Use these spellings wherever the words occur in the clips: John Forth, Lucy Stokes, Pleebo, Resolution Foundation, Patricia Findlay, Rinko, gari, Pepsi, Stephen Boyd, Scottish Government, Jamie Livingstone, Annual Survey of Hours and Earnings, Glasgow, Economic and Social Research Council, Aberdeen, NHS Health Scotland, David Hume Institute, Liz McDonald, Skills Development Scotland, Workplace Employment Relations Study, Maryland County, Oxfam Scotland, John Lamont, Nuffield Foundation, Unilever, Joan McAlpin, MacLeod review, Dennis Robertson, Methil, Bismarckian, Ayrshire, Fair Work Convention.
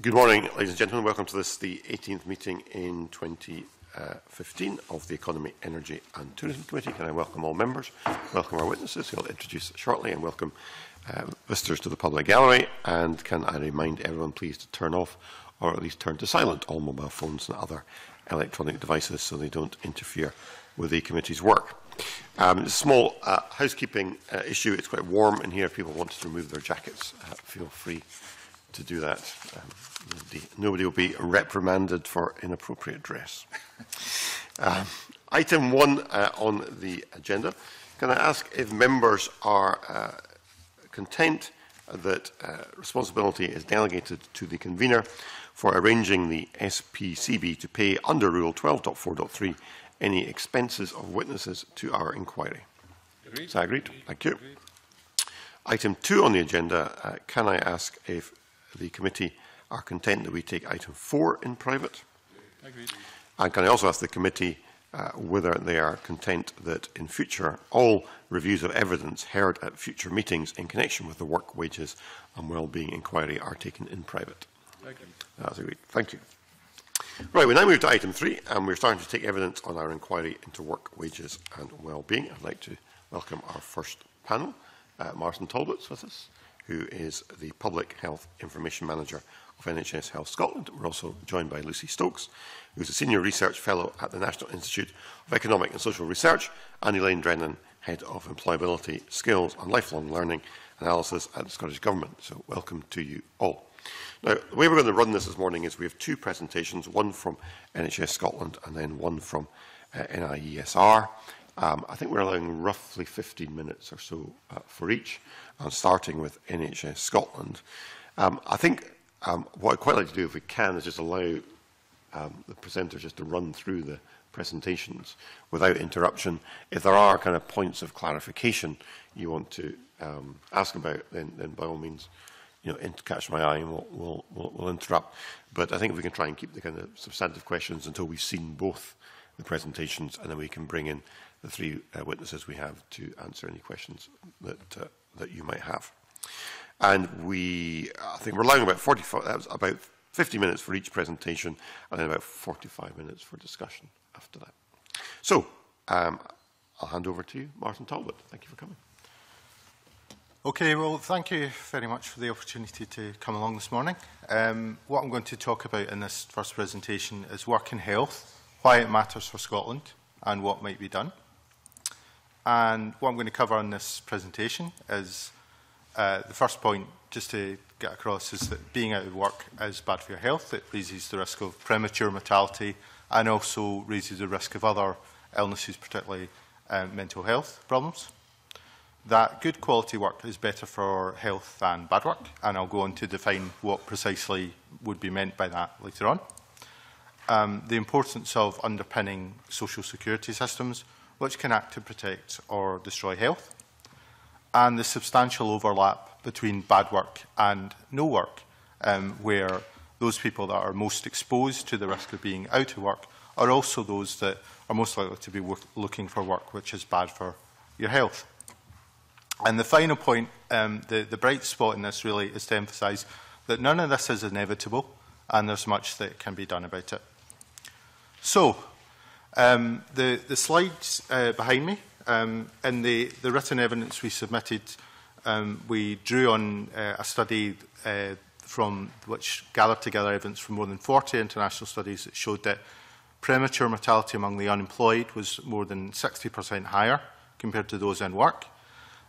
Good morning, ladies and gentlemen. Welcome to this, the 18th meeting in 2015 of the Economy, Energy and Tourism Committee. And I welcome all members, welcome our witnesses, who I'll introduce shortly, and welcome visitors to the public gallery. And can I remind everyone, please, to turn off or at least turn to silent all mobile phones and other electronic devices so they don't interfere with the committee's work. It's a small housekeeping issue. It's quite warm in here. If people want to remove their jackets, feel free to do that. Nobody will be reprimanded for inappropriate dress. Item 1 on the agenda. Can I ask if members are content that responsibility is delegated to the convener for arranging the SPCB to pay under Rule 12.4.3 any expenses of witnesses to our inquiry? Agreed. So agreed. Thank you. Agreed. Item 2 on the agenda. Can I ask if the committee are content that we take item 4 in private? Agreed. And can I also ask the committee whether they are content that in future all reviews of evidence heard at future meetings in connection with the work, wages and well-being inquiry are taken in private? Agreed. That's agreed. Thank you. Right, we now move to item 3, and we're starting to take evidence on our inquiry into work, wages and well-being. I'd like to welcome our first panel. Martin Taulbut's with us, who is the Public Health Information Manager of NHS Health Scotland. We're also joined by Lucy Stokes, who is a Senior Research Fellow at the National Institute of Economic and Social Research, and Elaine Drennan, Head of Employability, Skills and Lifelong Learning Analysis at the Scottish Government. So welcome to you all. Now, the way we're going to run this morning is we have two presentations, one from NHS Scotland and then one from NIESR. I think we're allowing roughly 15 minutes or so for each, and starting with NHS Scotland. I think what I'd quite like to do, if we can, is just allow the presenters just to run through the presentations without interruption. If there are kind of points of clarification you want to ask about, then by all means, you know, catch my eye and we'll interrupt. But I think if we can try and keep the kind of substantive questions until we've seen both the presentations, and then we can bring in the three witnesses we have to answer any questions that that you might have. And I think we're allowing about 45, that was about 50 minutes for each presentation, and then about 45 minutes for discussion after that. So I'll hand over to you, Martin Taulbut. Thank you for coming. Okay, well, thank you very much for the opportunity to come along this morning. What I'm going to talk about in this first presentation is work and health, why it matters for Scotland, and what might be done. And what I'm going to cover in this presentation is the first point, just to get across, is that being out of work is bad for your health. It raises the risk of premature mortality and also raises the risk of other illnesses, particularly mental health problems. That good quality work is better for health than bad work, and I'll go on to define what precisely would be meant by that later on. The importance of underpinning social security systems, which can act to protect or destroy health, and the substantial overlap between bad work and no work, where those people that are most exposed to the risk of being out of work are also those that are most likely to be looking for work, which is bad for your health. And the final point, the bright spot in this really is to emphasise that none of this is inevitable, and there's much that can be done about it. So, the slides behind me, in the written evidence we submitted, we drew on a study which gathered together evidence from more than 40 international studies that showed that premature mortality among the unemployed was more than 60% higher compared to those in work.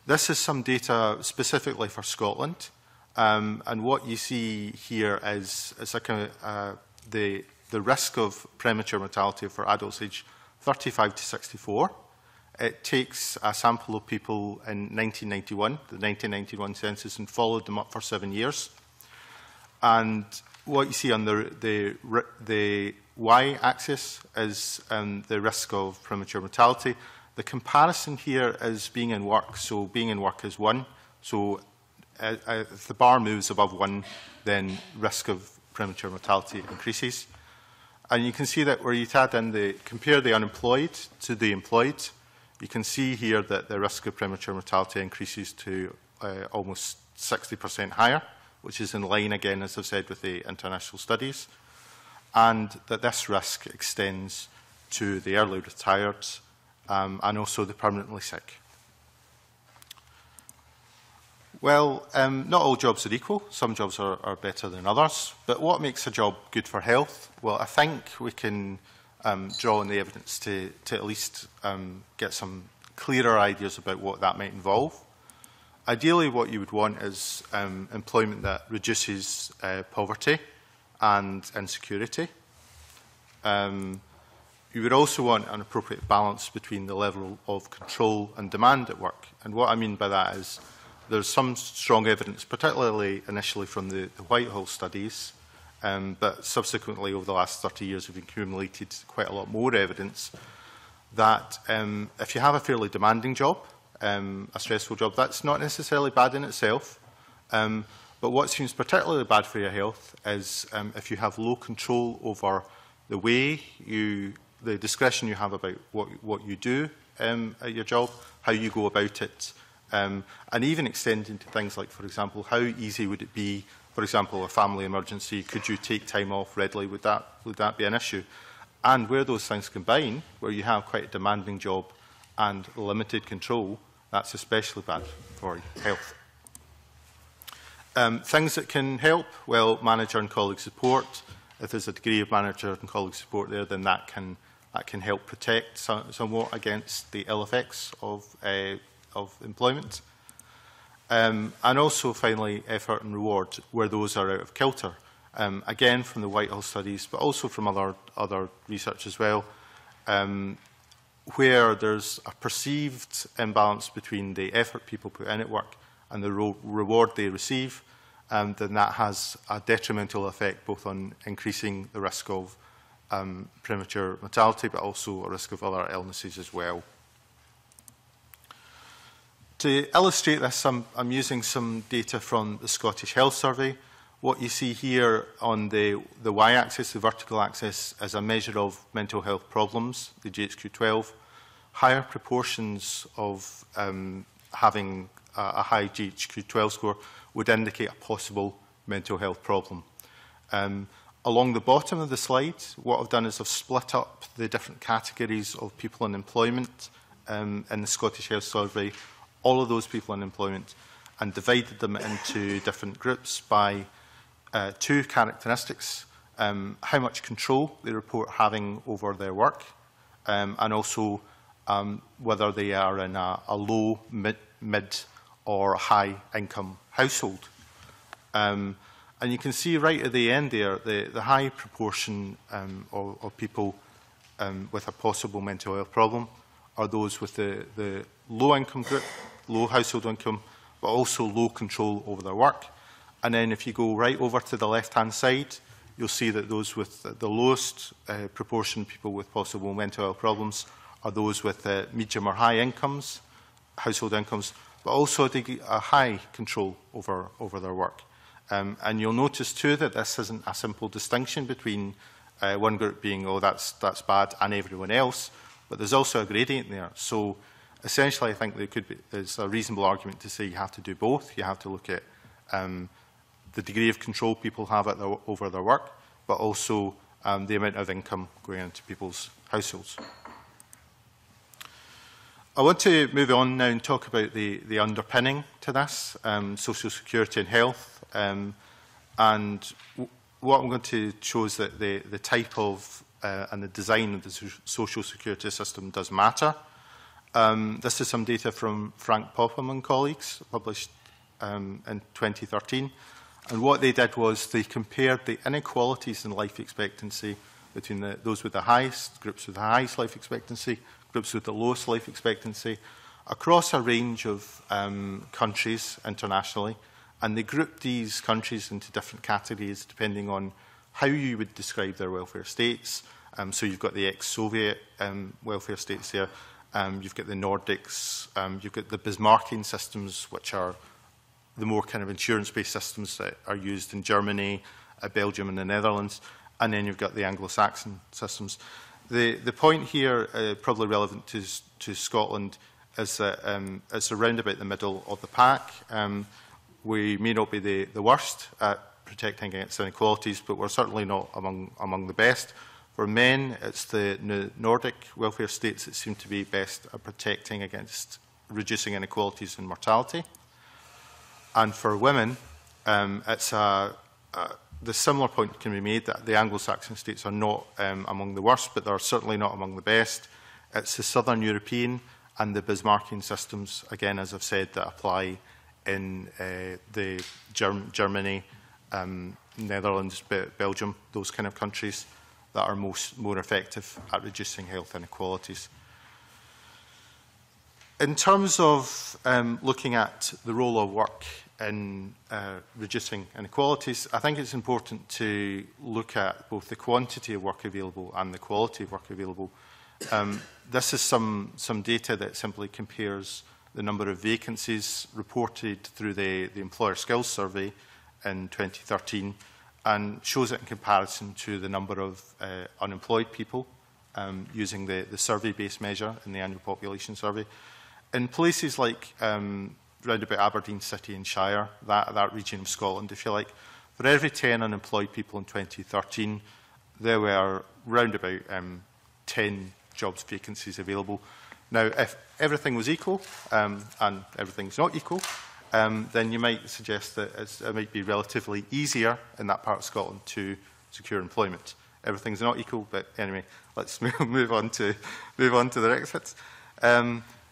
This is some data specifically for Scotland, and what you see here is like the risk of premature mortality for adults aged 35 to 64. It takes a sample of people in 1991, the 1991 census, and followed them up for 7 years. And what you see on the y-axis is the risk of premature mortality. The comparison here is being in work. So being in work is 1. So if the bar moves above 1, then risk of premature mortality increases. And you can see that where you add in compare the unemployed to the employed, you can see here that the risk of premature mortality increases to almost 60% higher which is in line, again, as I've said, with the international studies, and that this risk extends to the early retired and also the permanently sick. Well, not all jobs are equal. Some jobs are better than others. But what makes a job good for health? Well, I think we can draw on the evidence to at least get some clearer ideas about what that might involve. Ideally, what you would want is employment that reduces poverty and insecurity. You would also want an appropriate balance between the level of control and demand at work. And what I mean by that is there's some strong evidence, particularly initially from the Whitehall studies, but subsequently over the last 30 years we've accumulated quite a lot more evidence that if you have a fairly demanding job, a stressful job, that's not necessarily bad in itself. But what seems particularly bad for your health is if you have low control over the way you, the discretion you have about what you do at your job, how you go about it, and even extending to things like, for example, how easy would it be, for example, a family emergency? Could you take time off readily? Would that be an issue? And where those things combine, where you have quite a demanding job and limited control, that's especially bad for health. Things that can help, well, manager and colleague support. If there's a degree of manager and colleague support there, then that can help protect somewhat against the ill effects of employment. And also, finally, effort and reward, where those are out of kilter. Again, from the Whitehall studies, but also from other research as well, where there's a perceived imbalance between the effort people put in at work and the reward they receive, then that has a detrimental effect both on increasing the risk of premature mortality, but also a risk of other illnesses as well. To illustrate this, I'm using some data from the Scottish Health Survey. What you see here on the y-axis, the vertical axis, is a measure of mental health problems, the GHQ-12. Higher proportions of having a high GHQ-12 score would indicate a possible mental health problem. Along the bottom of the slide, what I've done is I've split up the different categories of people in employment in the Scottish Health Survey, all of those people in employment, and divided them into different groups by two characteristics, how much control they report having over their work, and also whether they are in a low, mid or high income household. And you can see right at the end there, the high proportion of people with a possible mental health problem are those with the low income group, low household income, but also low control over their work. And then if you go right over to the left-hand side, you'll see that those with the lowest proportion people with possible mental health problems are those with medium or high incomes, household incomes, but also a high control over their work. And you'll notice too that this isn't a simple distinction between one group being, oh, that's bad, and everyone else, but there's also a gradient there. So essentially, I think there's a reasonable argument to say you have to do both. You have to look at the degree of control people have over their work, but also the amount of income going into people's households. I want to move on now and talk about the underpinning to this, social security and health. And what I'm going to show is that the type of and the design of the social security system does matter. This is some data from Frank Popham and colleagues, published in 2013. And what they did was they compared the inequalities in life expectancy between those with the highest, groups with the highest life expectancy, groups with the lowest life expectancy, across a range of countries internationally. And they grouped these countries into different categories depending on how you would describe their welfare states. So you've got the ex-Soviet welfare states there. You've got the Nordics, you've got the Bismarckian systems, which are the more kind of insurance-based systems that are used in Germany, Belgium and the Netherlands, and then you've got the Anglo-Saxon systems. The point here, probably relevant to Scotland, is that it's around about the middle of the pack. We may not be the worst at protecting against inequalities, but we're certainly not among the best. For men, it's the Nordic welfare states that seem to be best at protecting against reducing inequalities and mortality. And for women, it's the similar point can be made that the Anglo-Saxon states are not among the worst, but they are certainly not among the best. It's the Southern European and the Bismarckian systems, again, as I've said, that apply in the Germany, Netherlands, Belgium, those kind of countries that are more effective at reducing health inequalities. In terms of looking at the role of work in reducing inequalities, I think it's important to look at both the quantity of work available and the quality of work available. This is some data that simply compares the number of vacancies reported through the Employer Skills Survey in 2013 and shows it in comparison to the number of unemployed people using the survey-based measure in the Annual Population Survey. In places like round about Aberdeen City and Shire, that region of Scotland, if you like, for every 10 unemployed people in 2013, there were round about 10 jobs vacancies available. Now, if everything was equal, and everything's not equal, then you might suggest that it might be relatively easier in that part of Scotland to secure employment. Everything's not equal, but anyway, let's move on to the next bits.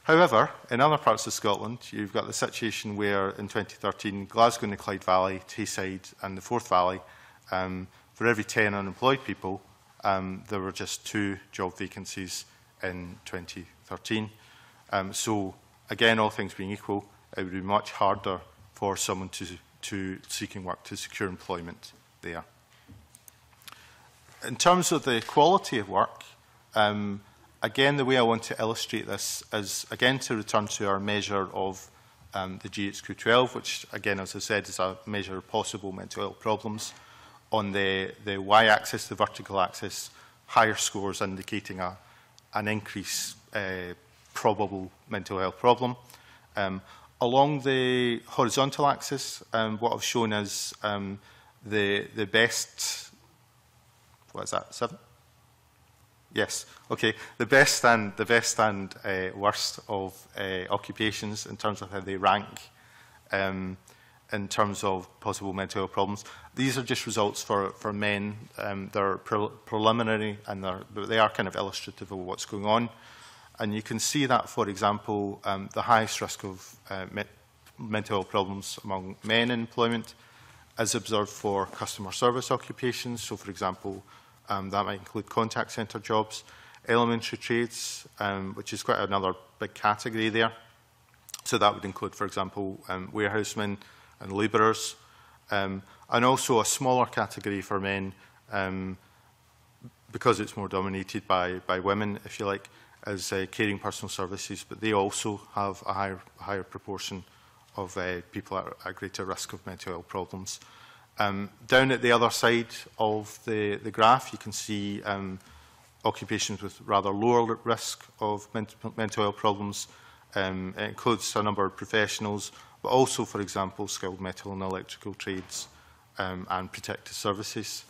However, in other parts of Scotland, you've got the situation where in 2013, Glasgow and the Clyde Valley, Tayside and the Forth Valley, for every 10 unemployed people, there were just 2 job vacancies in 2013. So, again, all things being equal, it would be much harder for someone seeking work to secure employment there. In terms of the quality of work, again, the way I want to illustrate this is, again, to return to our measure of the GHQ-12, which, again, as I said, is a measure of possible mental health problems. On the y-axis, the vertical axis, higher scores indicating an increased probable mental health problem. Along the horizontal axis, what I've shown is the best... What is that, 7? Yes. Okay. The best and worst of occupations in terms of how they rank, in terms of possible mental health problems. These are just results for men. They're preliminary, and they are kind of illustrative of what's going on. And you can see that, for example, the highest risk of mental health problems among men in employment is observed for customer service occupations. So, for example. That might include contact centre jobs, elementary trades, which is quite another big category there. So that would include, for example, warehousemen and labourers, and also a smaller category for men, because it's more dominated by women, if you like, as caring personal services, but they also have a higher proportion of people at greater risk of mental health problems. Down at the other side of the graph, you can see occupations with rather lower risk of mental health problems. It includes a number of professionals, but also, for example, skilled metal and electrical trades and protective services.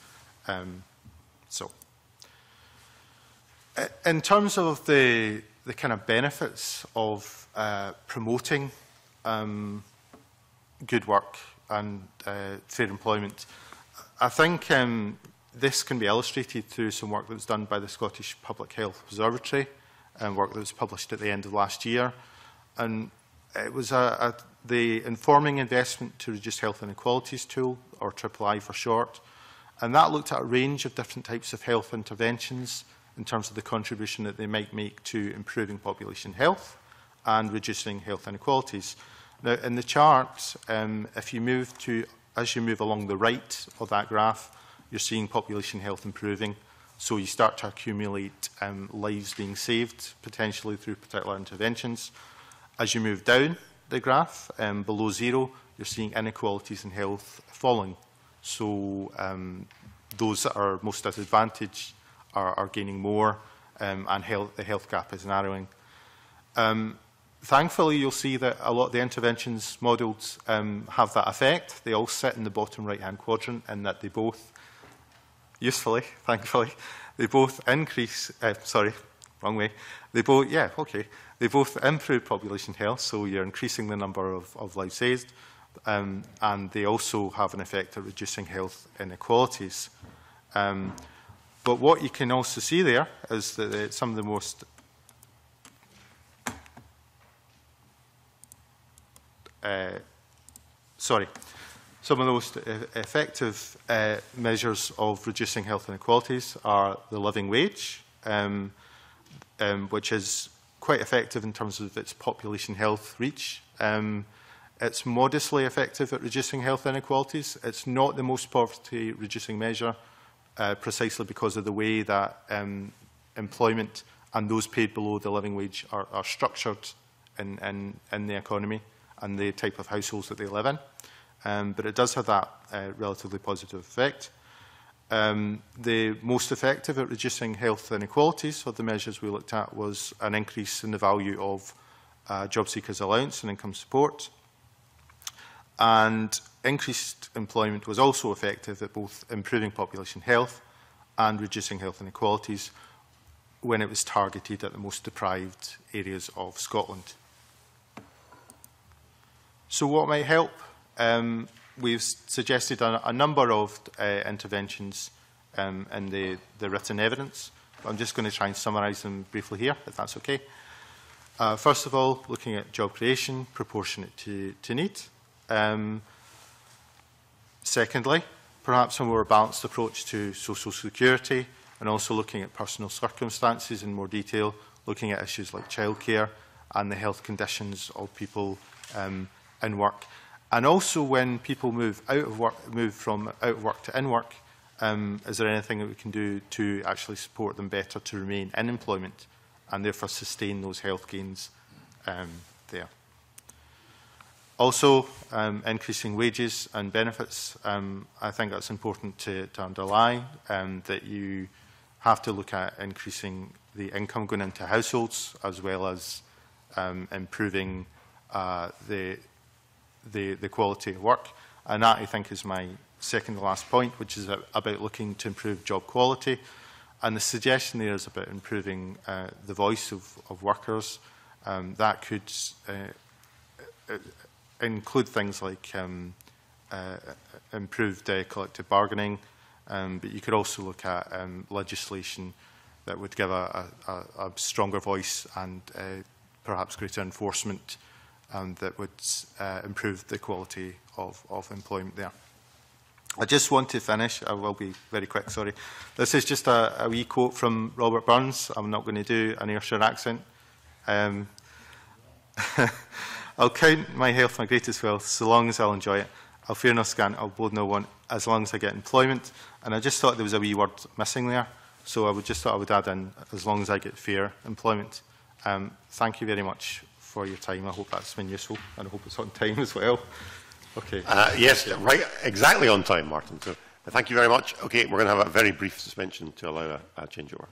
In terms of the kind of benefits of promoting good work and fair employment, I think this can be illustrated through some work that was done by the Scottish Public Health Observatory, and work that was published at the end of last year. And it was the Informing Investment to Reduce Health Inequalities Tool, or III for short, and that looked at a range of different types of health interventions in terms of the contribution that they might make to improving population health and reducing health inequalities. Now, in the chart, as you move along the right of that graph, you're seeing population health improving. So you start to accumulate lives being saved, potentially through particular interventions. As you move down the graph, below zero, you're seeing inequalities in health falling. So those that are most disadvantaged are gaining more, and the health gap is narrowing. Thankfully, you'll see that a lot of the interventions modelled have that effect. They all sit in the bottom right-hand quadrant, and that they both, usefully, thankfully, they both increase. Sorry, wrong way. They both, yeah, okay. They both improve population health, so you're increasing the number of lives saved, and they also have an effect at reducing health inequalities. But what you can also see there is that some of the most some of the most effective measures of reducing health inequalities are the living wage, which is quite effective in terms of its population health reach. It's modestly effective at reducing health inequalities. It's not the most poverty-reducing measure, precisely because of the way that employment and those paid below the living wage are structured in the economy and the type of households that they live in. But it does have that relatively positive effect. The most effective at reducing health inequalities of the measures we looked at was an increase in the value of job seekers' allowance and income support. And increased employment was also effective at both improving population health and reducing health inequalities when it was targeted at the most deprived areas of Scotland. So what might help? We've suggested a number of interventions in the written evidence. I'm just going to try and summarise them briefly here, if that's okay. First of all, looking at job creation proportionate to need. Secondly, perhaps a more balanced approach to social security, and also looking at personal circumstances in more detail, looking at issues like childcare and the health conditions of people in work. And also, when people move from out of work to in work, is there anything that we can do to actually support them better to remain in employment and therefore sustain those health gains there? Also, increasing wages and benefits. I think that's important to underline, that you have to look at increasing the income going into households, as well as improving the quality of work. And that, I think, is my second to last point, which is about looking to improve job quality. And the suggestion there is about improving the voice of workers. That could include things like improved collective bargaining, but you could also look at legislation that would give a stronger voice and perhaps greater enforcement that would improve the quality of employment there. I just want to finish. I will be very quick, sorry. This is just a wee quote from Robert Burns. I'm not going to do an Ayrshire accent. I'll count my health my greatest wealth, so long as I'll enjoy it. I'll fear no scant, I'll bold no want, as long as I get employment. And I just thought there was a wee word missing there, so I would just thought I would add in, as long as I get fair employment. Thank you very much for your time. I hope that's been useful, and I hope it's on time as well. Okay. Yes, right, exactly on time, Martin. So, thank you very much. Okay, we're going to have a very brief suspension to allow a changeover.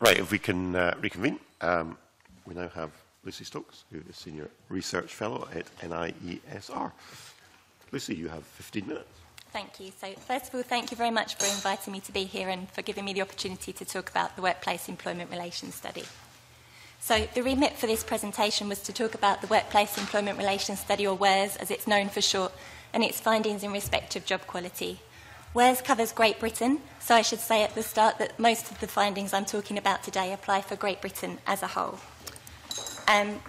Right, if we can reconvene, we now have Lucy Stokes, who is Senior Research Fellow at NIESR. Lucy, you have 15 minutes. Thank you. So, first of all, thank you very much for inviting me to be here and for giving me the opportunity to talk about the Workplace Employment Relations Study. So, the remit for this presentation was to talk about the Workplace Employment Relations Study, or WERS, as it's known for short, and its findings in respect of job quality. WERS covers Great Britain, so I should say at the start that most of the findings I'm talking about today apply for Great Britain as a whole.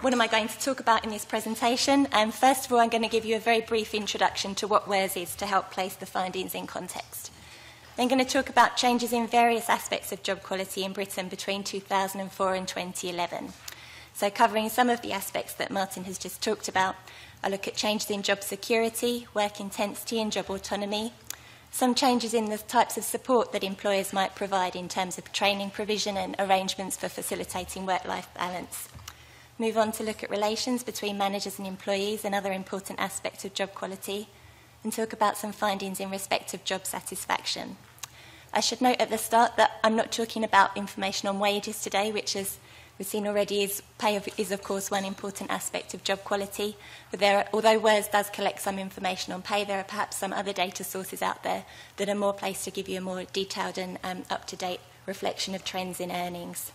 What am I going to talk about in this presentation? First of all, I'm going to give you a very brief introduction to what WERS is to help place the findings in context. Then I'm going to talk about changes in various aspects of job quality in Britain between 2004 and 2011. So covering some of the aspects that Martin has just talked about, I look at changes in job security, work intensity and job autonomy, some changes in the types of support that employers might provide in terms of training provision and arrangements for facilitating work-life balance. Move on to look at relations between managers and employees and other important aspects of job quality, and talk about some findings in respect of job satisfaction. I should note at the start that I'm not talking about information on wages today, which, as we've seen already, is of course one important aspect of job quality. But although WERS does collect some information on pay, there are perhaps some other data sources out there that are more placed to give you a more detailed and up-to-date reflection of trends in earnings.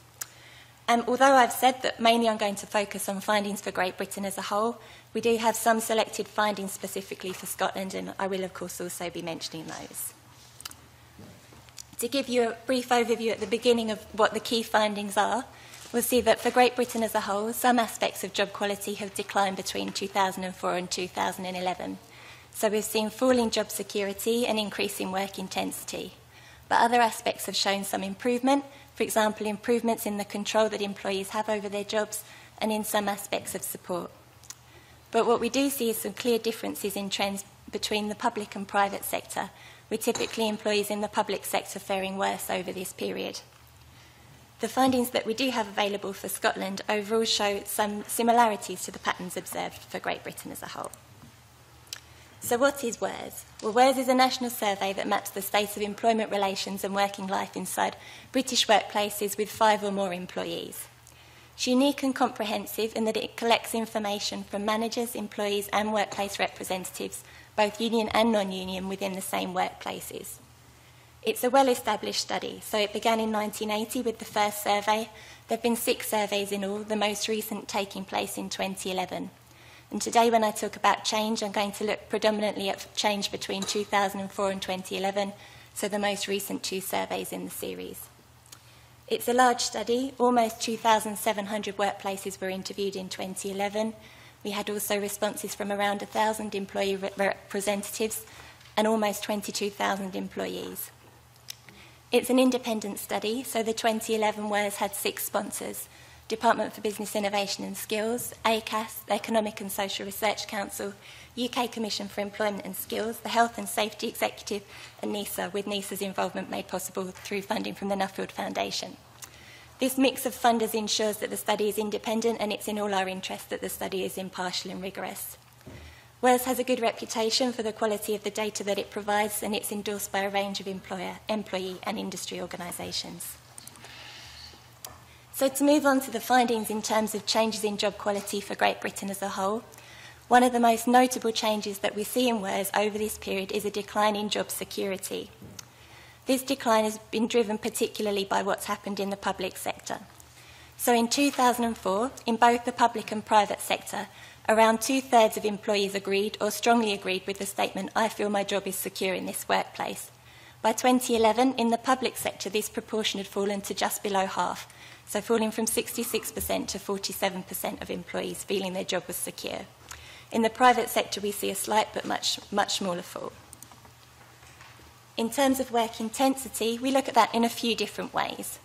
Although I've said that mainly I'm going to focus on findings for Great Britain as a whole, we do have some selected findings specifically for Scotland, and I will, of course, also be mentioning those. To give you a brief overview at the beginning of what the key findings are, we'll see that for Great Britain as a whole, some aspects of job quality have declined between 2004 and 2011. So we've seen falling job security and increasing work intensity. But other aspects have shown some improvement, for example, improvements in the control that employees have over their jobs and in some aspects of support. But what we do see is some clear differences in trends between the public and private sector, with typically employees in the public sector faring worse over this period. The findings that we do have available for Scotland overall show some similarities to the patterns observed for Great Britain as a whole. So what is WERS? Well, WERS is a national survey that maps the state of employment relations and working life inside British workplaces with 5 or more employees. It's unique and comprehensive in that it collects information from managers, employees and workplace representatives, both union and non-union, within the same workplaces. It's a well-established study, so it began in 1980 with the first survey. There have been 6 surveys in all, the most recent taking place in 2011. And today, when I talk about change, I'm going to look predominantly at change between 2004 and 2011, so the most recent 2 surveys in the series. It's a large study. Almost 2,700 workplaces were interviewed in 2011. We had also responses from around 1,000 employee representatives and almost 22,000 employees. It's an independent study, so the 2011 WERS had 6 sponsors: Department for Business Innovation and Skills, ACAS, the Economic and Social Research Council, UK Commission for Employment and Skills, the Health and Safety Executive, and NISA, with NISA's involvement made possible through funding from the Nuffield Foundation. This mix of funders ensures that the study is independent, and it's in all our interest that the study is impartial and rigorous. WERS has a good reputation for the quality of the data that it provides, and it's endorsed by a range of employee and industry organisations. So to move on to the findings in terms of changes in job quality for Great Britain as a whole, one of the most notable changes that we see in WERS over this period is a decline in job security. This decline has been driven particularly by what's happened in the public sector. So in 2004, in both the public and private sector, around 2/3 of employees agreed or strongly agreed with the statement, "I feel my job is secure in this workplace." By 2011, in the public sector, this proportion had fallen to just below half, so falling from 66% to 47% of employees feeling their job was secure. In the private sector, we see a slight but much smaller fall. In terms of work intensity, we look at that in a few different ways.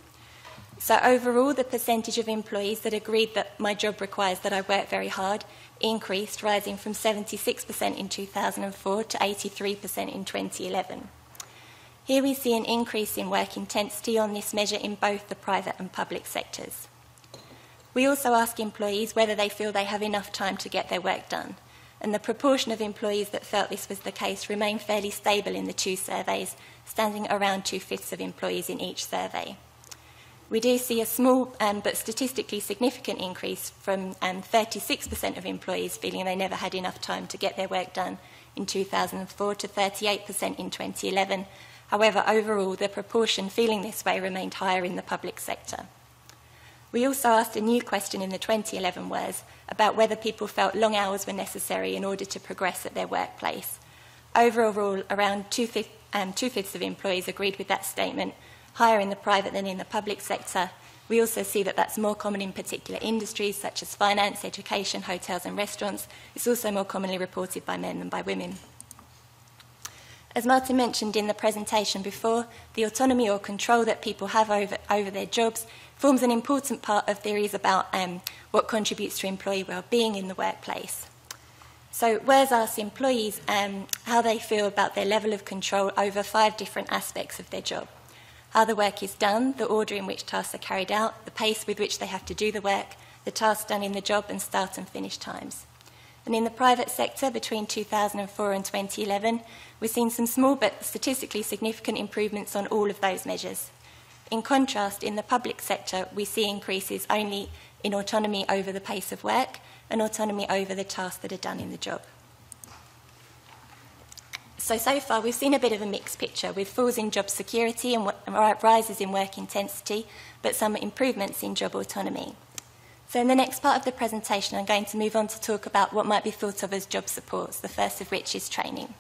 So overall, the percentage of employees that agreed that my job requires that I work very hard increased, rising from 76% in 2004 to 83% in 2011. Here we see an increase in work intensity on this measure in both the private and public sectors. We also ask employees whether they feel they have enough time to get their work done, and the proportion of employees that felt this was the case remained fairly stable in the 2 surveys, standing around 2/5 of employees in each survey. We do see a small but statistically significant increase from 36% of employees feeling they never had enough time to get their work done in 2004 to 38% in 2011. However, overall, the proportion feeling this way remained higher in the public sector. We also asked a new question in the 2011 WERS about whether people felt long hours were necessary in order to progress at their workplace. Overall, around two-fifths of employees agreed with that statement, higher in the private than in the public sector. We also see that that's more common in particular industries such as finance, education, hotels and restaurants. It's also more commonly reported by men than by women. As Martin mentioned in the presentation before, the autonomy or control that people have over their jobs forms an important part of theories about what contributes to employee well-being in the workplace. So WERS asks employees how they feel about their level of control over 5 different aspects of their job: how the work is done, the order in which tasks are carried out, the pace with which they have to do the work, the tasks done in the job, and start and finish times. And in the private sector, between 2004 and 2011, we've seen some small but statistically significant improvements on all of those measures. In contrast, in the public sector, we see increases only in autonomy over the pace of work and autonomy over the tasks that are done in the job. So far, we've seen a bit of a mixed picture, with falls in job security and rises in work intensity, but some improvements in job autonomy. So in the next part of the presentation, I'm going to move on to talk about what might be thought of as job supports, the first of which is training.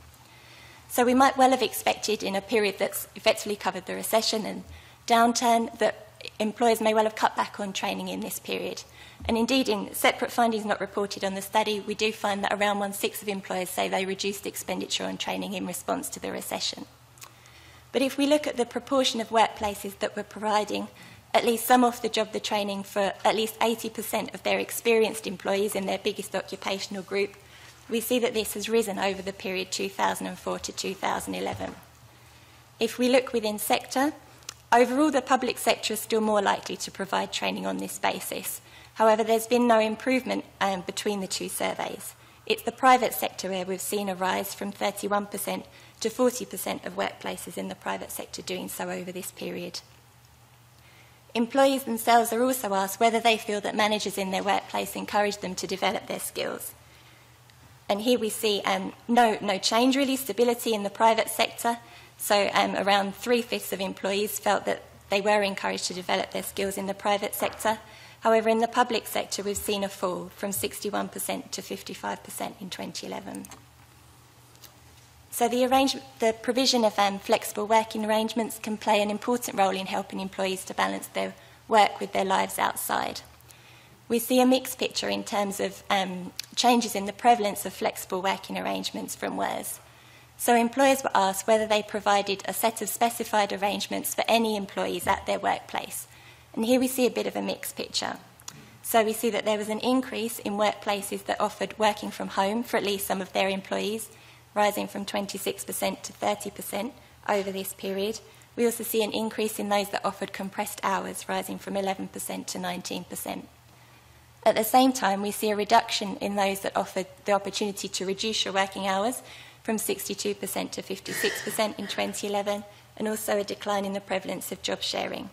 So we might well have expected, in a period that's effectively covered the recession and downturn, that employers may well have cut back on training in this period. And indeed, in separate findings not reported on the study, we do find that around 1/6 of employers say they reduced expenditure on training in response to the recession. But if we look at the proportion of workplaces that were providing at least some off-the-job the training for at least 80% of their experienced employees in their biggest occupational group, we see that this has risen over the period 2004 to 2011. If we look within sector, overall the public sector is still more likely to provide training on this basis. However, there's been no improvement between the two surveys. It's the private sector where we've seen a rise from 31% to 40% of workplaces in the private sector doing so over this period. Employees themselves are also asked whether they feel that managers in their workplace encourage them to develop their skills. And here we see no change really, stability in the private sector. So around 3/5 of employees felt that they were encouraged to develop their skills in the private sector. However, in the public sector, we've seen a fall from 61% to 55% in 2011. So the provision of flexible working arrangements can play an important role in helping employees to balance their work with their lives outside. We see a mixed picture in terms of changes in the prevalence of flexible working arrangements from WERS. So employers were asked whether they provided a set of specified arrangements for any employees at their workplace. And here we see a bit of a mixed picture. So we see that there was an increase in workplaces that offered working from home for at least some of their employees, rising from 26% to 30% over this period. We also see an increase in those that offered compressed hours, rising from 11% to 19%. At the same time, we see a reduction in those that offered the opportunity to reduce your working hours from 62% to 56% in 2011, and also a decline in the prevalence of job sharing.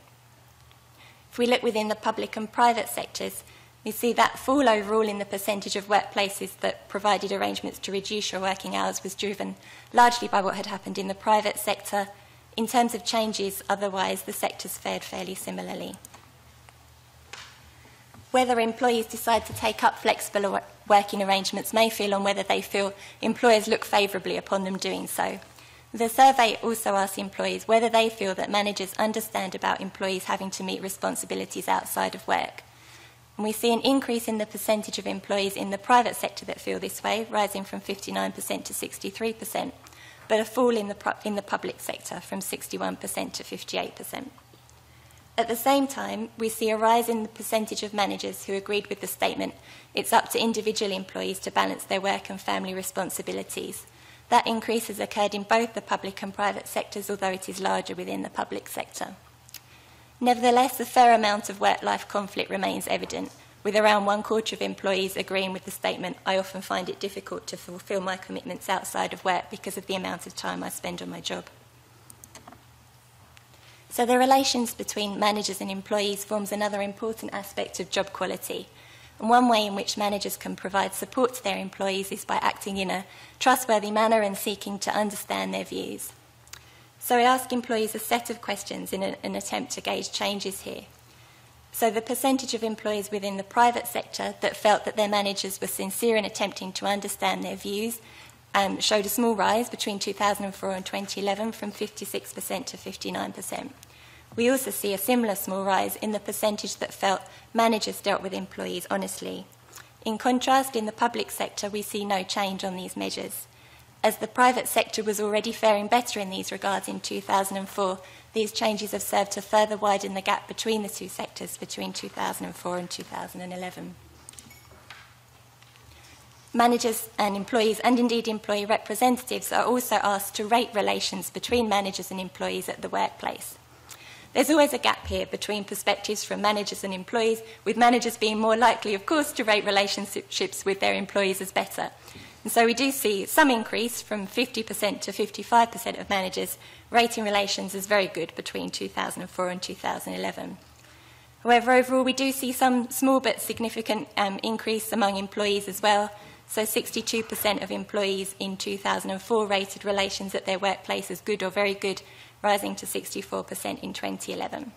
If we look within the public and private sectors, we see that fall overall in the percentage of workplaces that provided arrangements to reduce your working hours was driven largely by what had happened in the private sector. In terms of changes, otherwise, the sectors fared fairly similarly. Whether employees decide to take up flexible working arrangements may feel on whether they feel employers look favourably upon them doing so. The survey also asks employees whether they feel that managers understand about employees having to meet responsibilities outside of work. And we see an increase in the percentage of employees in the private sector that feel this way, rising from 59% to 63%, but a fall in the public sector from 61% to 58%. At the same time, we see a rise in the percentage of managers who agreed with the statement, it's up to individual employees to balance their work and family responsibilities. That increase has occurred in both the public and private sectors, although it is larger within the public sector. Nevertheless, a fair amount of work-life conflict remains evident, with around 1/4 of employees agreeing with the statement, I often find it difficult to fulfil my commitments outside of work because of the amount of time I spend on my job. So the relations between managers and employees forms another important aspect of job quality. And one way in which managers can provide support to their employees is by acting in a trustworthy manner and seeking to understand their views. So I ask employees a set of questions in an attempt to gauge changes here. So the percentage of employees within the private sector that felt that their managers were sincere in attempting to understand their views showed a small rise between 2004 and 2011 from 56% to 59%. We also see a similar small rise in the percentage that felt managers dealt with employees honestly. In contrast, in the public sector, we see no change on these measures. As the private sector was already faring better in these regards in 2004, these changes have served to further widen the gap between the two sectors between 2004 and 2011. Managers and employees, and indeed employee representatives, are also asked to rate relations between managers and employees at the workplace. There's always a gap here between perspectives from managers and employees, with managers being more likely, of course, to rate relationships with their employees as better. And so we do see some increase from 50% to 55% of managers rating relations as very good between 2004 and 2011. However, overall, we do see some small but significant increase among employees as well. So 62% of employees in 2004 rated relations at their workplace as good or very good, rising to 64% in 2011.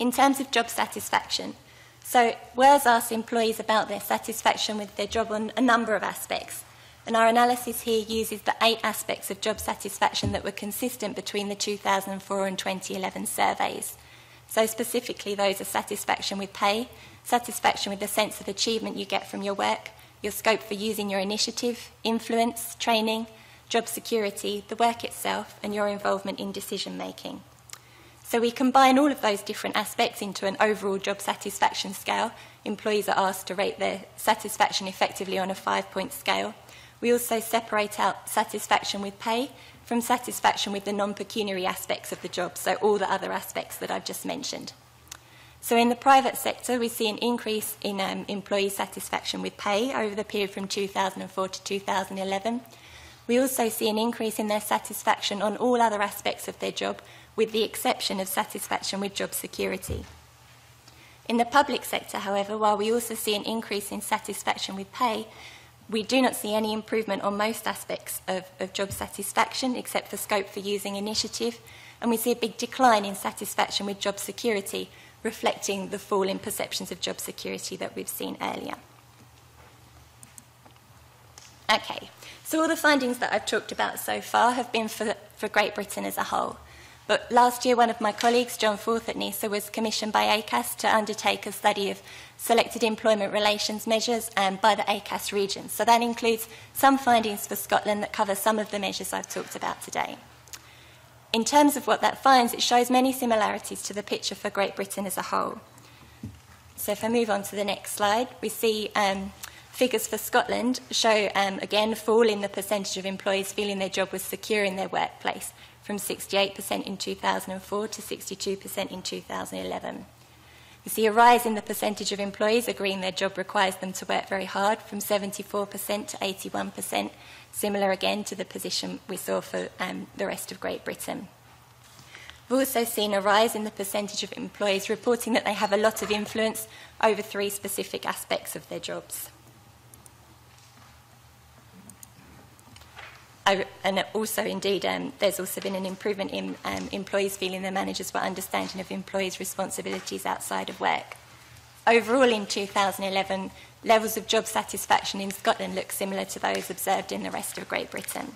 In terms of job satisfaction, so WERS asked employees about their satisfaction with their job on a number of aspects, and our analysis here uses the 8 aspects of job satisfaction that were consistent between the 2004 and 2011 surveys. So specifically those are satisfaction with pay, satisfaction with the sense of achievement you get from your work, your scope for using your initiative, influence, training, job security, the work itself, and your involvement in decision-making. So we combine all of those different aspects into an overall job satisfaction scale. Employees are asked to rate their satisfaction effectively on a 5-point scale. We also separate out satisfaction with pay from satisfaction with the non-pecuniary aspects of the job, so all the other aspects that I've just mentioned. So in the private sector, we see an increase in employee satisfaction with pay over the period from 2004 to 2011. We also see an increase in their satisfaction on all other aspects of their job, with the exception of satisfaction with job security. In the public sector, however, while we also see an increase in satisfaction with pay, we do not see any improvement on most aspects of job satisfaction, except for scope for using initiative, and we see a big decline in satisfaction with job security, reflecting the fall in perceptions of job security that we've seen earlier. Okay. So all the findings that I've talked about so far have been for Great Britain as a whole. But last year, one of my colleagues, John Forth at NISA, was commissioned by ACAS to undertake a study of selected employment relations measures by the ACAS region. So that includes some findings for Scotland that cover some of the measures I've talked about today. In terms of what that finds, it shows many similarities to the picture for Great Britain as a whole. So if I move on to the next slide, we see figures for Scotland show, again, a fall in the percentage of employees feeling their job was secure in their workplace, from 68% in 2004 to 62% in 2011. We see a rise in the percentage of employees agreeing their job requires them to work very hard, from 74% to 81%, similar again to the position we saw for the rest of Great Britain. We've also seen a rise in the percentage of employees reporting that they have a lot of influence over 3 specific aspects of their jobs. And also, indeed, there's also been an improvement in employees feeling their managers were understanding of employees' responsibilities outside of work. Overall, in 2011, levels of job satisfaction in Scotland look similar to those observed in the rest of Great Britain.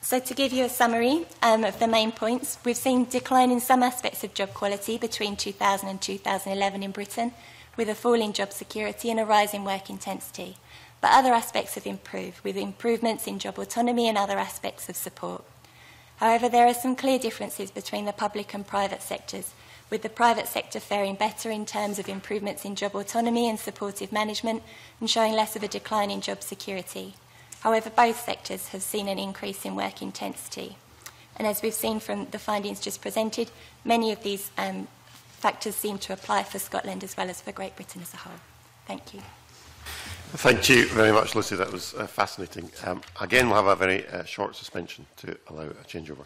So to give you a summary of the main points, we've seen a decline in some aspects of job quality between 2000 and 2011 in Britain, with a fall in job security and a rise in work intensity. But other aspects have improved, with improvements in job autonomy and other aspects of support. However, there are some clear differences between the public and private sectors, with the private sector faring better in terms of improvements in job autonomy and supportive management, and showing less of a decline in job security. However, both sectors have seen an increase in work intensity. And as we've seen from the findings just presented, many of these factors seem to apply for Scotland as well as for Great Britain as a whole. Thank you. Thank you very much, Lucy. That was fascinating. Again, we'll have a very short suspension to allow a changeover.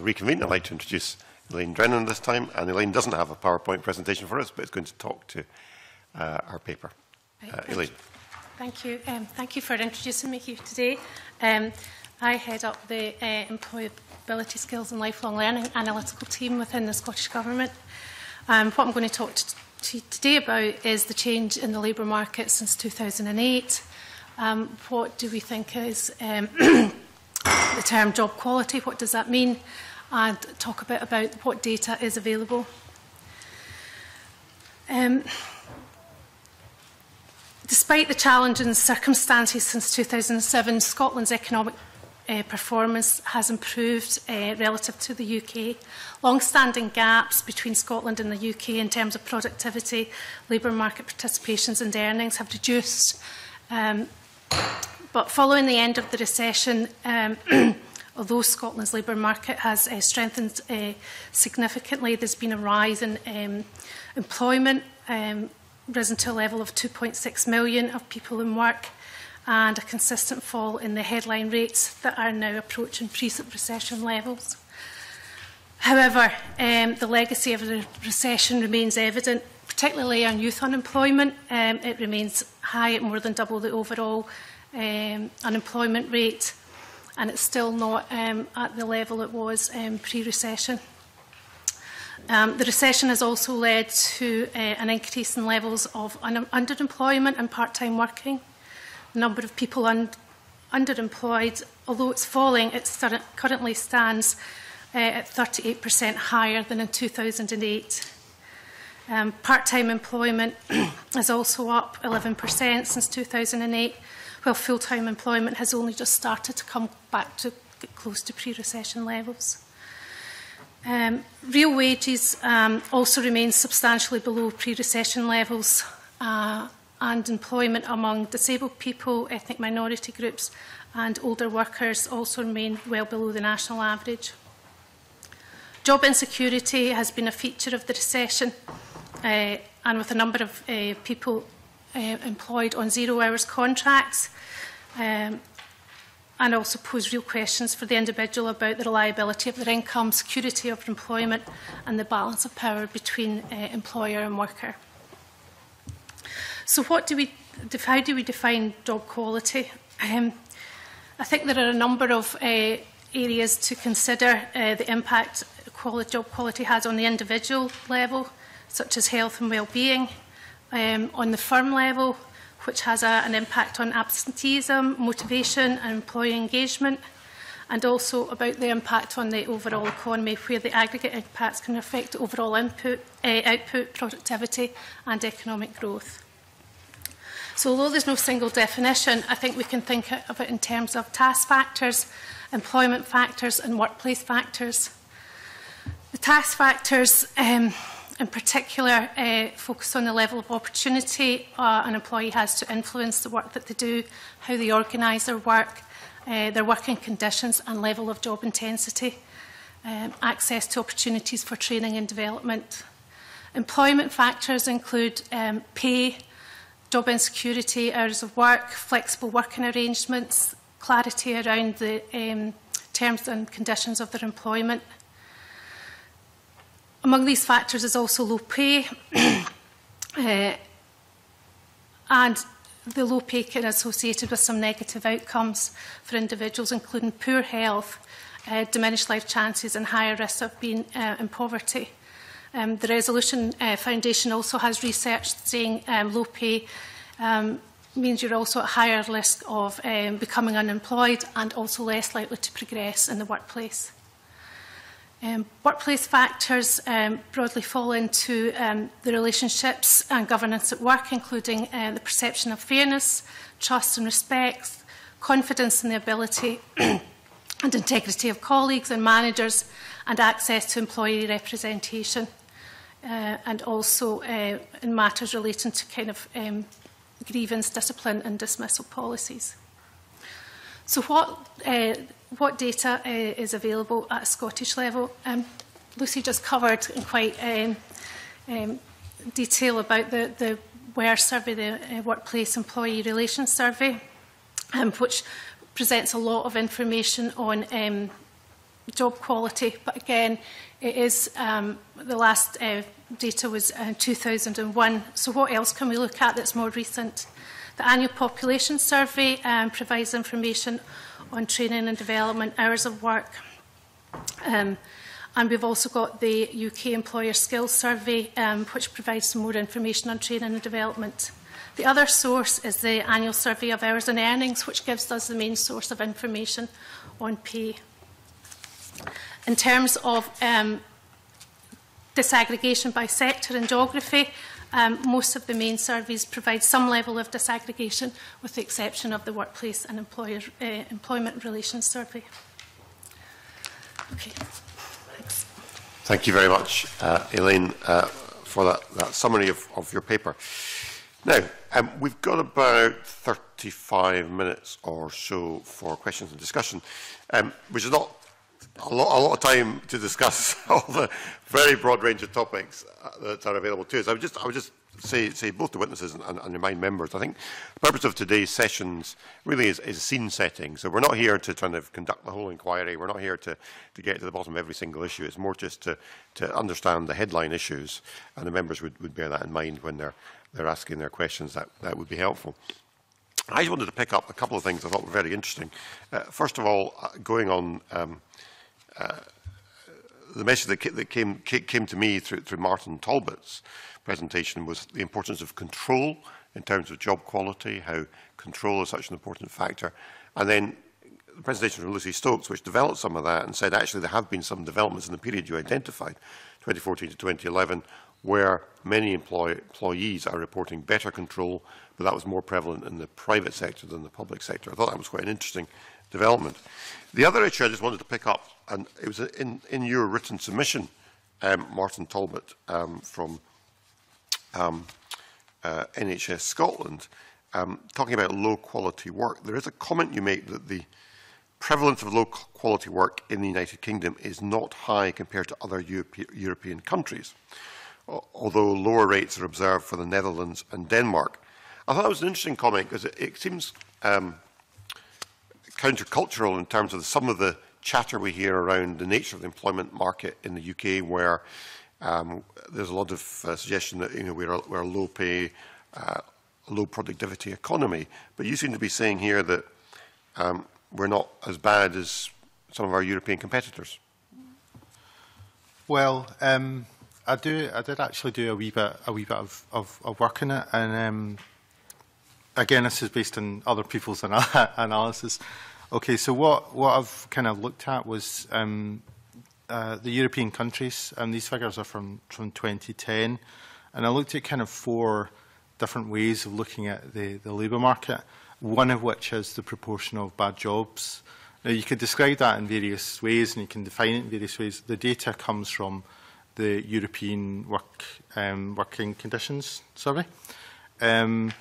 reconvene. I'd like to introduce Elaine Drennan this time, and Elaine doesn't have a PowerPoint presentation for us, but is going to talk to our paper. Elaine. Thank you. Thank you for introducing me here today. I head up the Employability Skills and Lifelong Learning Analytical Team within the Scottish Government. What I'm going to talk to you today about is the change in the labour market since 2008. What do we think is the term job quality? What does that mean? And talk a bit about what data is available. Despite the challenging circumstances since 2007, Scotland's economic performance has improved relative to the UK. Long-standing gaps between Scotland and the UK in terms of productivity, labour market participations and earnings have reduced. But following the end of the recession, although Scotland's labour market has strengthened significantly, there's been a rise in employment, risen to a level of 2.6 million of people in work, and a consistent fall in the headline rates that are now approaching pre-recession levels. However, the legacy of the recession remains evident, particularly on youth unemployment. It remains high at more than double the overall unemployment rate, and it's still not at the level it was pre-recession. The recession has also led to an increase in levels of underemployment and part-time working. The number of people underemployed, although it's falling, it currently stands at 38% higher than in 2008. Part-time employment is also up 11% since 2008, while full-time employment has only just started to come back to close to pre-recession levels. Real wages also remain substantially below pre-recession levels, and employment among disabled people, ethnic minority groups and older workers also remain well below the national average. Job insecurity has been a feature of the recession, and with a number of people employed on zero-hours contracts, and also pose real questions for the individual about the reliability of their income, security of employment and the balance of power between employer and worker. So what do we, how do we define job quality? I think there are a number of areas to consider the impact job quality has on the individual level, such as health and well-being, on the firm level, which has an impact on absenteeism, motivation and employee engagement, and also about the impact on the overall economy, where the aggregate impacts can affect overall output, productivity and economic growth. So although there's no single definition, I think we can think of it in terms of task factors, employment factors and workplace factors. The task factors in particular focus on the level of opportunity an employee has to influence the work that they do, how they organise their work, their working conditions and level of job intensity, access to opportunities for training and development. Employment factors include pay, job insecurity, hours of work, flexible working arrangements, clarity around the terms and conditions of their employment. Among these factors is also low pay, and the low pay can be associated with some negative outcomes for individuals, including poor health, diminished life chances and higher risks of being in poverty. The Resolution Foundation also has research saying low pay means you're also at higher risk of becoming unemployed and also less likely to progress in the workplace. Workplace factors broadly fall into the relationships and governance at work, including the perception of fairness, trust and respect, confidence in the ability and integrity of colleagues and managers, and access to employee representation, and also in matters relating to kind of grievance, discipline and dismissal policies. So what data is available at a Scottish level? Lucy just covered in quite detail about the WER survey, the Workplace Employee Relations Survey, which presents a lot of information on job quality. But again, it is the last data was 2001. So what else can we look at that's more recent? The Annual Population Survey provides information on training and development, hours of work. And we've also got the UK Employer Skills Survey, which provides some more information on training and development. The other source is the Annual Survey of Hours and Earnings, which gives us the main source of information on pay. In terms of disaggregation by sector and geography, most of the main surveys provide some level of disaggregation, with the exception of the Workplace and Employment Relations Survey. Okay. Thanks. Thank you very much, Elaine, for that summary of your paper. Now, we've got about 35 minutes or so for questions and discussion, which is not a lot of time to discuss all the very broad range of topics that are available to us. I would just say both to witnesses and remind members, I think the purpose of today's sessions really is scene setting. So we're not here to try to conduct the whole inquiry. We're not here to get to the bottom of every single issue. It's more just to understand the headline issues, and the members would bear that in mind when they're asking their questions. That would be helpful. I just wanted to pick up a couple of things I thought were very interesting. First of all, going on the message that came to me through Martin Taulbut's presentation was the importance of control in terms of job quality, how control is such an important factor. And then the presentation from Lucy Stokes, which developed some of that and said actually there have been some developments in the period you identified, 2014 to 2011, where many employees are reporting better control, but that was more prevalent in the private sector than the public sector. I thought that was quite an interesting development. The other issue I just wanted to pick up, and it was in your written submission, Martin Taulbut from NHS Scotland, talking about low-quality work. There is a comment you make that the prevalence of low-quality work in the United Kingdom is not high compared to other European countries, although lower rates are observed for the Netherlands and Denmark. I thought that was an interesting comment because it seems countercultural in terms of some of the chatter we hear around the nature of the employment market in the UK, where there's a lot of suggestion that we're a low-pay, low-productivity economy. But you seem to be saying here that we're not as bad as some of our European competitors. Well, I did actually do a wee bit of work in it, and again, this is based on other people's analysis. Okay, so what I've kind of looked at was the European countries, and these figures are from 2010, and I looked at kind of four different ways of looking at the labour market. One of which is the proportion of bad jobs. Now, you could describe that in various ways, and you can define it in various ways. The data comes from the European Working Conditions Survey. And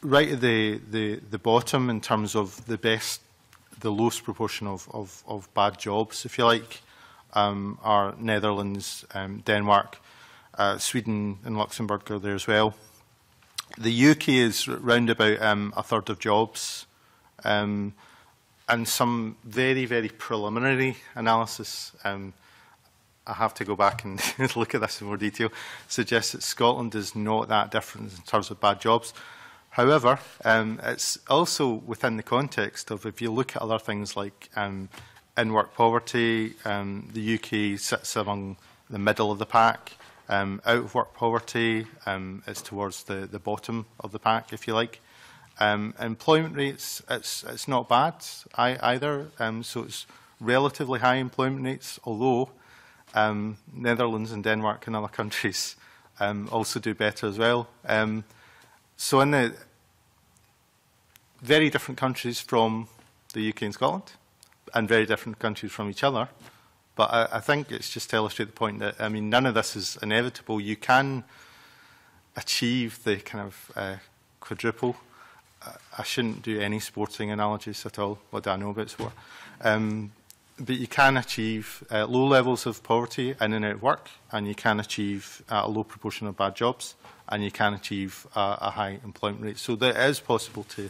right at the bottom in terms of the lowest proportion of bad jobs, if you like, are Netherlands, Denmark, Sweden and Luxembourg are there as well. The UK is round about a third of jobs. And some very, very preliminary analysis, I have to go back and look at this in more detail, suggests that Scotland is not that different in terms of bad jobs. However, it's also within the context of, if you look at other things like in-work poverty, the UK sits among the middle of the pack. Out-of-work poverty is towards the bottom of the pack, if you like. Employment rates, it's not bad either, so it's relatively high employment rates, although Netherlands and Denmark and other countries also do better as well. So in the very different countries from the UK and Scotland, and very different countries from each other, but I think it's just to illustrate the point that, I mean, none of this is inevitable. You can achieve the kind of quadruple. I shouldn't do any sporting analogies at all. What do I know about sport? But you can achieve low levels of poverty in and out of work, and you can achieve a low proportion of bad jobs, and you can achieve a high employment rate. So it is possible to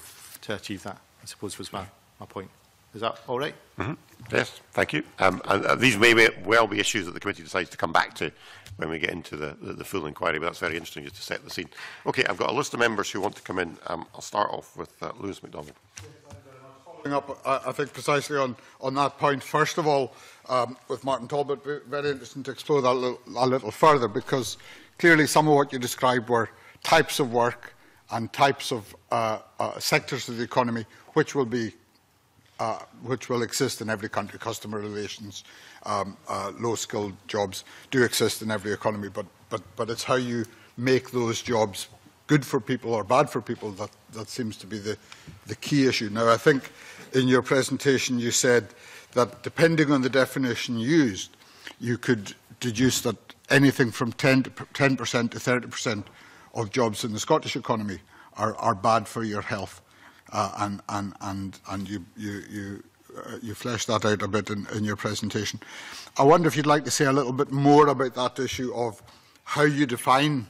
achieve that, I suppose, was my point. Is that all right? Mm-hmm. Yes, thank you. And these may well be issues that the committee decides to come back to when we get into the full inquiry, but that's very interesting just to set the scene. Okay, I've got a list of members who want to come in. I'll start off with Lewis MacDonald. Following up, I think, precisely on that point, first of all, with Martin Taulbut, very interesting to explore that a little further, because clearly some of what you described were types of work and types of sectors of the economy which will be which will exist in every country. Customer relations, low-skilled jobs do exist in every economy, but it's how you make those jobs good for people or bad for people that seems to be the key issue. Now, I think in your presentation you said that depending on the definition used, you could deduce that anything from 10% to 30% of jobs in the Scottish economy are bad for your health. And you fleshed that out a bit in your presentation. I wonder if you'd like to say a little bit more about that issue of how you define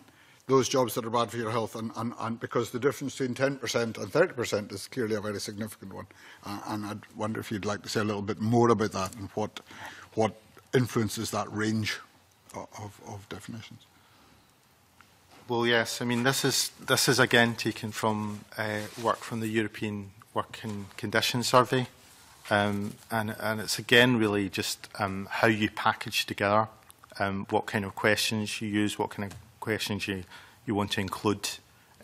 those jobs that are bad for your health, and because the difference between 10% and 30% is clearly a very significant one. And I'd wonder if you'd like to say a little bit more about that and what influences that range of definitions. Well, yes. I mean, this is again taken from work from the European Working Conditions Survey, and it's again really just how you package together what kind of questions you use, what kind of questions you want to include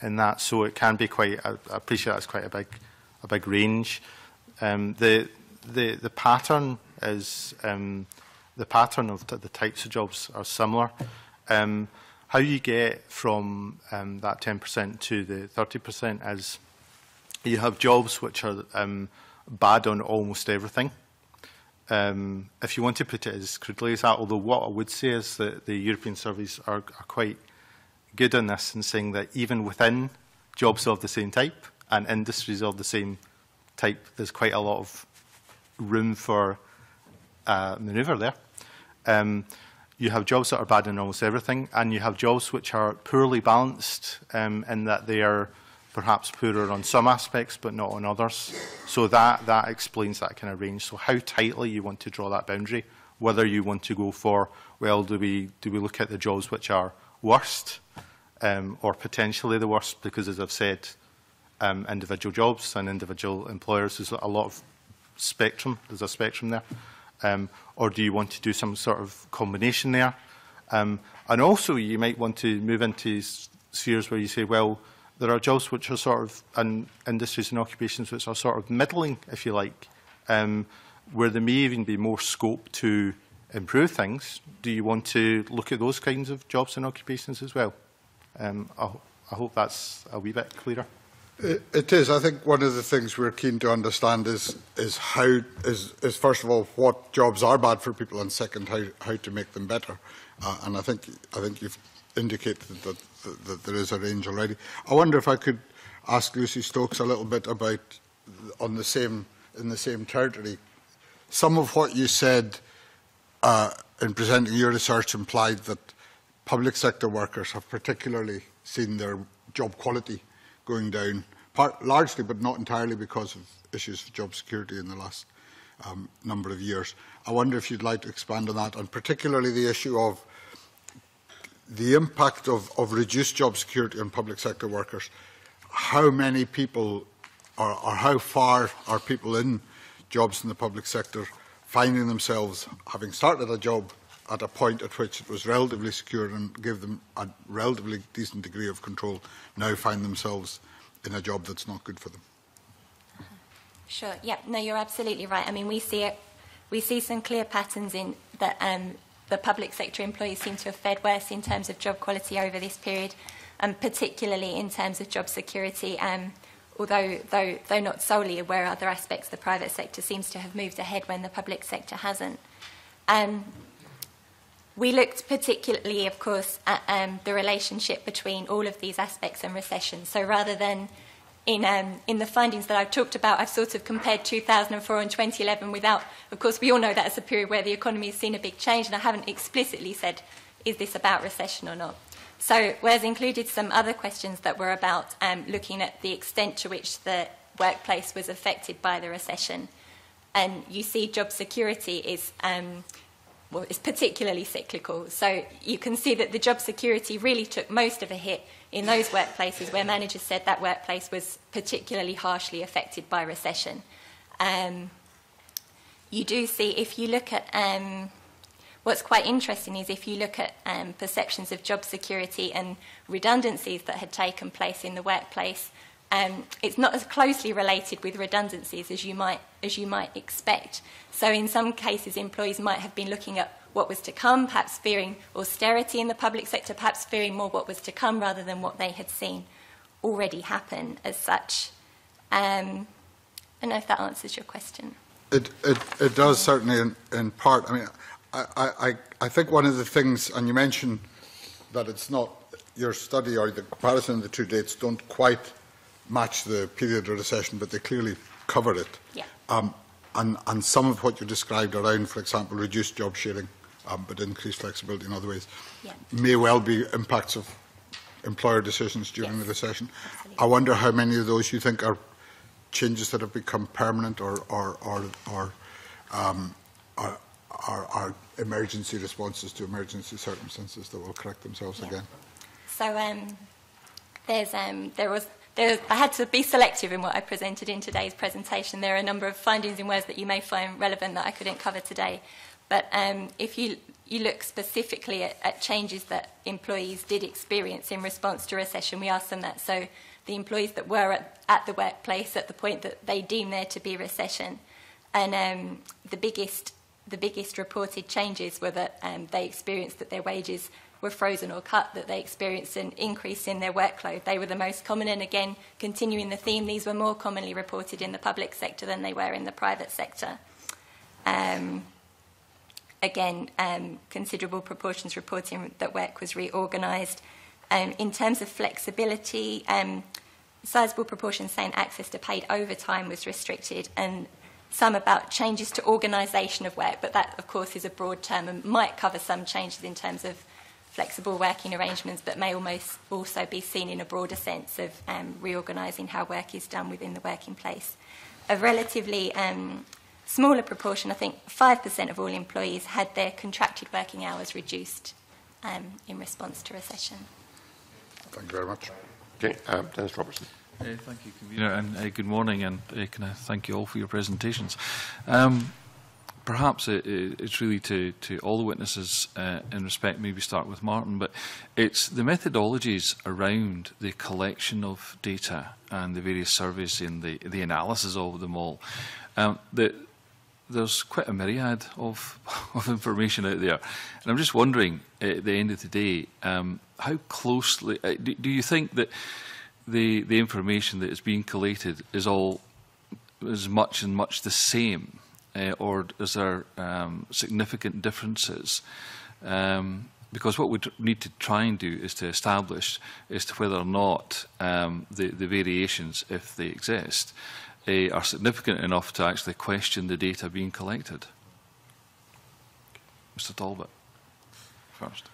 in that. So it can be quite. I appreciate that's quite a big range. The pattern is the pattern of the types of jobs are similar. How you get from that 10% to the 30% is you have jobs which are bad on almost everything. If you want to put it as crudely as that, although what I would say is that the European surveys are quite good on this in saying that even within jobs of the same type and industries of the same type, there's quite a lot of room for manoeuvre there. You have jobs that are bad in almost everything, and you have jobs which are poorly balanced in that they are perhaps poorer on some aspects but not on others. So that explains that kind of range. So how tightly you want to draw that boundary, whether you want to go for, well, do we look at the jobs which are worst or potentially the worst, because as I've said, individual jobs and individual employers, there's a lot of spectrum, there's a spectrum there. Or do you want to do some sort of combination there? And also you might want to move into spheres where you say, well, there are jobs which are sort of, and industries and occupations which are sort of middling, if you like, where there may even be more scope to improve things. Do you want to look at those kinds of jobs and occupations as well? I hope that's a wee bit clearer. It is. I think one of the things we're keen to understand is first of all what jobs are bad for people, and second how to make them better. And I think you've indicated that there is a range already. I wonder if I could ask Lucy Stokes a little bit about in the same territory. Some of what you said in presenting your research implied that public sector workers have particularly seen their job quality going down, largely but not entirely because of issues of job security in the last number of years. I wonder if you'd like to expand on that, and particularly the issue of the impact of reduced job security on public sector workers. How many people, or how far are people in jobs in the public sector finding themselves having started a job at a point at which it was relatively secure and gave them a relatively decent degree of control, now find themselves in a job that's not good for them? Sure, yeah, no, you're absolutely right. I mean, we see some clear patterns in that the public sector employees seem to have fared worse in terms of job quality over this period, and particularly in terms of job security, although though not solely, where other aspects the private sector seems to have moved ahead when the public sector hasn't. We looked particularly, of course, at the relationship between all of these aspects and recession. So rather than in the findings that I've talked about, I've sort of compared 2004 and 2011 without, of course, we all know that's a period where the economy has seen a big change, and I haven't explicitly said, is this about recession or not? So whereas included some other questions that were about looking at the extent to which the workplace was affected by the recession. you see job security is well, it's particularly cyclical. So you can see that the job security really took most of a hit in those workplaces where managers said that workplace was particularly harshly affected by recession. You do see, if you look at, what's quite interesting is if you look at perceptions of job security and redundancies that had taken place in the workplace, it's not as closely related with redundancies as you might expect. So in some cases, employees might have been looking at what was to come, perhaps fearing austerity in the public sector, perhaps fearing more what was to come rather than what they had seen already happen as such. I don't know if that answers your question. It does, certainly, in part. I mean, I think one of the things, and you mentioned that it's not your study or the comparison of the two dates don't quite match the period of recession, but they clearly cover it. Yeah. And some of what you described around, for example, reduced job sharing, but increased flexibility in other ways, yeah, may well be impacts of employer decisions during, yes, the recession. Absolutely. I wonder how many of those you think are changes that have become permanent or are emergency responses to emergency circumstances that will correct themselves, yeah, again. So I had to be selective in what I presented in today's presentation. There are a number of findings in words that you may find relevant that I couldn't cover today. But if you look specifically at changes that employees did experience in response to recession, we asked them that. So the employees that were at the workplace at the point that they deemed there to be recession, and the biggest reported changes were that they experienced that their wages were frozen or cut, that they experienced an increase in their workload. They were the most common, and again, continuing the theme, these were more commonly reported in the public sector than they were in the private sector. Considerable proportions reporting that work was reorganised. In terms of flexibility, sizable proportions saying access to paid overtime was restricted, and some about changes to organisation of work, but that, of course, is a broad term and might cover some changes in terms of flexible working arrangements, but may almost also be seen in a broader sense of reorganising how work is done within the working place. A relatively smaller proportion, I think 5% of all employees, had their contracted working hours reduced in response to recession. Thank you very much. Okay, Dennis Robertson. Thank you, Convener, and good morning, and can I thank you all for your presentations. Perhaps it's really to all the witnesses in respect, maybe start with Martin, but it's the methodologies around the collection of data and the various surveys and the analysis of them all. There's quite a myriad of information out there. And I'm just wondering, at the end of the day, how closely... do you think that the information that is being collated is all as much and much the same? Or is there significant differences? Because what we need to try and do is to establish as to whether or not the variations, if they exist, are significant enough to actually question the data being collected. Mr. Taulbut, first.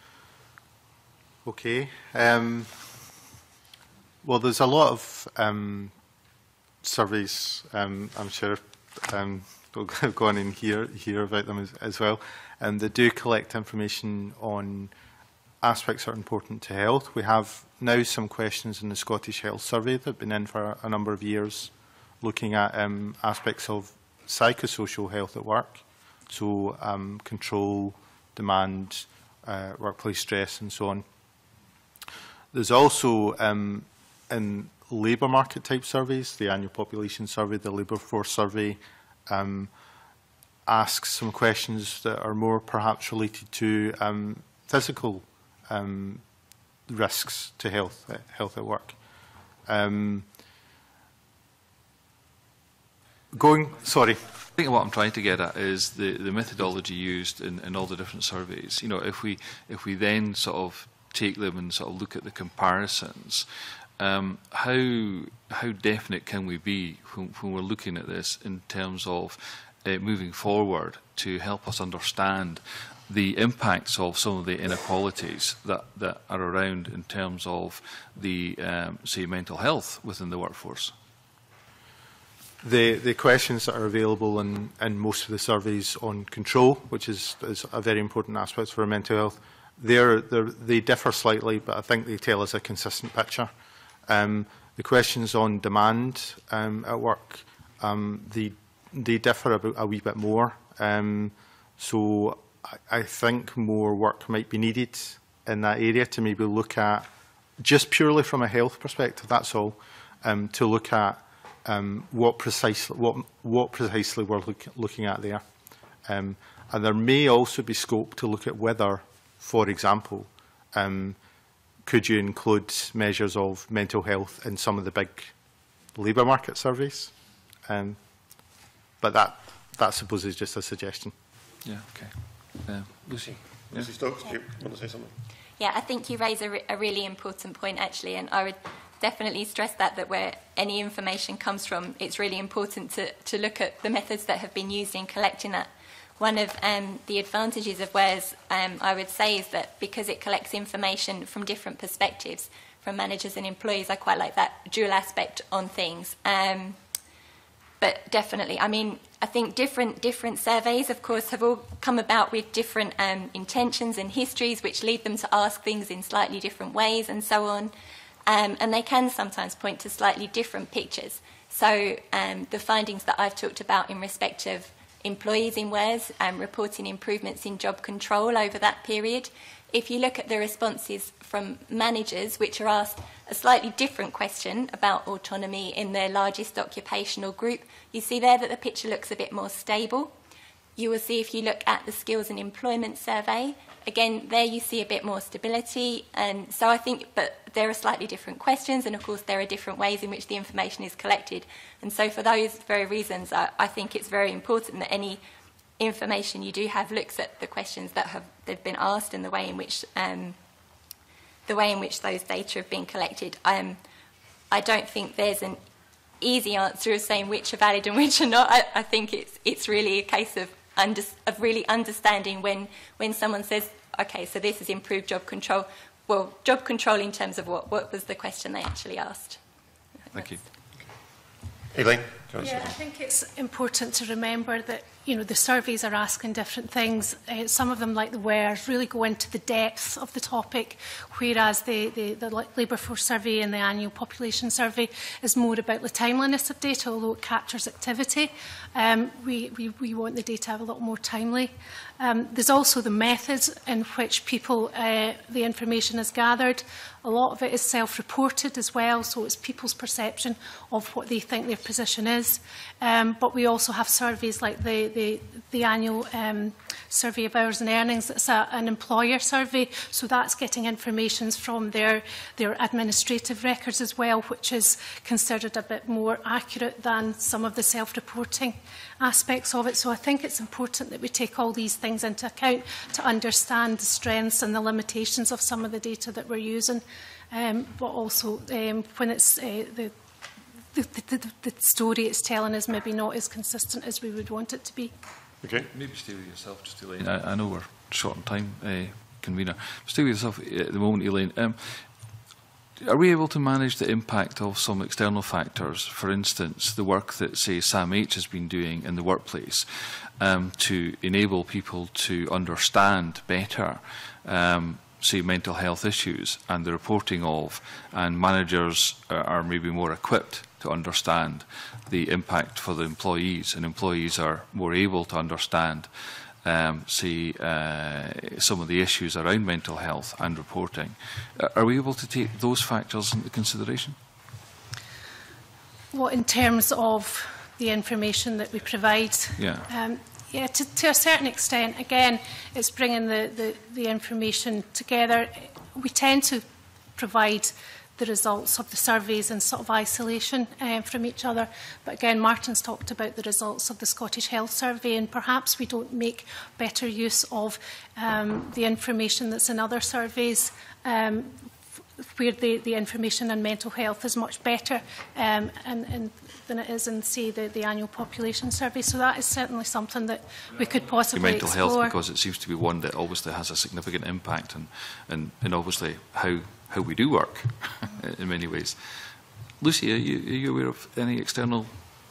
Okay. Well, there's a lot of surveys, I'm sure we'll go on and hear about them as well. And they do collect information on aspects that are important to health. We have now some questions in the Scottish Health Survey that have been in for a number of years, looking at aspects of psychosocial health at work, so control, demand, workplace stress and so on. There's also in labour market type surveys, the Annual Population Survey, the Labour Force Survey, asks some questions that are more perhaps related to physical risks to health at work. Sorry. I think what I'm trying to get at is the methodology used in all the different surveys. You know, if we then sort of take them and sort of look at the comparisons, how definite can we be when we're looking at this in terms of moving forward to help us understand the impacts of some of the inequalities that are around in terms of the, say, mental health within the workforce? the questions that are available in most of the surveys on control, which is a very important aspect for mental health. They differ slightly, but I think they tell us a consistent picture. The questions on demand at work, they differ a wee bit more. So I think more work might be needed in that area to maybe look at, just purely from a health perspective, that's all, to look at what precisely we're looking at there. And there may also be scope to look at whether, for example, could you include measures of mental health in some of the big labour market surveys? But that I suppose is just a suggestion. Yeah. Okay. Lucy. Yeah. Lucy Stokes, do you want to say something? Yeah, I think you raise a really important point actually, and I would definitely stress that where any information comes from, it's really important to look at the methods that have been used in collecting that. One of the advantages of WERS, I would say, is that because it collects information from different perspectives, from managers and employees, I quite like that dual aspect on things. But definitely, I mean, I think different surveys, of course, have all come about with different intentions and histories, which lead them to ask things in slightly different ways and so on. And they can sometimes point to slightly different pictures. So the findings that I've talked about in respect of employees in WERS reporting improvements in job control over that period. If you look at the responses from managers, which are asked a slightly different question about autonomy in their largest occupational group, you see there that the picture looks a bit more stable. You will see if you look at the Skills and Employment Survey, again, there you see a bit more stability. And so I think, but there are slightly different questions, and of course there are different ways in which the information is collected. And so for those very reasons, I think it's very important that any information you do have looks at the questions that they've been asked and the way in which those data have been collected. I don't think there's an easy answer of saying which are valid and which are not. I think it's really a case of really understanding when someone says, okay, so this is improved job control. Well, job control in terms of what was the question they actually asked. Thank you. Elaine? Yeah, I think it's important to remember that, you know, the surveys are asking different things. Some of them, like the WERS, really go into the depth of the topic, whereas the Labour Force Survey and the Annual Population Survey is more about the timeliness of data, although it captures activity. We want the data a lot more timely. There's also the methods in which the information is gathered. A lot of it is self-reported as well, so it's people's perception of what they think their position is. But we also have surveys like the annual survey of hours and earnings. It's an employer survey, so that's getting information from their administrative records as well, which is considered a bit more accurate than some of the self-reporting aspects of it. So I think it's important that we take all these things into account to understand the strengths and the limitations of some of the data that we're using, but also when it's the story it's telling is maybe not as consistent as we would want it to be. Okay, maybe stay with yourself just, Elaine. I know we're short on time, convener. Stay with yourself at the moment, Elaine. Are we able to manage the impact of some external factors, for instance, the work that, say, SAMH has been doing in the workplace to enable people to understand better, say, mental health issues and the reporting of, and managers are maybe more equipped to understand the impact for the employees, and employees are more able to understand, say, some of the issues around mental health and reporting. Are we able to take those factors into consideration? Well, in terms of the information that we provide? Yeah. Yeah, to a certain extent, again, it's bringing the information together. We tend to provide the results of the surveys in sort of isolation from each other. But again, Martin's talked about the results of the Scottish Health Survey, and perhaps we don't make better use of the information that's in other surveys, where the information on mental health is much better than it is in, say, the Annual Population Survey. So that is certainly something that we could possibly mental explore. Mental health, because it seems to be one that obviously has a significant impact and obviously how we do work in many ways. Lucy, are you aware of any external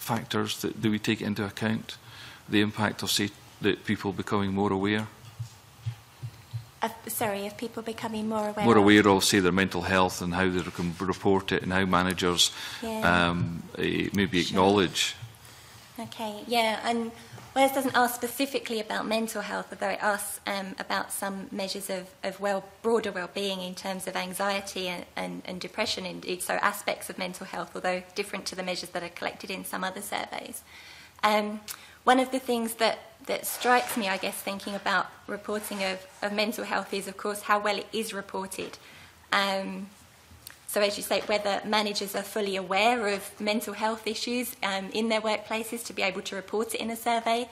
factors that do we take into account? The impact of, say, people becoming more aware? If people becoming more aware? More aware of, say, their mental health and how they can report it and how managers maybe acknowledge. Okay, yeah, and well, this doesn't ask specifically about mental health, although it asks about some measures of broader well-being in terms of anxiety and depression, indeed, so aspects of mental health, although different to the measures that are collected in some other surveys. One of the things that strikes me, I guess, thinking about reporting of mental health is, of course, how well it is reported. So as you say, whether managers are fully aware of mental health issues in their workplaces to be able to report it in a survey,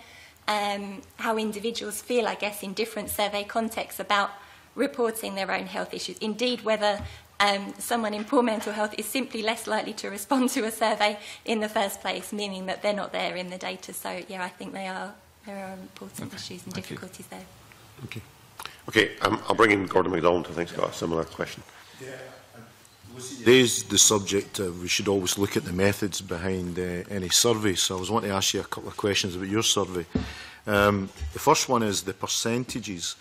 how individuals feel, I guess, in different survey contexts about reporting their own health issues. Indeed, whether someone in poor mental health is simply less likely to respond to a survey in the first place, meaning that they're not there in the data. So, yeah, I think there are important issues and difficulties there. Thank you. Okay, I'll bring in Gordon MacDonald, who I think has got a similar question. Yeah, today's the subject of we should always look at the methods behind any survey. So I was wanting to ask you a couple of questions about your survey. The first one is the percentages.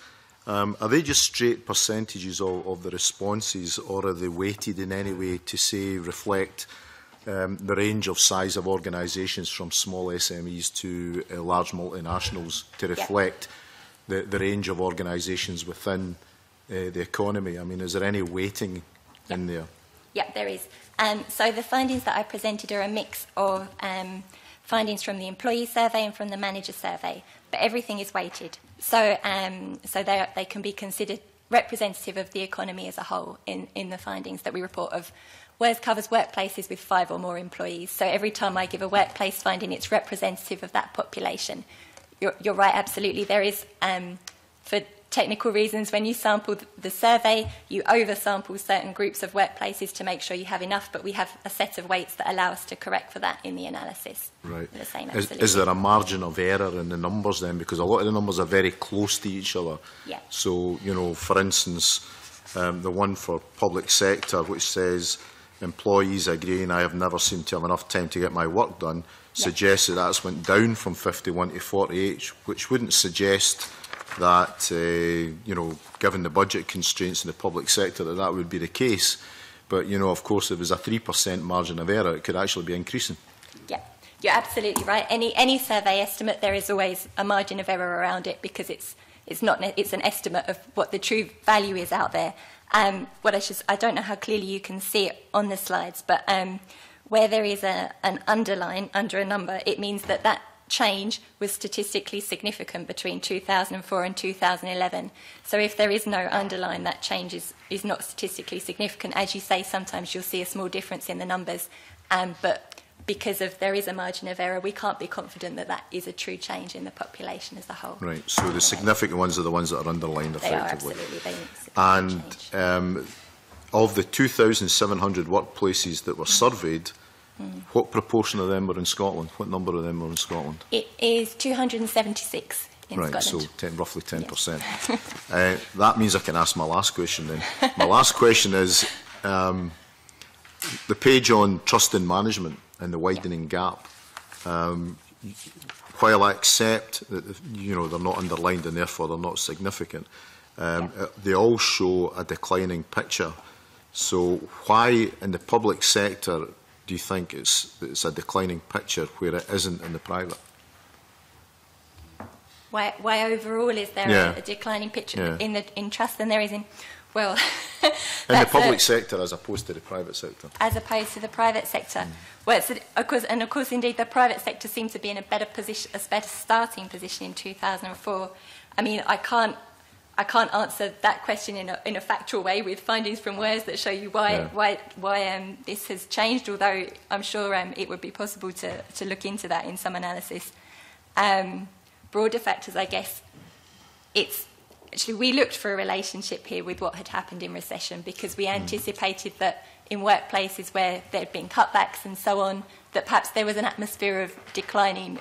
Are they just straight percentages of the responses, or are they weighted in any way to, say, reflect the range of size of organisations from small SMEs to large multinationals, to reflect the range of organisations within the economy? I mean, is there any weighting in there? Yeah, there is. So the findings that I presented are a mix of findings from the employee survey and from the manager survey, but everything is weighted. So, so they can be considered representative of the economy as a whole in the findings that we report of. WERS covers workplaces with 5 or more employees. So every time I give a workplace finding, it's representative of that population. You're right, absolutely. There is, for technical reasons, when you sample the survey, you oversample certain groups of workplaces to make sure you have enough, but we have a set of weights that allow us to correct for that in the analysis. Right. The same, is there a margin of error in the numbers then? Because a lot of the numbers are very close to each other. Yeah. So, you know, for instance, the one for public sector, which says employees agreeing, I have never seemed to have enough time to get my work done, suggests that that's went down from 51 to 48, which wouldn't suggest that, you know, given the budget constraints in the public sector, that that would be the case. But, you know, of course, if there's a 3% margin of error, it could actually be increasing. Yeah, you're absolutely right. Any survey estimate, there is always a margin of error around it, because it's an estimate of what the true value is out there. I don't know how clearly you can see it on the slides, but where there is an underline under a number, it means that that change was statistically significant between 2004 and 2011. So if there is no underline, that change is not statistically significant. As you say, sometimes you'll see a small difference in the numbers, but because there is a margin of error, we can't be confident that that is a true change in the population as a whole. Right, so the significant ones are the ones that are underlined effectively. They are absolutely. And of the 2,700 workplaces that were surveyed, what proportion of them were in Scotland? What number of them were in Scotland? It is 276 in Scotland. Right, so roughly 10%. Yeah. That means I can ask my last question then. My last question is the page on trust in management and the widening gap. While I accept that, you know, they're not underlined and therefore they're not significant, they all show a declining picture. So why in the public sector do you think it's a declining picture where it isn't in the private? Why overall is there a declining picture in trust than there is in, well... in the public sector as opposed to the private sector. As opposed to the private sector. Well, of course, indeed, the private sector seemed to be in a better position, a better starting position in 2004. I mean, I can't answer that question in a factual way with findings from WERS that show you why this has changed, although I'm sure it would be possible to look into that in some analysis. Broader factors, I guess, actually we looked for a relationship here with what had happened in recession, because we anticipated that in workplaces where there had been cutbacks and so on, that perhaps there was an atmosphere of declining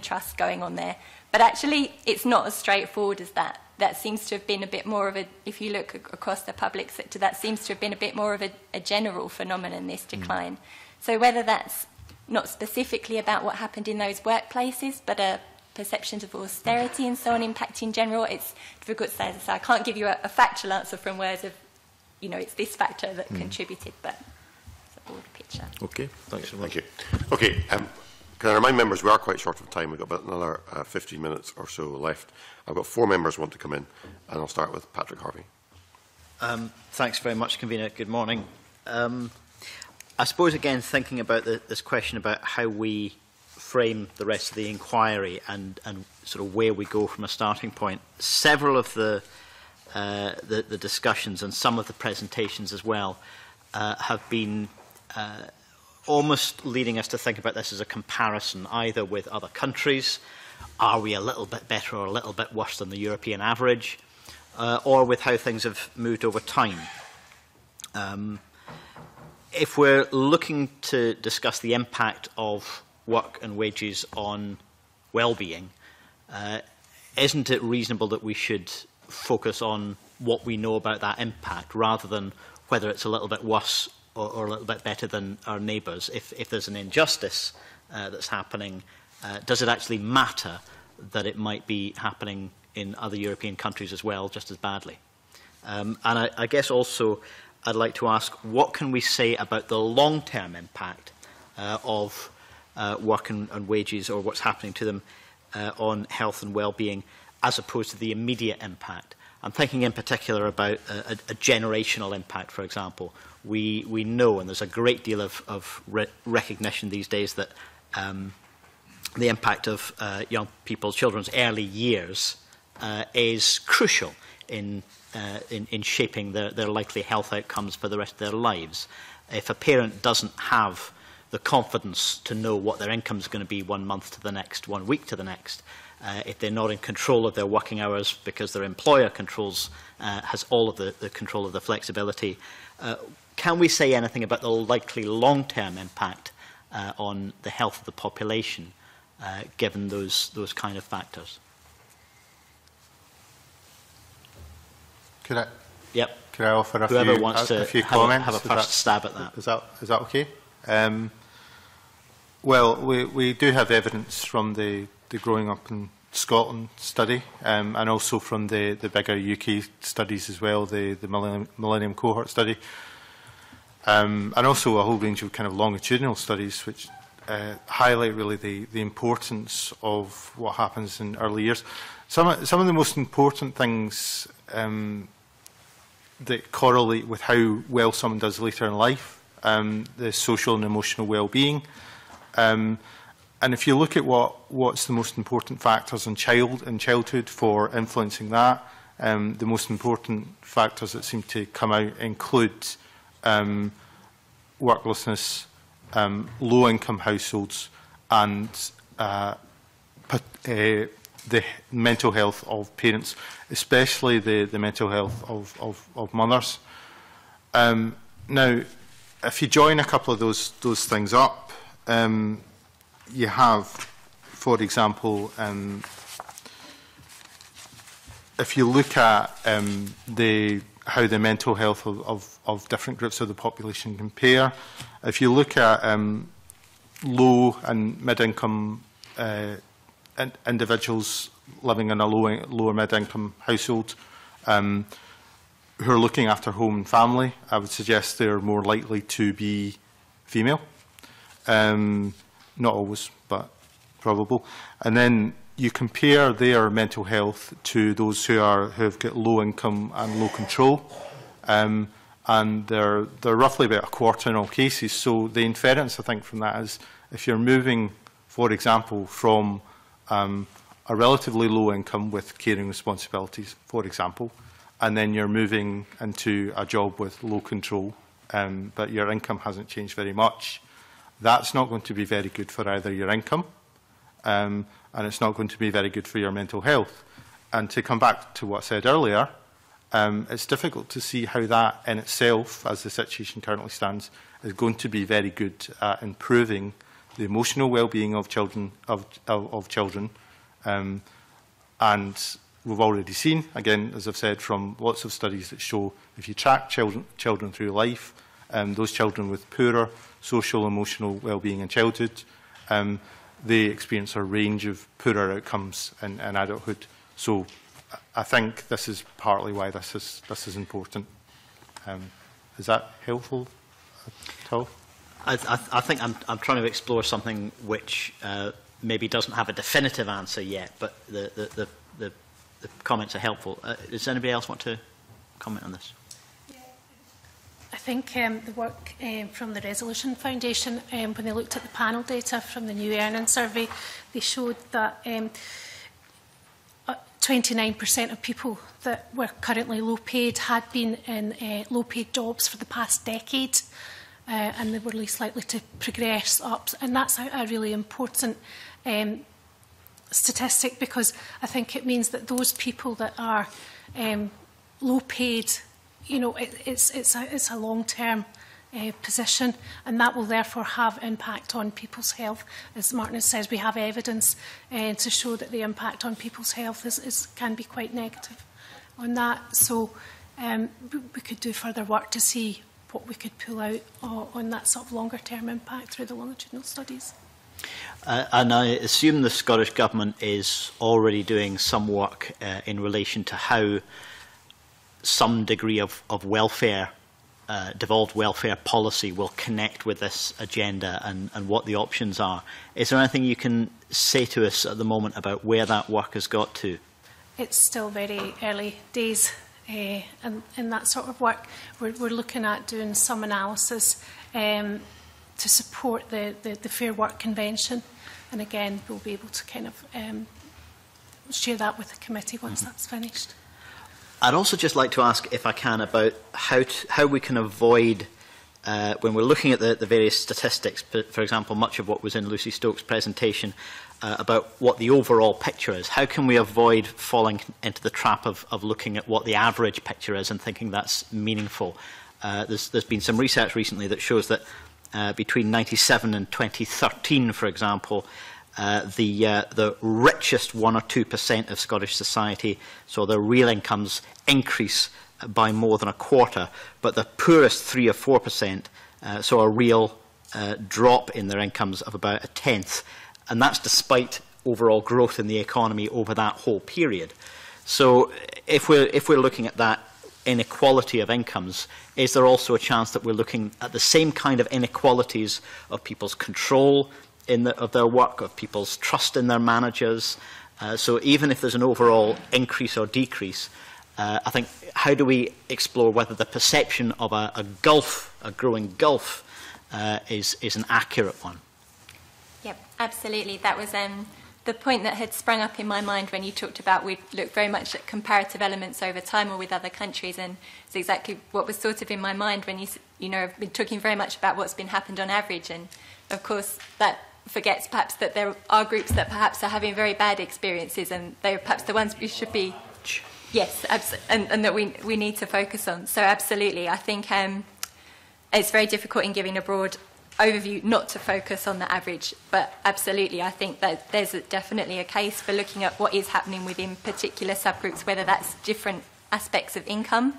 trust going on there. But actually it's not as straightforward as that. That seems to have been a bit more of a, if you look across the public sector, that seems to have been a bit more of a general phenomenon, this decline. So whether that's not specifically about what happened in those workplaces, but perceptions of austerity and so on impact in general. It's difficult to say. So I can't give you a factual answer from words of, you know, it's this factor that contributed, but it's a broader picture. Okay, thanks so much. Thank you. Okay, can I remind members we are quite short of time. We've got about another 15 minutes or so left. I've got four members who want to come in, and I'll start with Patrick Harvey. Thanks very much, Convener. Good morning. I suppose, again, thinking about this question about how we frame the rest of the inquiry and sort of where we go from a starting point, several of the discussions and some of the presentations as well have been almost leading us to think about this as a comparison, either with other countries, are we a little bit better or a little bit worse than the European average, or with how things have moved over time. If we're looking to discuss the impact of work and wages on well-being, isn't it reasonable that we should focus on what we know about that impact rather than whether it's a little bit worse or a little bit better than our neighbours? If there's an injustice that's happening, does it actually matter that it might be happening in other European countries as well, just as badly? And I guess also I'd like to ask, what can we say about the long-term impact of work and wages, or what's happening to them on health and well-being, as opposed to the immediate impact? I'm thinking in particular about a generational impact, for example. We know, and there's a great deal of recognition these days, that the impact of young people's, children's early years is crucial in shaping their likely health outcomes for the rest of their lives. If a parent doesn't have the confidence to know what their income is going to be one month to the next, one week to the next, if they're not in control of their working hours because their employer controls, has all of the control of the flexibility, can we say anything about the likely long-term impact on the health of the population, given those kind of factors? Could I? Yep. Could I offer a whoever few, wants to a few comments? Have a first stab at that. Is that okay? Well, we do have evidence from the Growing Up in Scotland study, and also from the bigger UK studies as well, the Millennium Cohort study, and also a whole range of kind of longitudinal studies which highlight really the importance of what happens in early years. Some of the most important things that correlate with how well someone does later in life, the social and emotional well-being. And if you look at what's the most important factors in childhood for influencing that, the most important factors that seem to come out include worklessness, low-income households, and the mental health of parents, especially the mental health of mothers. Now, if you join a couple of those things up, you have, for example, if you look at how the mental health of different groups of the population compare, if you look at low and mid-income individuals living in a low or mid-income household who are looking after home and family, I would suggest they're more likely to be female. Not always, but probable. And then you compare their mental health to those who have got low income and low control, and they're roughly about a quarter in all cases. So the inference, I think, from that is if you're moving, for example, from a relatively low income with caring responsibilities, for example, and then you're moving into a job with low control, but your income hasn't changed very much, that's not going to be very good for either your income, and it's not going to be very good for your mental health. And to come back to what I said earlier, it's difficult to see how that in itself, as the situation currently stands, is going to be very good at improving the emotional well-being of children. And we've already seen, again, as I've said, from lots of studies that show if you track children through life, those children with poorer social, emotional well-being in childhood, they experience a range of poorer outcomes in adulthood. So I think this is partly why this is important. Is that helpful at all? I think I'm trying to explore something which maybe doesn't have a definitive answer yet, but the comments are helpful. Does anybody else want to comment on this? I think the work from the Resolution Foundation, when they looked at the panel data from the new earnings survey, they showed that 29% of people that were currently low paid had been in low paid jobs for the past decade, and they were least likely to progress up. And that's a really important statistic, because I think it means that those people that are low paid, you know, it's a long-term position, and that will therefore have impact on people's health. As Martin says, we have evidence to show that the impact on people's health can be quite negative on that. So we could do further work to see what we could pull out on that sort of longer-term impact through the longitudinal studies. And I assume the Scottish Government is already doing some work in relation to how some degree of welfare, devolved welfare policy will connect with this agenda and what the options are. Is there anything you can say to us at the moment about where that work has got to? It's still very early days in that sort of work. We're looking at doing some analysis to support the Fair Work Convention. And again, we'll be able to kind of share that with the committee once that's finished. I'd also just like to ask, if I can, about how we can avoid, when we're looking at the various statistics, for example, much of what was in Lucy Stokes' presentation about what the overall picture is, how can we avoid falling into the trap of looking at what the average picture is and thinking that's meaningful? There's been some research recently that shows that between 1997 and 2013, for example, the richest 1 or 2% of Scottish society, so their real incomes increase by more than a quarter, but the poorest 3 or 4%, saw a real drop in their incomes of about a tenth, and that's despite overall growth in the economy over that whole period. So, if we're looking at that inequality of incomes, is there also a chance that we're looking at the same kind of inequalities of people's control of their work, of people's trust in their managers? So even if there's an overall increase or decrease, I think, how do we explore whether the perception of a gulf, a growing gulf, is an accurate one? Yep, absolutely. That was the point that had sprung up in my mind when you talked about we look very much at comparative elements over time or with other countries, and it's exactly what was sort of in my mind when you know, I've been talking very much about what's been happened on average, and of course that forgets perhaps that there are groups that perhaps are having very bad experiences, and they are perhaps the ones we should be, yes, and that we need to focus on. So absolutely, I think it's very difficult in giving a broad overview not to focus on the average, but absolutely, I think that there's definitely a case for looking at what is happening within particular subgroups, whether that's different aspects of income.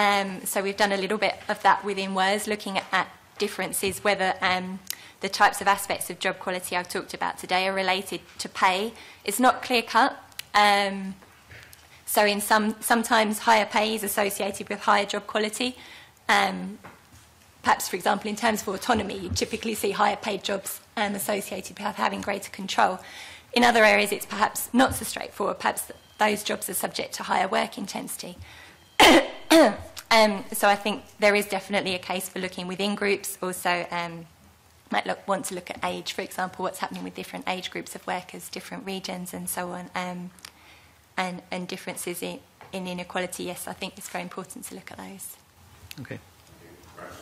So we've done a little bit of that within WERS, looking at differences, whether the types of aspects of job quality I've talked about today are related to pay. It's not clear-cut. So in sometimes higher pay is associated with higher job quality. Perhaps, for example, in terms of autonomy, you typically see higher paid jobs associated with having greater control. In other areas, it's perhaps not so straightforward. Perhaps those jobs are subject to higher work intensity. So I think there is definitely a case for looking within groups. Also, might want to look at age, for example, what's happening with different age groups of workers, different regions and so on, and differences in inequality. Yes, I think it's very important to look at those. Okay.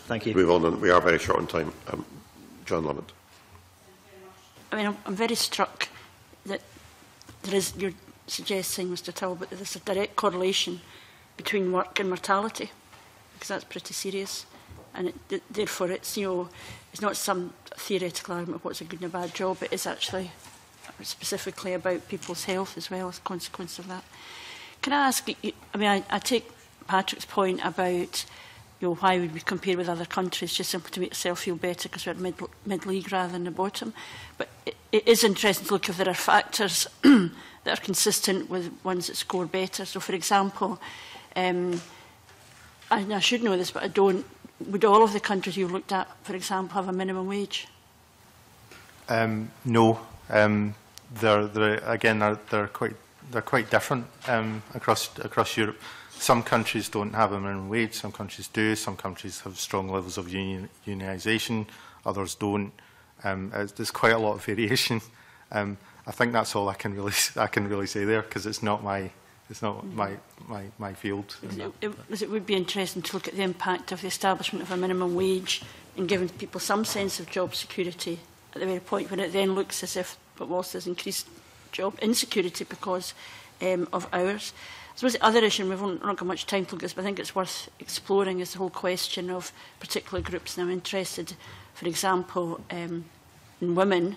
Thank you. Move on. We are very short on time. John Lamont. I mean, I'm very struck that you're suggesting, Mr Taulbut, that there's a direct correlation between work and mortality, because that's pretty serious. And therefore, it's, you know, it's not some theoretical argument of what's a good and a bad job. It is actually specifically about people's health as well as a consequence of that. Can I ask? I mean, I take Patrick's point about you know, why would we compare with other countries, just simply to make ourselves feel better because we're at mid-league rather than the bottom. But it is interesting to look if there are factors that are consistent with ones that score better. So, for example, and I should know this, but I don't, would all of the countries you've looked at, for example, have a minimum wage? No. They're quite different across Europe. Some countries don't have a minimum wage, some countries do, some countries have strong levels of unionisation, others don't. There's quite a lot of variation. I think that's all I can really say there, because it's not my field. It would be interesting to look at the impact of the establishment of a minimum wage and giving people some sense of job security at the very point when it then looks as if, but whilst there's increased job insecurity because of hours. I suppose the other issue, and we've not got much time to look at this, but I think it's worth exploring, is the whole question of particular groups. And I'm interested, for example, in women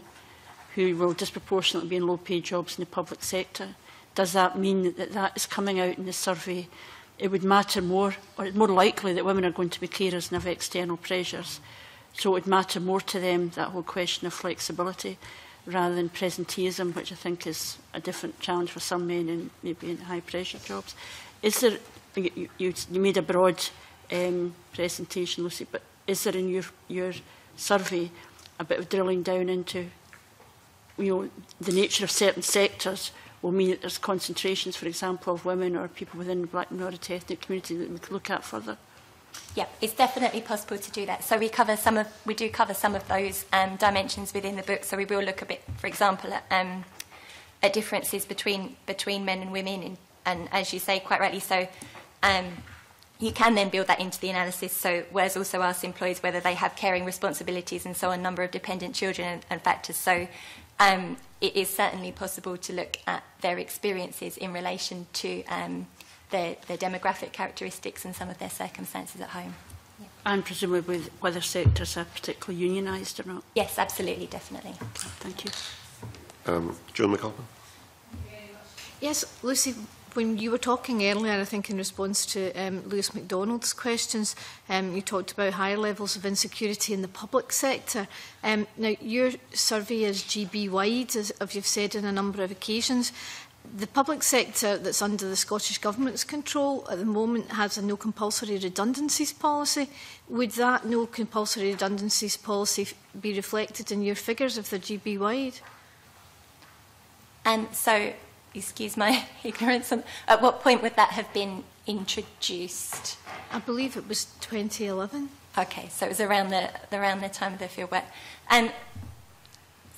who will disproportionately be in low-paid jobs in the public sector. Does that mean that that is coming out in the survey? It would matter more, or it's more likely that women are going to be carers and have external pressures. So it would matter more to them, that whole question of flexibility, rather than presenteeism, which I think is a different challenge for some men and maybe in high-pressure jobs. Is there, you made a broad presentation, Lucy, but is there in your survey a bit of drilling down into, you know, the nature of certain sectors will mean that there's concentrations, for example, of women or people within the black minority ethnic community that we could look at further? Yeah, it's definitely possible to do that. So we do cover some of those dimensions within the book. So we will look a bit, for example, at differences between men and women, and as you say quite rightly, so you can then build that into the analysis. So WERS also asks employees whether they have caring responsibilities and so on, number of dependent children and factors. So it is certainly possible to look at their experiences in relation to their demographic characteristics and some of their circumstances at home. Yeah. And presumably whether sectors are particularly unionised or not? Yes, absolutely, definitely. Thank you. Joan McAlpin. Yes, Lucy, when you were talking earlier, I think in response to Lewis MacDonald's questions, you talked about higher levels of insecurity in the public sector. Now, your survey is GB-wide, as you've said on a number of occasions. The public sector that's under the Scottish Government's control at the moment has a no compulsory redundancies policy. Would that no compulsory redundancies policy be reflected in your figures if they're GB-wide? So, excuse my ignorance, at what point would that have been introduced? I believe it was 2011. Okay, so it was around the time of the fieldwork.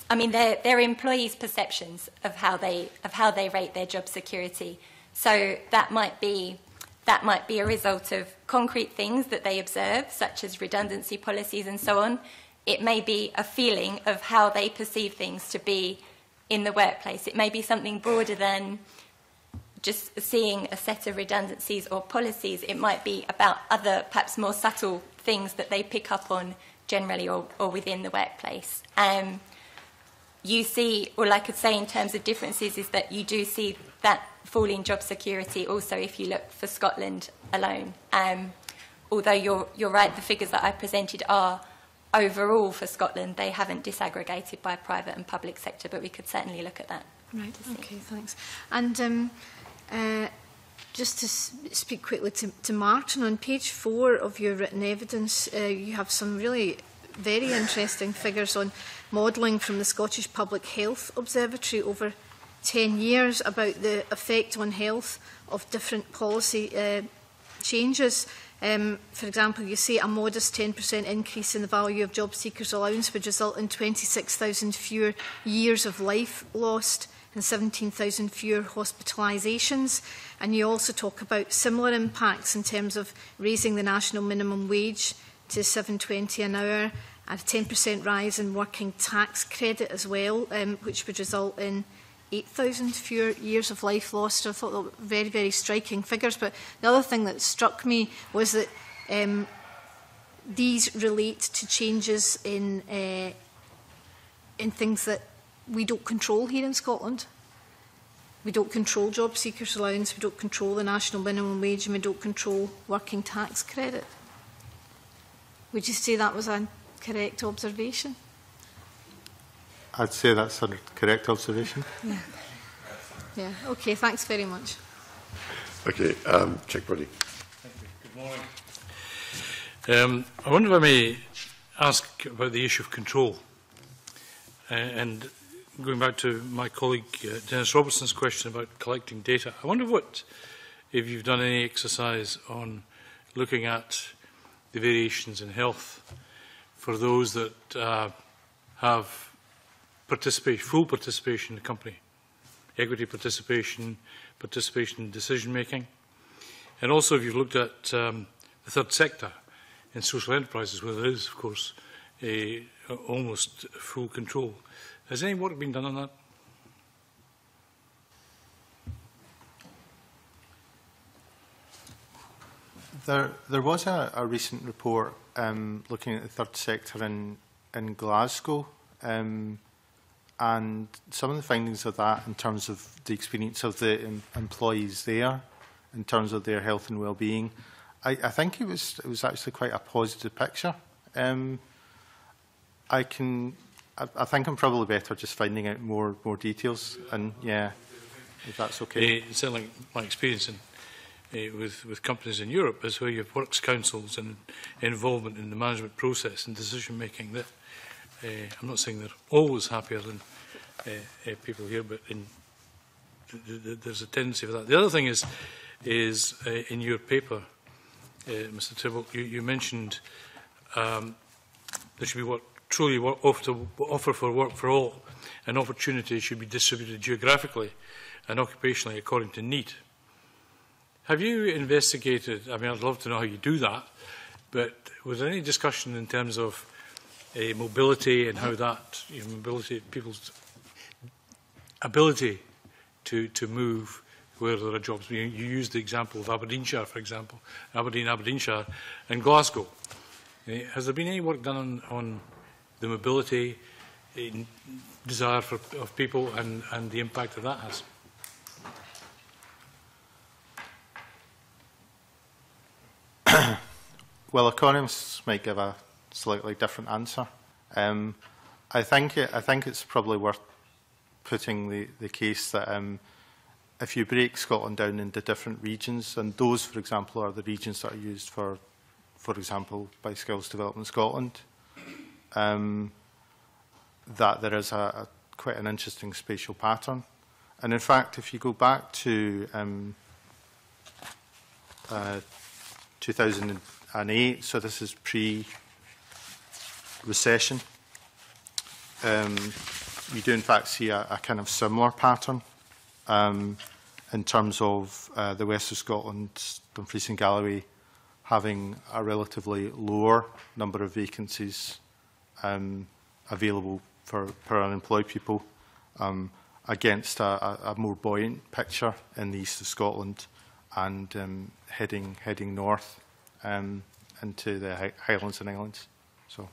I mean, they're employees' perceptions of how they rate their job security. So that might be a result of concrete things that they observe, such as redundancy policies and so on. It may be a feeling of how they perceive things to be in the workplace. It may be something broader than just seeing a set of redundancies or policies. It might be about other, perhaps more subtle things that they pick up on generally or within the workplace. You see, all I could say in terms of differences is that you do see that fall in job security also if you look for Scotland alone. Although you're right, the figures that I presented are overall for Scotland. They haven't disaggregated by private and public sector, but we could certainly look at that. Right, okay, thanks. And just to speak quickly to Martin, on page 4 of your written evidence, you have some really very interesting figures on modelling from the Scottish Public Health Observatory over 10 years about the effect on health of different policy changes. For example, you say a modest 10% increase in the value of job seekers' allowance would result in 26,000 fewer years of life lost and 17,000 fewer hospitalisations. And you also talk about similar impacts in terms of raising the national minimum wage to £7.20 an hour, and a 10% rise in working tax credit as well, which would result in 8,000 fewer years of life lost. I thought that were very, very striking figures. But the other thing that struck me was that these relate to changes in things that we don't control here in Scotland. We don't control job seekers' allowance, we don't control the national minimum wage, and we don't control working tax credit. Would you say that was a correct observation? I'd say that's a correct observation. Yeah. Yeah. Okay. Thanks very much. Okay. Check body. Thank you. Good morning. I wonder if I may ask about the issue of control. And going back to my colleague Dennis Robertson's question about collecting data, I wonder what, if you've done any exercise on looking at the variations in health for those that have full participation in the company, equity participation, participation in decision making, and also if you've looked at the third sector in social enterprises, where there is, of course, almost full control. Has any work been done on that? There was a recent report looking at the third sector in Glasgow, and some of the findings of that in terms of the experience of the employees there, in terms of their health and well-being, I think it was actually quite a positive picture. I think I'm probably better just finding out more details, and yeah, if that's okay. Certainly, my experience in, with companies in Europe is where you have works councils and involvement in the management process and decision making. That I'm not saying they're always happier than people here, but there's a tendency for that. The other thing is in your paper, Mr. Taulbut, you mentioned there should be what truly offer for work for all, and opportunities should be distributed geographically and occupationally according to need. Have you investigated, I mean, I'd love to know how you do that, but was there any discussion in terms of mobility and how that, mobility, people's ability to move where there are jobs? You used the example of Aberdeenshire, for example, Aberdeenshire and Glasgow. Has there been any work done on the mobility desire of people and the impact that that has? Well, economists might give a slightly different answer. I think it's probably worth putting the case that if you break Scotland down into different regions, and those, for example, are the regions that are used for example, by Skills Development Scotland, that there is quite an interesting spatial pattern. And in fact, if you go back to 2008, so this is pre-recession, you do in fact see a kind of similar pattern in terms of the west of Scotland, Dumfries and Galloway, having a relatively lower number of vacancies available for unemployed people, against a more buoyant picture in the east of Scotland, and heading north into the Highlands and Islands. So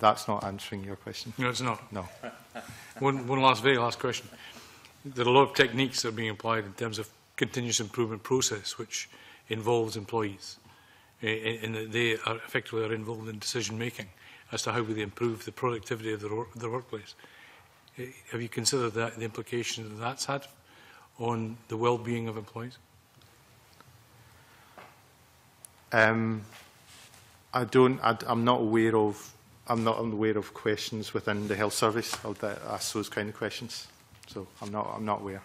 that's not answering your question. No, it's not. No. One very last question. There are a lot of techniques that are being applied in terms of continuous improvement process, which involves employees, in that they are effectively involved in decision making as to how they improve the productivity of their workplace. Have you considered that, the implications that that's had on the well-being of employees? I'm not aware of. I'm not aware of questions within the health service that ask those kind of questions. So I'm not aware.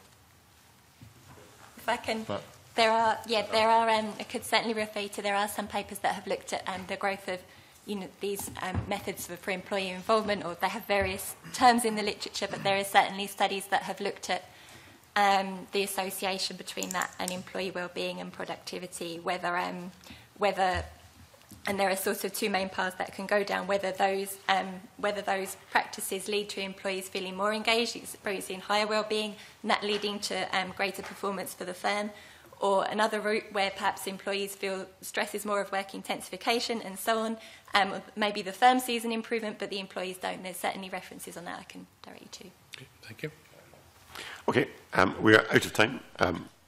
If I can. But there are. I could certainly refer to. There are some papers that have looked at the growth of, these methods for employee involvement, or they have various terms in the literature. But there are certainly studies that have looked at the association between that and employee well-being and productivity. And there are sort of two main paths that can go down. Whether those practices lead to employees feeling more engaged, experiencing higher well-being, and that leading to greater performance for the firm. Or another route where perhaps employees feel stress is more of work intensification and so on. Maybe the firm sees an improvement, but the employees don't. There's certainly references on that I can direct you to. Okay, thank you. Okay, we are out of time.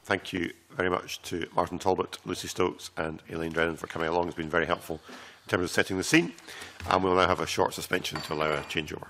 Thank you very much to Martin Taulbut, Lucy Stokes and Elaine Drennan for coming along. It's been very helpful in terms of setting the scene, and we'll now have a short suspension to allow a changeover.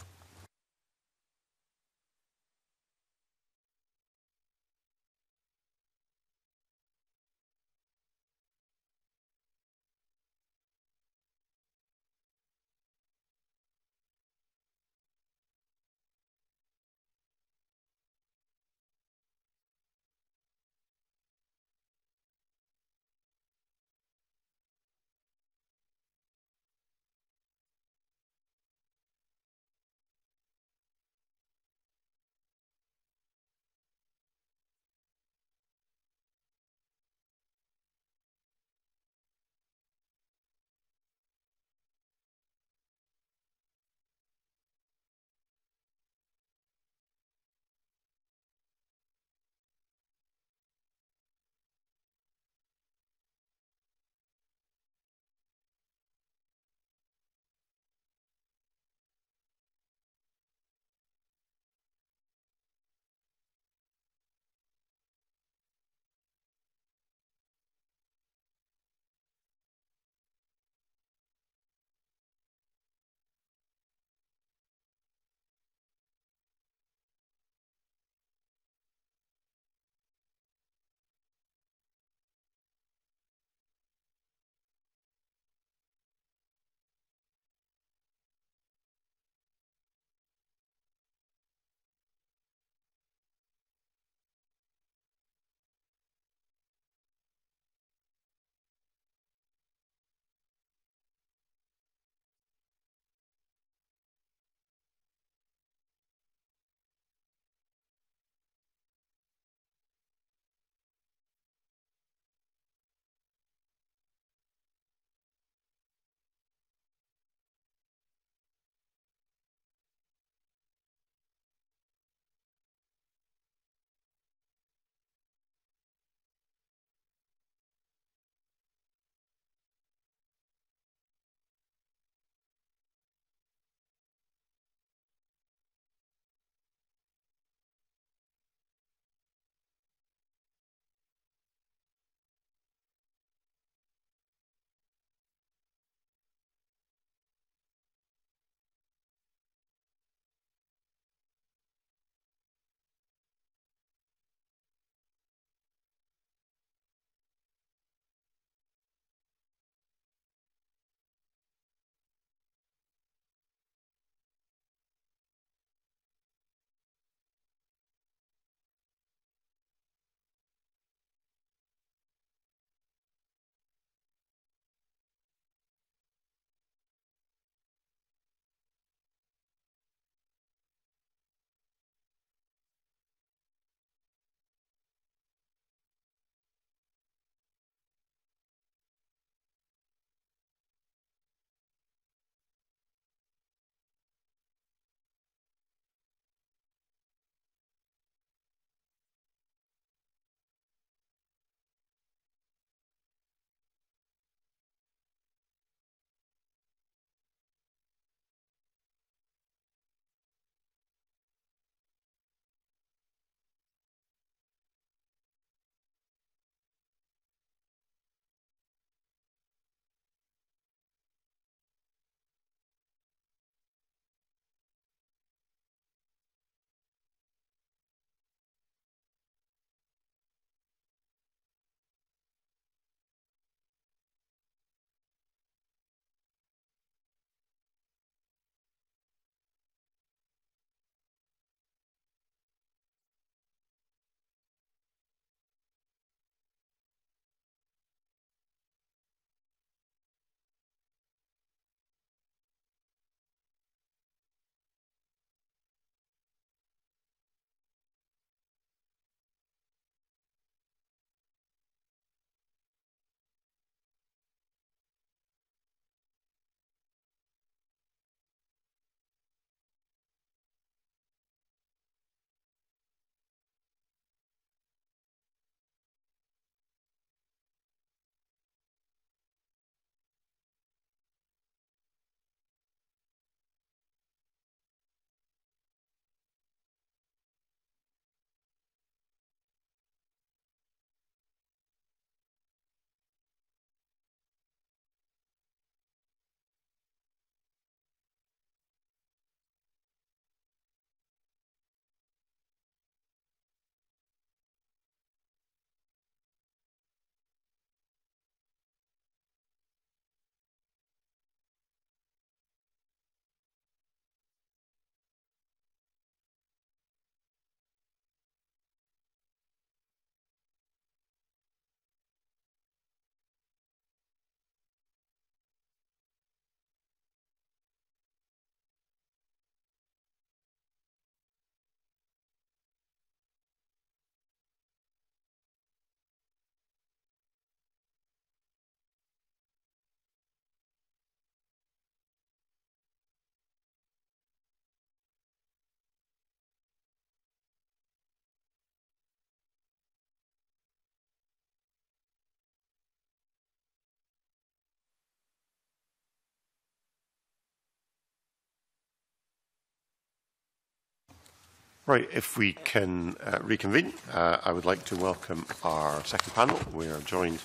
Right, if we can reconvene, I would like to welcome our second panel. We are joined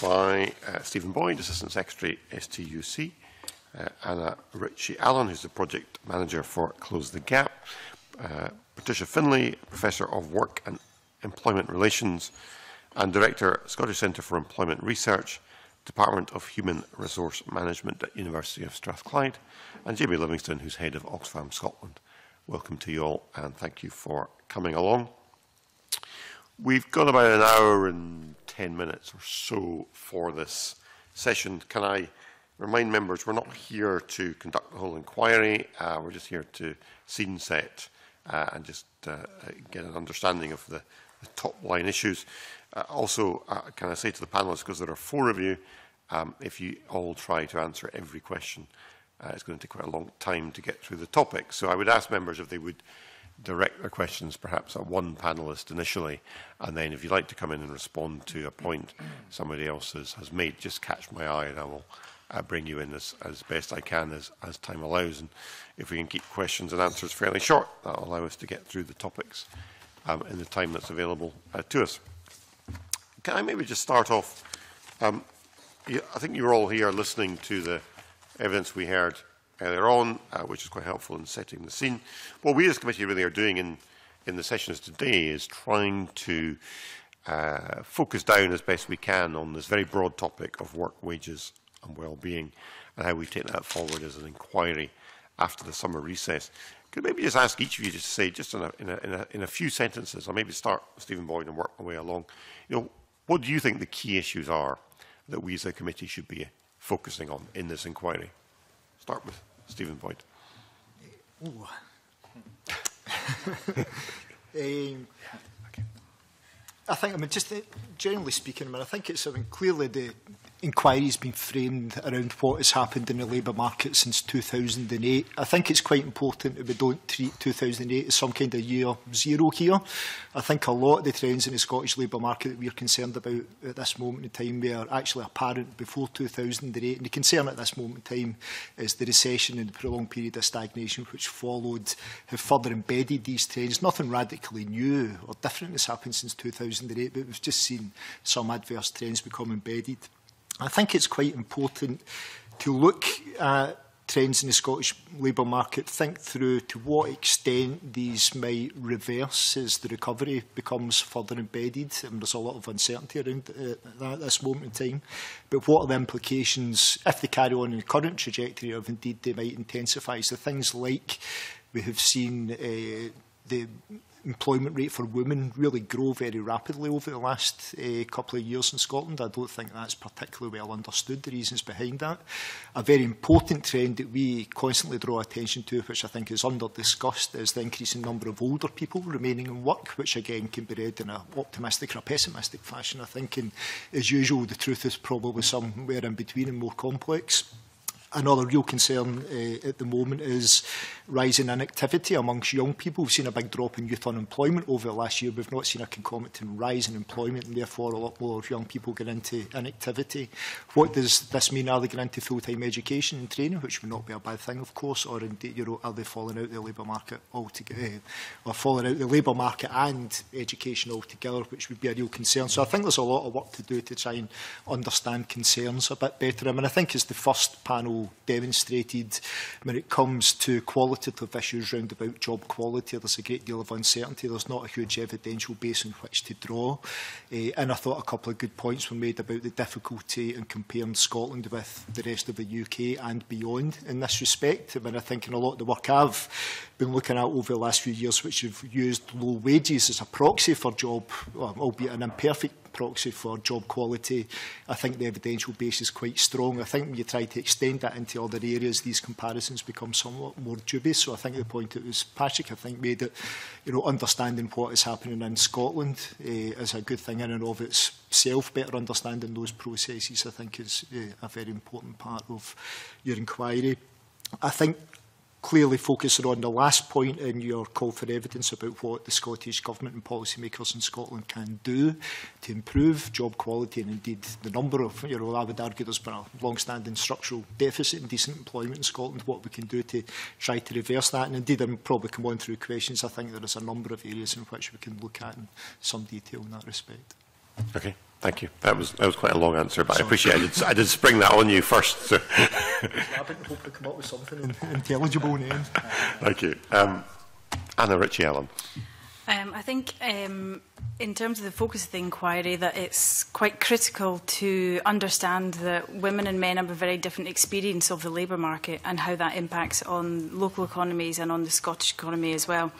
by Stephen Boyd, Assistant Secretary, STUC, Anna Ritchie Allan, who's the Project Manager for Close the Gap, Patricia Findlay, Professor of Work and Employment Relations and Director, Scottish Centre for Employment Research, Department of Human Resource Management at University of Strathclyde, and Jamie Livingstone, who's Head of Oxfam Scotland. Welcome to you all, and thank you for coming along. We've got about an hour and 10 minutes or so for this session. Can I remind members we're not here to conduct the whole inquiry, we're just here to scene set and just get an understanding of the top line issues. Also, can I say to the panellists, because there are four of you, if you all try to answer every question, it's going to take quite a long time to get through the topic. So I would ask members if they would direct their questions perhaps at one panellist initially, and then if you'd like to come in and respond to a point somebody else has made, just catch my eye and I will bring you in as best I can as time allows. And if we can keep questions and answers fairly short, that will allow us to get through the topics in the time that's available to us. Can I maybe just start off? I think you were all here listening to the evidence we heard earlier on, which is quite helpful in setting the scene. What we as a committee really are doing in the sessions today is trying to focus down as best we can on this very broad topic of work, wages and well-being, and how we take that forward as an inquiry after the summer recess. Could maybe just ask each of you to say, just in a few sentences, I'll maybe start with Stephen Boyd and work my way along, what do you think the key issues are that we as a committee should be focusing on in this inquiry? Start with Stephen Boyd. I think, just generally speaking, I think it's, clearly the inquiry has been framed around what has happened in the labour market since 2008. I think it's quite important that we don't treat 2008 as some kind of year zero here. I think a lot of the trends in the Scottish labour market that we're concerned about at this moment in time were actually apparent before 2008. And the concern at this moment in time is the recession and the prolonged period of stagnation which followed have further embedded these trends. Nothing radically new or different has happened since 2008, but we've just seen some adverse trends become embedded. I think it's quite important to look at trends in the Scottish labour market, think through to what extent these might reverse as the recovery becomes further embedded, and there's a lot of uncertainty around that at this moment in time. But what are the implications, if they carry on in the current trajectory, or if indeed they might intensify? So things like we have seen the employment rate for women really grow very rapidly over the last couple of years in Scotland. I don't think that's particularly well understood, the reasons behind that. A very important trend that we constantly draw attention to, which I think is under-discussed, is the increasing number of older people remaining in work, which again can be read in an optimistic or a pessimistic fashion, I think. And as usual, the truth is probably somewhere in between and more complex. Another real concern at the moment is rising inactivity amongst young people. We've seen a big drop in youth unemployment over the last year. We've not seen a concomitant rise in employment, and therefore a lot more young people get into inactivity. What does this mean? Are they getting into full-time education and training, which would not be a bad thing, of course, or indeed, are they falling out of the labour market altogether, or falling out of the labour market and education altogether, which would be a real concern? So I think there's a lot of work to do to try and understand concerns a bit better. I think as the first panel demonstrated, when it comes to qualitative issues round about job quality, there's a great deal of uncertainty. There's not a huge evidential base on which to draw. And I thought a couple of good points were made about the difficulty in comparing Scotland with the rest of the UK and beyond in this respect. I think in a lot of the work I've been looking at over the last few years, which have used low wages as a proxy for job, albeit an imperfect proxy for job quality, I think the evidential base is quite strong. I think when you try to extend that into other areas, these comparisons become somewhat more dubious. So I think the point that was Patrick, made that understanding what is happening in Scotland is a good thing in and of itself. Better understanding those processes, I think, is a very important part of your inquiry. I think clearly focusing on the last point in your call for evidence about what the Scottish Government and policymakers in Scotland can do to improve job quality and indeed the number of, well, I would argue there's been a long-standing structural deficit in decent employment in Scotland, what we can do to try to reverse that. And indeed, I'm probably come on through questions, I think there is a number of areas in which we can look at in some detail in that respect. Okay. Thank you. That was quite a long answer, but sorry. I appreciate it. I did spring that on you first. So. I didn't hope to come up with something intelligible in the end. Thank you. Anna Ritchie Allan. I think in terms of the focus of the inquiry, that it's quite critical to understand that women and men have a very different experience of the labour market and how that impacts on local economies and on the Scottish economy as well.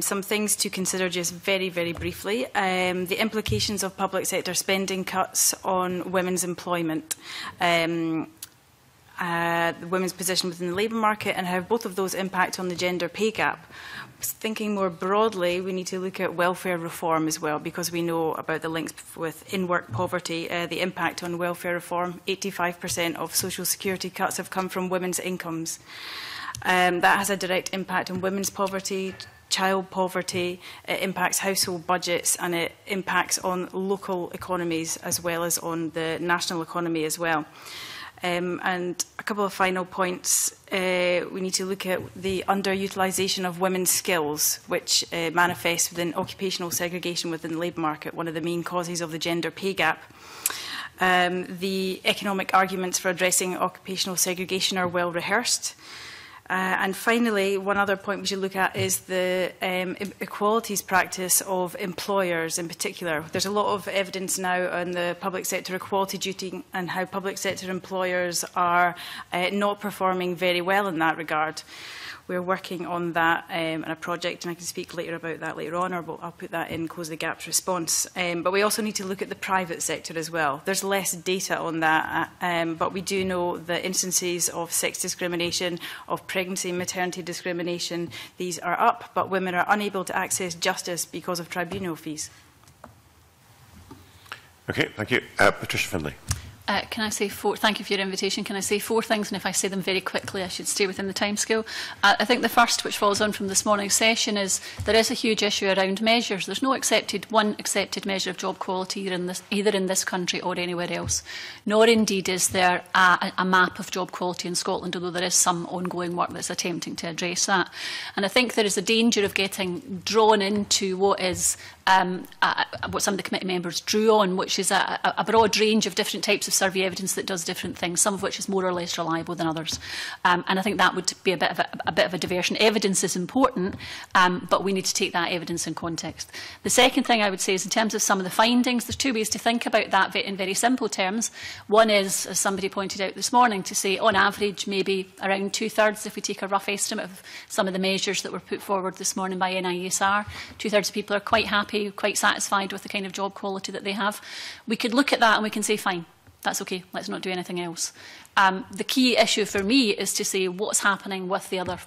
Some things to consider just very, very briefly. The implications of public sector spending cuts on women's employment. The women's position within the labour market and how both of those impact on the gender pay gap. Thinking more broadly, we need to look at welfare reform as well, because we know about the links with in-work poverty, the impact on welfare reform. 85% of social security cuts have come from women's incomes. That has a direct impact on women's poverty, child poverty, it impacts household budgets, and it impacts on local economies as well as on the national economy as well. And a couple of final points, we need to look at the underutilisation of women's skills, which manifests within occupational segregation within the labour market, one of the main causes of the gender pay gap. The economic arguments for addressing occupational segregation are well rehearsed. And finally, one other point we should look at is the equalities practice of employers in particular. There's a lot of evidence now on the public sector equality duty and how public sector employers are not performing very well in that regard. We're working on that in a project, and I can speak later about that later on, or I'll put that in Close the Gaps response. But we also need to look at the private sector as well. There's less data on that, but we do know that instances of sex discrimination, of pregnancy and maternity discrimination, these are up, but women are unable to access justice because of tribunal fees. Okay, thank you. Patricia Findlay. Can I say four? Thank you for your invitation. Can I say four things? And if I say them very quickly, I should stay within the timescale. I think the first, which follows on from this morning's session, is there is a huge issue around measures. There's no one accepted measure of job quality either in this country or anywhere else. Nor indeed is there a map of job quality in Scotland, although there is some ongoing work that's attempting to address that. And I think there is a danger of getting drawn into what is what some of the committee members drew on, which is a broad range of different types of survey evidence that does different things, some of which is more or less reliable than others. And I think that would be a bit of a diversion. Evidence is important, but we need to take that evidence in context. The second thing I would say is in terms of some of the findings, there's two ways to think about that in very simple terms. One is, as somebody pointed out this morning, to say on average maybe around two-thirds, if we take a rough estimate of some of the measures that were put forward this morning by NISR, two-thirds of people are quite happy, quite satisfied with the kind of job quality that they have. We could look at that and we can say, fine, that's okay, let's not do anything else. The key issue for me is to say what's happening with the other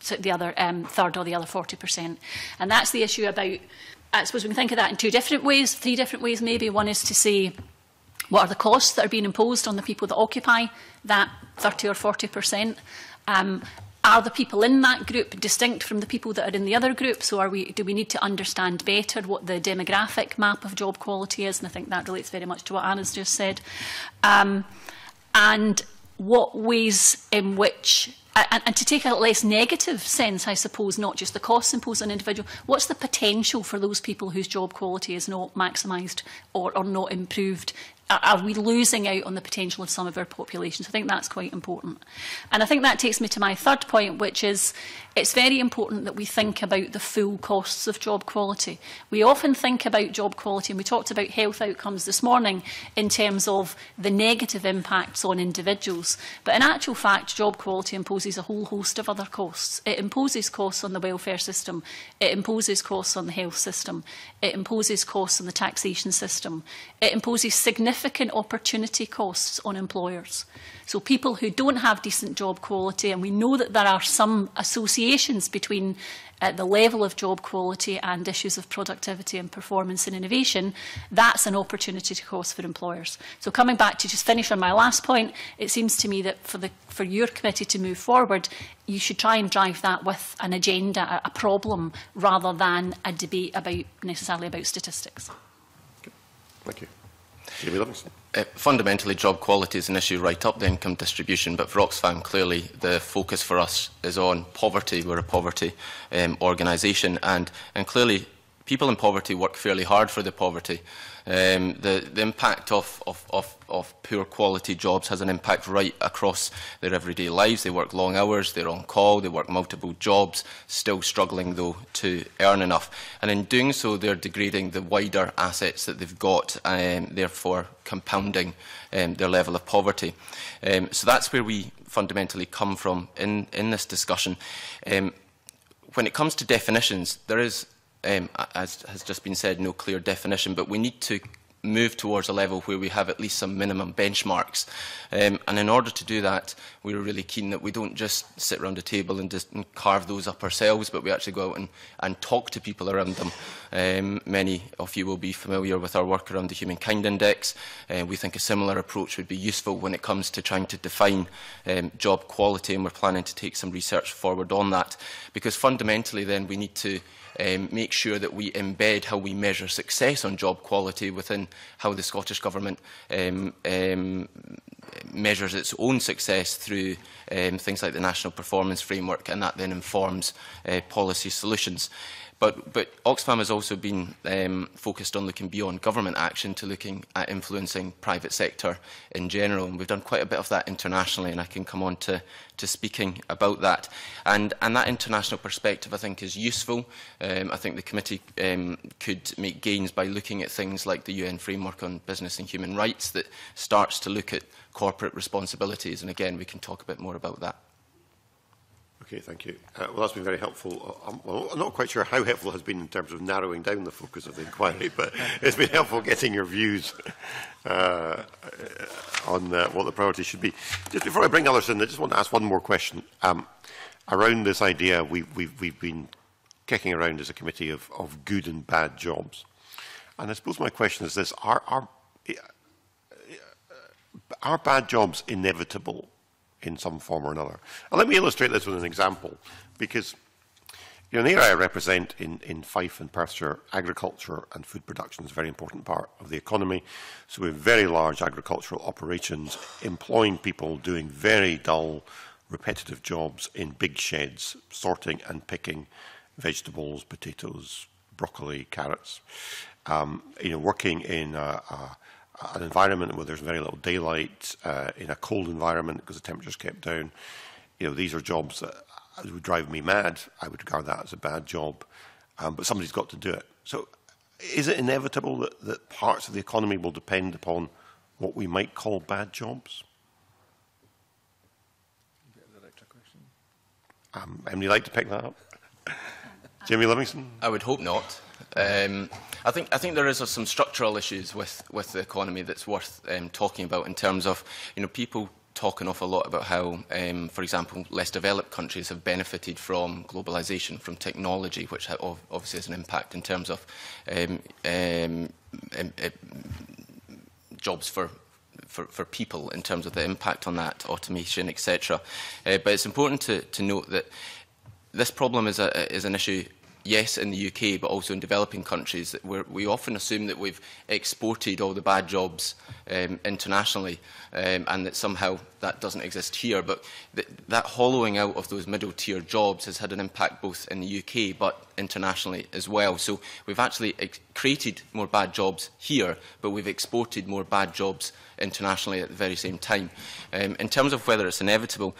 third or the other 40%. And that's the issue about, I suppose we can think of that in three different ways maybe. One is to say, what are the costs that are being imposed on the people that occupy that 30 or 40%? Are the people in that group distinct from the people that are in the other group? So do we need to understand better what the demographic map of job quality is? And I think that relates very much to what Anna's just said. And what ways in which... And to take a less negative sense, I suppose, not just the costs imposed on an individual, what's the potential for those people whose job quality is not maximised or not improved? Are we losing out on the potential of some of our populations? I think that's quite important. And I think that takes me to my third point, which is it's very important that we think about the full costs of job quality. We often think about job quality, and we talked about health outcomes this morning, in terms of the negative impacts on individuals. But in actual fact, job quality imposes a whole host of other costs. It imposes costs on the welfare system. It imposes costs on the health system. It imposes costs on the taxation system. It imposes significant significant opportunity costs on employers. So people who don't have decent job quality, and we know that there are some associations between the level of job quality and issues of productivity and performance and innovation, that's an opportunity cost for employers. So coming back to just finish on my last point, it seems to me that for your committee to move forward, you should try and drive that with an agenda, a problem, rather than a debate about necessarily about statistics. Thank you. Jamie Livingstone. Fundamentally, job quality is an issue right up the income distribution, but for Oxfam, clearly the focus for us is on poverty. We're a poverty organisation, and clearly people in poverty work fairly hard for the poverty. The impact of poor quality jobs has an impact right across their everyday lives. They work long hours, they're on call, they work multiple jobs, still struggling though to earn enough. And in doing so, they're degrading the wider assets that they've got, therefore compounding their level of poverty. So that's where we fundamentally come from in this discussion. When it comes to definitions, there is, as has just been said, no clear definition, but we need to move towards a level where we have at least some minimum benchmarks. And in order to do that, we're really keen that we don't just sit around a table and carve those up ourselves, but we actually go out and talk to people around them. Many of you will be familiar with our work around the Humankind Index. We think a similar approach would be useful when it comes to trying to define job quality, and we're planning to take some research forward on that. Because fundamentally then we need to make sure that we embed how we measure success on job quality within how the Scottish Government measures its own success through things like the National Performance Framework, and that then informs policy solutions. But Oxfam has also been focused on looking beyond government action to looking at influencing private sector in general. And we've done quite a bit of that internationally, and I can come on to speaking about that. And that international perspective, I think, is useful. I think the committee could make gains by looking at things like the UN framework on business and human rights that starts to look at corporate responsibilities. And again, we can talk a bit more about that. Okay, thank you. Well, that's been very helpful. I'm not quite sure how helpful it has been in terms of narrowing down the focus of the inquiry, but it's been helpful getting your views on what the priorities should be. Just before I bring others in, I just want to ask one more question around this idea we've been kicking around as a committee of good and bad jobs. And I suppose my question is this: are bad jobs inevitable in some form or another? And let me illustrate this with an example, because you know, the area I represent in Fife and Perthshire, agriculture and food production is a very important part of the economy. So we have very large agricultural operations employing people doing very dull, repetitive jobs in big sheds, sorting and picking vegetables, potatoes, broccoli, carrots, you know, working in an environment where there's very little daylight, in a cold environment because the temperature's kept down. You know, these are jobs that would drive me mad. I would regard that as a bad job, but somebody's got to do it. So is it inevitable that parts of the economy will depend upon what we might call bad jobs? Emily, like to pick that up? Jamie Livingstone? I would hope not. I think there is some structural issues with the economy that's worth talking about, in terms of, you know, people talk an awful lot about how, for example, less developed countries have benefited from globalisation, from technology, which obviously has an impact in terms of jobs for people, in terms of the impact on that, automation, etc. But it's important to note that this problem is an issue, yes, in the UK, but also in developing countries. We often assume that we've exported all the bad jobs internationally, and that somehow that doesn't exist here. But that hollowing out of those middle-tier jobs has had an impact both in the UK but internationally as well. So we've actually created more bad jobs here, but we've exported more bad jobs internationally at the very same time. In terms of whether it's inevitable,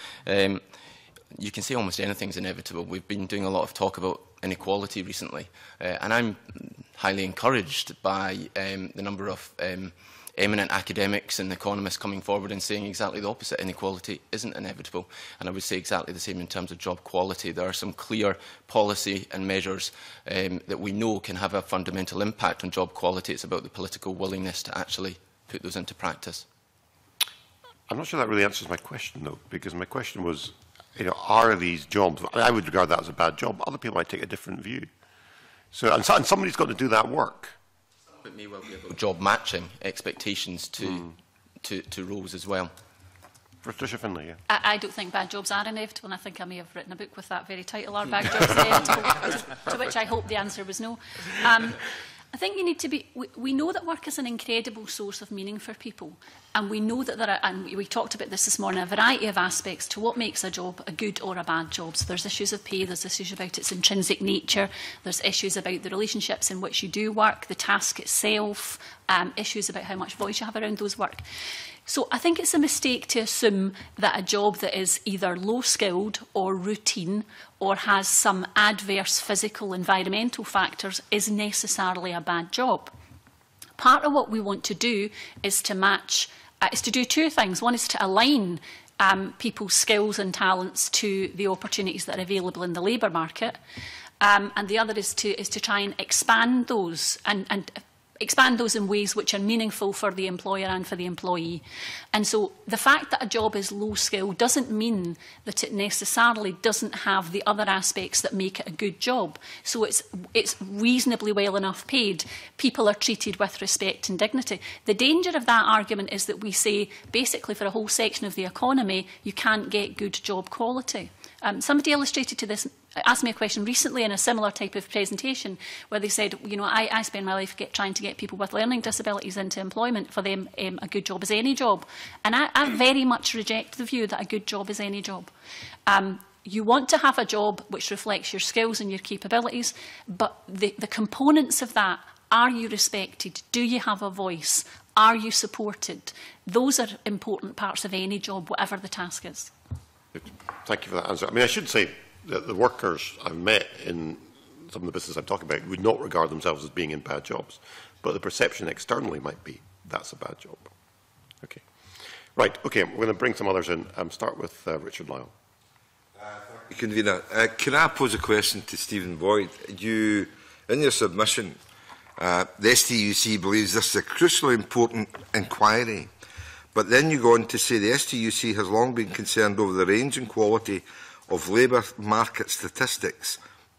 you can say almost anything's inevitable. We've been doing a lot of talk about inequality recently, and I'm highly encouraged by the number of eminent academics and economists coming forward and saying exactly the opposite: inequality isn't inevitable. And I would say exactly the same in terms of job quality. There are some clear policy and measures that we know can have a fundamental impact on job quality. It's about the political willingness to actually put those into practice? I'm not sure that really answers my question, though, because my question was, you know, are these jobs? I would regard that as a bad job. Other people might take a different view. And somebody's got to do that work. It may well be about job matching expectations to roles as well. Patricia Findlay, yeah. I don't think bad jobs are inevitable, and I think I may have written a book with that very title, Are Bad Jobs Inevitable? To which I hope the answer was no. I think you need to be... We know that work is an incredible source of meaning for people, and we know that there are, and we talked about this morning, a variety of aspects to what makes a job a good or a bad job. So there's issues of pay, there's issues about its intrinsic nature, there's issues about the relationships in which you do work, the task itself, issues about how much voice you have around those work. So I think it's a mistake to assume that a job that is either low-skilled or routine or has some adverse physical environmental factors is necessarily a bad job. Part of what we want to do is to match, is to do two things. One is to align people's skills and talents to the opportunities that are available in the labour market. And the other is to try and expand those and expand those in ways which are meaningful for the employer and for the employee. And so the fact that a job is low skill doesn't mean that it necessarily doesn't have the other aspects that make it a good job. So it's reasonably well enough paid. People are treated with respect and dignity. The danger of that argument is that we say, basically for a whole section of the economy, you can't get good job quality. Somebody illustrated to this, asked me a question recently in a similar type of presentation where they said, you know, I spend my life trying to get people with learning disabilities into employment. For them, a good job is any job. And I very much reject the view that a good job is any job. You want to have a job which reflects your skills and your capabilities, but the components of that, are you respected? Do you have a voice? Are you supported? Those are important parts of any job, whatever the task is. Thank you for that answer. I mean, I should say that the workers I've met in some of the businesses I'm talking about would not regard themselves as being in bad jobs, but the perception externally might be that's a bad job. Okay. Right, okay, we're going to bring some others in. Start with Richard Lyle. Convener, can I pose a question to Stephen Boyd? You, in your submission, the STUC believes this is a crucially important inquiry. But then you go on to say the STUC has long been concerned over the range and quality of labour market statistics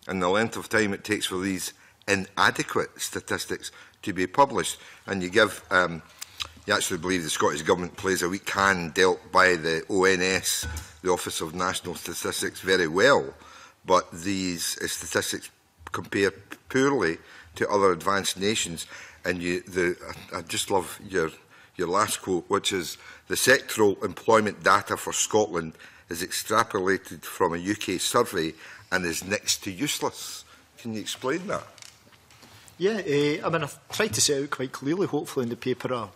and the length of time it takes for these inadequate statistics to be published. And you give, you actually believe the Scottish Government plays a weak hand dealt by the ONS, the Office of National Statistics, very well, but these statistics compare poorly to other advanced nations. And you, I just love your last quote, which is, the sectoral employment data for Scotland is extrapolated from a UK survey and is next to useless. Can you explain that? Yeah, I mean, I've tried to set out quite clearly, hopefully, in the paper, a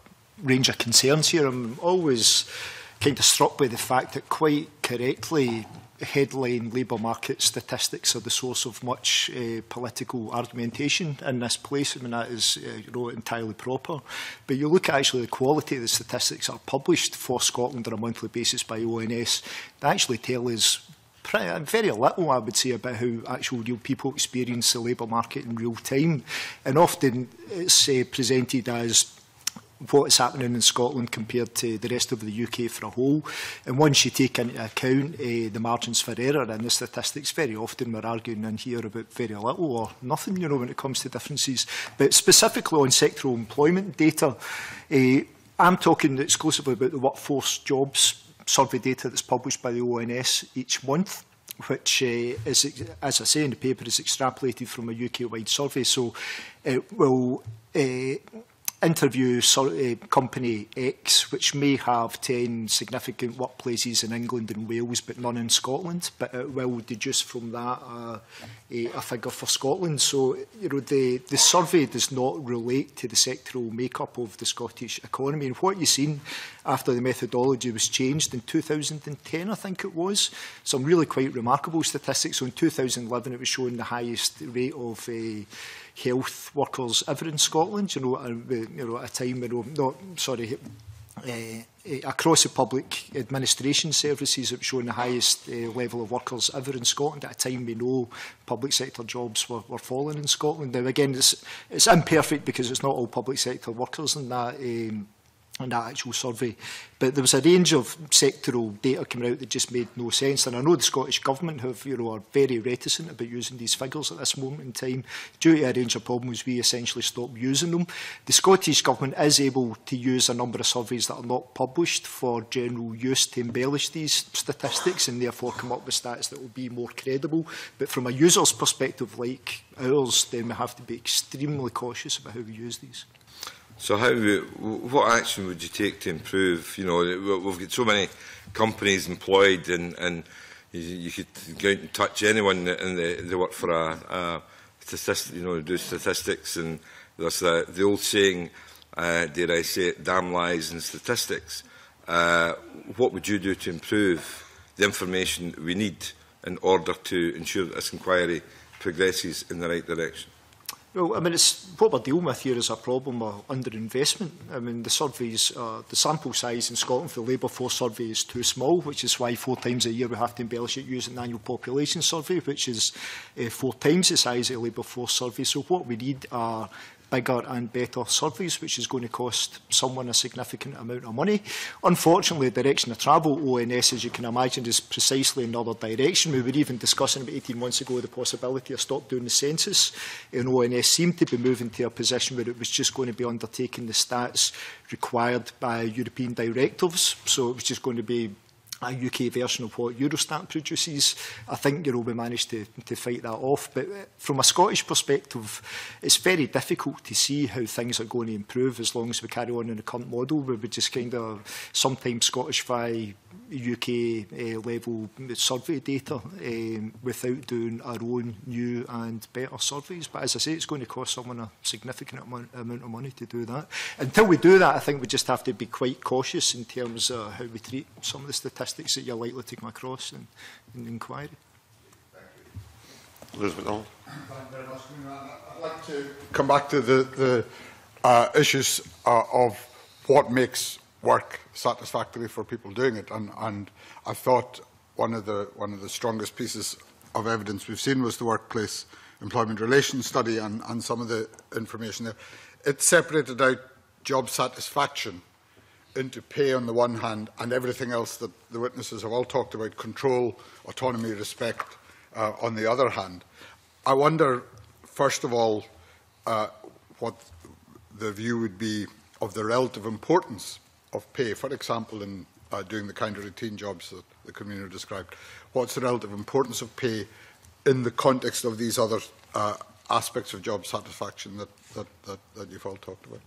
range of concerns here. I'm always kind of struck by the fact that, quite correctly, headline labour market statistics are the source of much political argumentation in this place. I mean, that is you know, entirely proper. But you look at actually the quality of the statistics that are published for Scotland on a monthly basis by ONS, they actually tell us very little, I would say, about how actual real people experience the labour market in real time. And often it's presented as what's happening in Scotland compared to the rest of the UK for a whole. And once you take into account the margins for error in the statistics, very often we're arguing in here about very little or nothing, you know, when it comes to differences. But specifically on sectoral employment data, I'm talking exclusively about the workforce jobs survey data that's published by the ONS each month, which, is, as I say in the paper, is extrapolated from a UK-wide survey. So it will... interview company X, which may have 10 significant workplaces in England and Wales, but none in Scotland. But it will deduce from that a figure for Scotland. So, you know, the survey does not relate to the sectoral makeup of the Scottish economy. And what you've seen after the methodology was changed in 2010, I think it was, some really quite remarkable statistics. So in 2011, it was showing the highest rate of health workers ever in Scotland, at a time when, across the public administration services, it was showing the highest level of workers ever in Scotland at a time we know public sector jobs were falling in Scotland. Now, again, it's imperfect because it's not all public sector workers in that on that actual survey. But there was a range of sectoral data coming out that just made no sense. And I know the Scottish Government have, are very reticent about using these figures at this moment in time. Due to a range of problems, we essentially stopped using them. The Scottish Government is able to use a number of surveys that are not published for general use to embellish these statistics and therefore come up with stats that will be more credible. But from a user's perspective like ours, then we have to be extremely cautious about how we use these. So what action would you take to improve? We've got so many companies employed, and you could go out and touch anyone, and they work for a statistic, do statistics, and there's the old saying, dare I say it, damn lies and statistics. What would you do to improve the information we need in order to ensure that this inquiry progresses in the right direction? Well, what we're dealing with here is a problem of underinvestment. The surveys, the sample size in Scotland for the Labour Force Survey is too small, which is why 4 times a year we have to embellish it using the Annual Population Survey, which is 4 times the size of the Labour Force Survey. So what we need are bigger and better surveys, which is going to cost someone a significant amount of money. Unfortunately, the direction of travel, ONS, as you can imagine, is precisely another direction. We were even discussing about 18 months ago the possibility of stop doing the census, and ONS seemed to be moving to a position where it was just going to be undertaking the stats required by European directives, so it was just going to be a UK version of what Eurostat produces. I think we managed to fight that off. But from a Scottish perspective, it's very difficult to see how things are going to improve as long as we carry on in the current model, where we just kind of sometimes Scottishify UK level survey data without doing our own new and better surveys. But as I say, it's going to cost someone a significant amount of money to do that. Until we do that, I think we just have to be quite cautious in terms of how we treat some of the statistics that you're likely to come across in the inquiry. Thank you. Liz McDonald. Thank you very much. I'd like to come back to the issues of what makes work satisfactory for people doing it, and I thought one of the strongest pieces of evidence we've seen was the Workplace Employment Relations Study, and some of the information there. It separated out job satisfaction into pay on the one hand, and everything else that the witnesses have all talked about, control, autonomy, respect, on the other hand. I wonder, first of all, what the view would be of the relative importance of pay, for example, in doing the kind of routine jobs that the Commissioner described. What's the relative importance of pay in the context of these other aspects of job satisfaction that you've all talked about?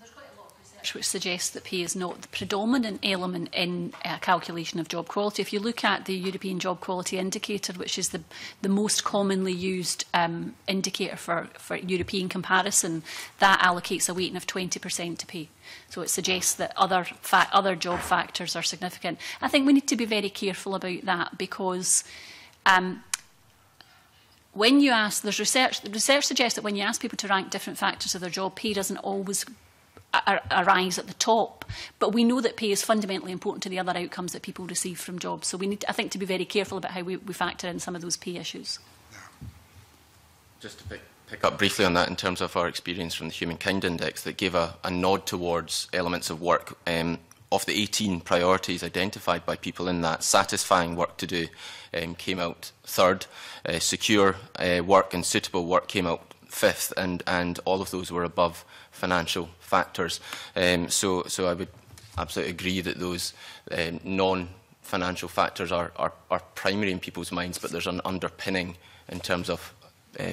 There's quite a lot of research which suggests that pay is not the predominant element in a calculation of job quality. If you look at the European Job Quality Indicator, which is the most commonly used indicator for European comparison, that allocates a weighting of 20% to pay. So it suggests that other job factors are significant. I think we need to be very careful about that, because when you ask, the research suggests that when you ask people to rank different factors of their job, pay doesn't always arise at the top. But we know that pay is fundamentally important to the other outcomes that people receive from jobs. So we need, I think, to be very careful about how we factor in some of those pay issues. Just to pick up briefly on that in terms of our experience from the Humankind Index that gave a nod towards elements of work. Of the 18 priorities identified by people in that, satisfying work to do came out third, secure work and suitable work came out fifth, and all of those were above financial factors. So I would absolutely agree that those non-financial factors are primary in people's minds, but there's an underpinning in terms of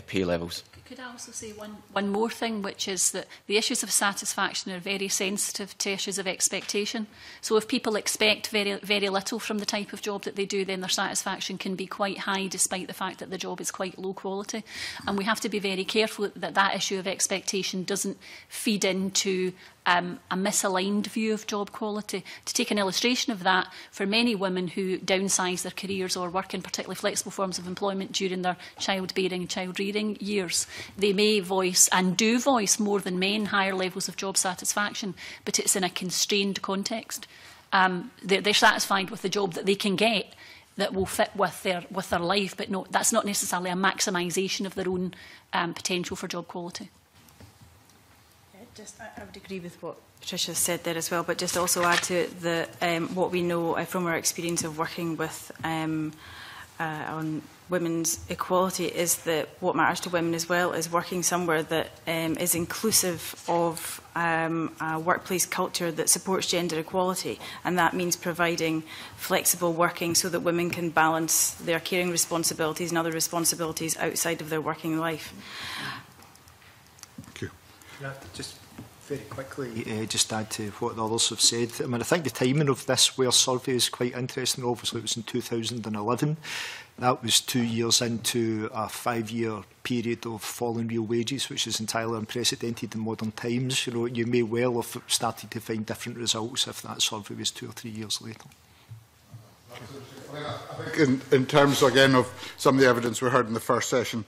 pay levels. Could I also say one more thing, which is that the issues of satisfaction are very sensitive to issues of expectation. So if people expect very, very little from the type of job that they do, then their satisfaction can be quite high, despite the fact that the job is quite low quality. And we have to be very careful that that issue of expectation doesn't feed into a misaligned view of job quality. To take an illustration of that, for many women who downsize their careers or work in particularly flexible forms of employment during their childbearing and child-rearing years, they may voice and do voice more than men higher levels of job satisfaction, but it's in a constrained context. They're satisfied with the job that they can get that will fit with their life, but no, that's not necessarily a maximisation of their own potential for job quality. Just, I would agree with what Patricia said there as well, but just also add to the, what we know from our experience of working with on women's equality is that what matters to women as well is working somewhere that is inclusive of a workplace culture that supports gender equality, and that means providing flexible working so that women can balance their caring responsibilities and other responsibilities outside of their working life. Thank you. Yeah, just very quickly, just add to what the others have said. I mean, I think the timing of this WARE survey is quite interesting. Obviously, it was in 2011. That was 2 years into a 5-year period of falling real wages, which is entirely unprecedented in modern times. You know, you may well have started to find different results if that survey was 2 or 3 years later. I think in terms, again, of some of the evidence we heard in the first session,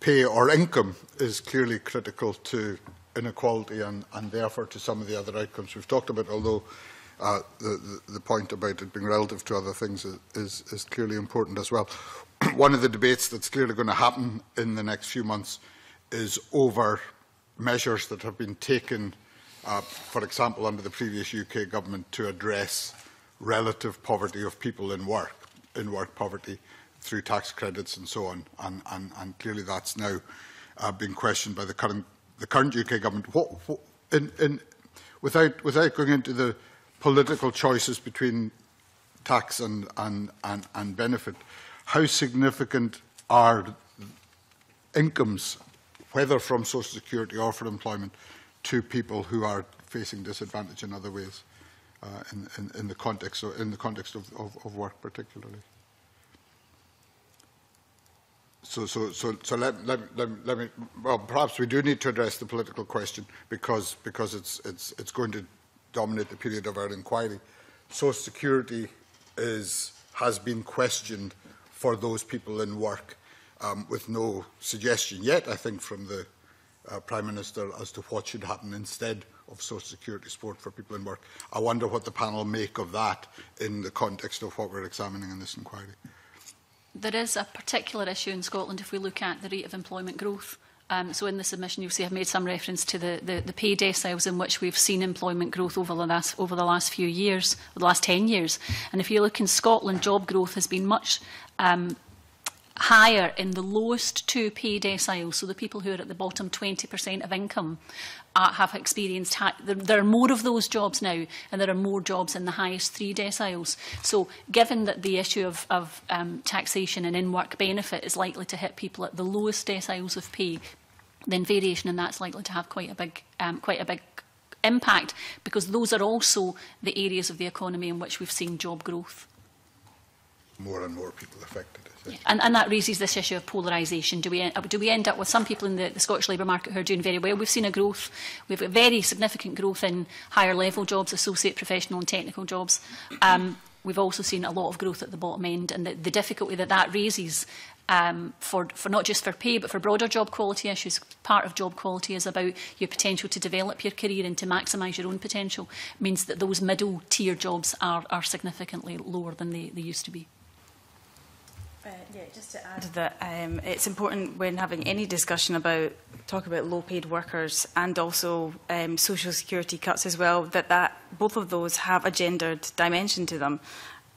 pay or income is clearly critical to inequality and therefore to some of the other outcomes we've talked about, although the point about it being relative to other things is clearly important as well. One of the debates that's clearly going to happen in the next few months is over measures that have been taken, for example, under the previous UK government to address relative poverty of people in work poverty through tax credits and so on, and clearly that's now being questioned by the current UK government. Without going into the political choices between tax and benefit, how significant are incomes, whether from social security or from employment, to people who are facing disadvantage in other ways in the context of work particularly? So let me. Well, perhaps we do need to address the political question because it's going to dominate the period of our inquiry. Social Security has been questioned for those people in work, with no suggestion yet, I think, from the Prime Minister as to what should happen instead of Social Security support for people in work. I wonder what the panel make of that in the context of what we're examining in this inquiry. There is a particular issue in Scotland if we look at the rate of employment growth. So in the submission, you'll see I've made some reference to the pay deciles in which we've seen employment growth over the last few years, or the last 10 years. And if you look in Scotland, job growth has been much higher in the lowest 2 pay deciles. So the people who are at the bottom 20% of income have experienced... There are more of those jobs now, and there are more jobs in the highest 3 deciles. So given that the issue of taxation and in-work benefit is likely to hit people at the lowest deciles of pay, then variation in that's likely to have quite a big impact, because those are also the areas of the economy in which we've seen job growth. More and more people affected, I think. And that raises this issue of polarisation. Do we end up with some people in the Scottish labour market who are doing very well? We've seen a growth, we've got very significant growth in higher level jobs, associate professional and technical jobs. We've also seen a lot of growth at the bottom end, and the difficulty that raises for not just for pay but for broader job quality issues. Part of job quality is about your potential to develop your career and to maximise your own potential. It means that those middle tier jobs are significantly lower than they used to be. Yeah, just to add that it's important when having any discussion about low-paid workers and also social security cuts as well, that both of those have a gendered dimension to them.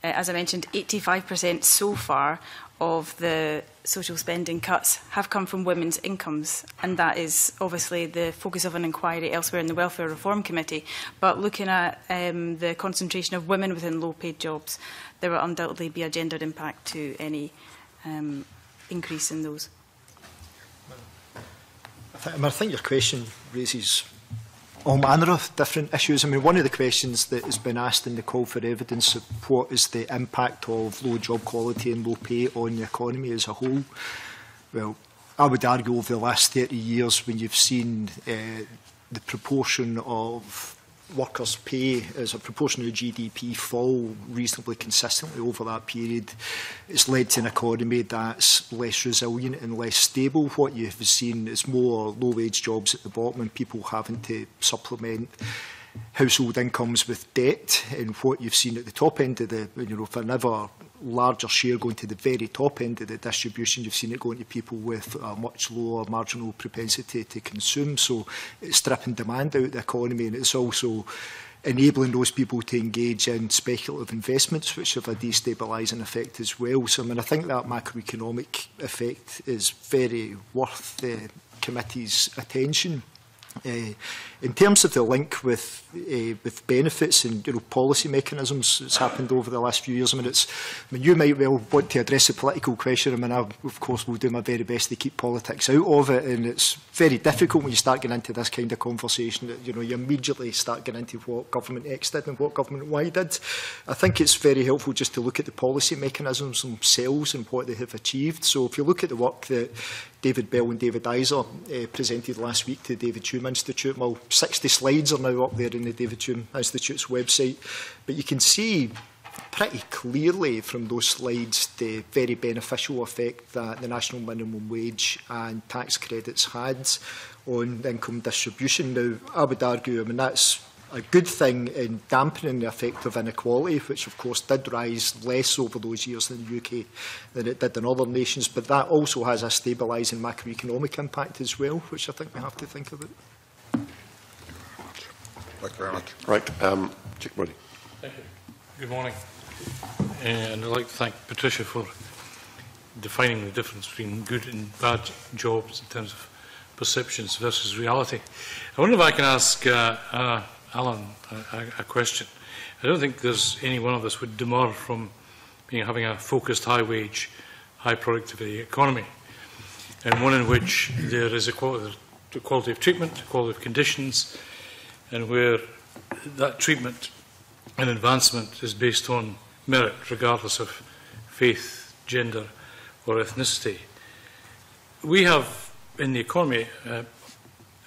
As I mentioned, 85% so far of the social spending cuts have come from women's incomes, and that is obviously the focus of an inquiry elsewhere in the Welfare Reform Committee. But looking at the concentration of women within low-paid jobs, there will undoubtedly be a gendered impact to any increase in those. I think your question raises all manner of different issues. I mean, one of the questions that has been asked in the call for evidence of what is the impact of low job quality and low pay on the economy as a whole. Well, I would argue over the last 30 years when you've seen the proportion of workers' pay as a proportion of GDP fall reasonably consistently over that period, it's led to an economy that's less resilient and less stable. What you have seen is more low-wage jobs at the bottom and people having to supplement household incomes with debt, and what you've seen at the top end of the, for never larger share going to the very top end of the distribution. You've seen it going to people with a much lower marginal propensity to consume. So it's stripping demand out of the economy, and it's also enabling those people to engage in speculative investments, which have a destabilising effect as well. So, I mean, I think that macroeconomic effect is very worth the committee's attention. In terms of the link with benefits and policy mechanisms that's happened over the last few years, I mean, you might well want to address a political question. I of course will do my very best to keep politics out of it, and it's very difficult when you start getting into this kind of conversation that you immediately start getting into what government X did and what government Y did. I think it's very helpful just to look at the policy mechanisms themselves and what they have achieved. So if you look at the work that David Bell and David Iser presented last week to the David Hume Institute. Well, 60 slides are now up there in the David Hume Institute's website, but you can see pretty clearly from those slides the very beneficial effect that the national minimum wage and tax credits had on income distribution. Now, I would argue, that's a good thing in dampening the effect of inequality, which of course did rise less over those years in the UK than it did in other nations, but that also has a stabilising macroeconomic impact as well, which I think we have to think about. Thank you very much. Right, Chick Brody. Thank you. Good morning. And I'd like to thank Patricia for defining the difference between good and bad jobs in terms of perceptions versus reality. I wonder if I can ask Alan a question. I don't think there's any one of us would demur from having a focused high-wage, high-productivity economy, and one in which there is equality of treatment, equality of conditions, and where that treatment and advancement is based on merit, regardless of faith, gender, or ethnicity. We have, in the economy, a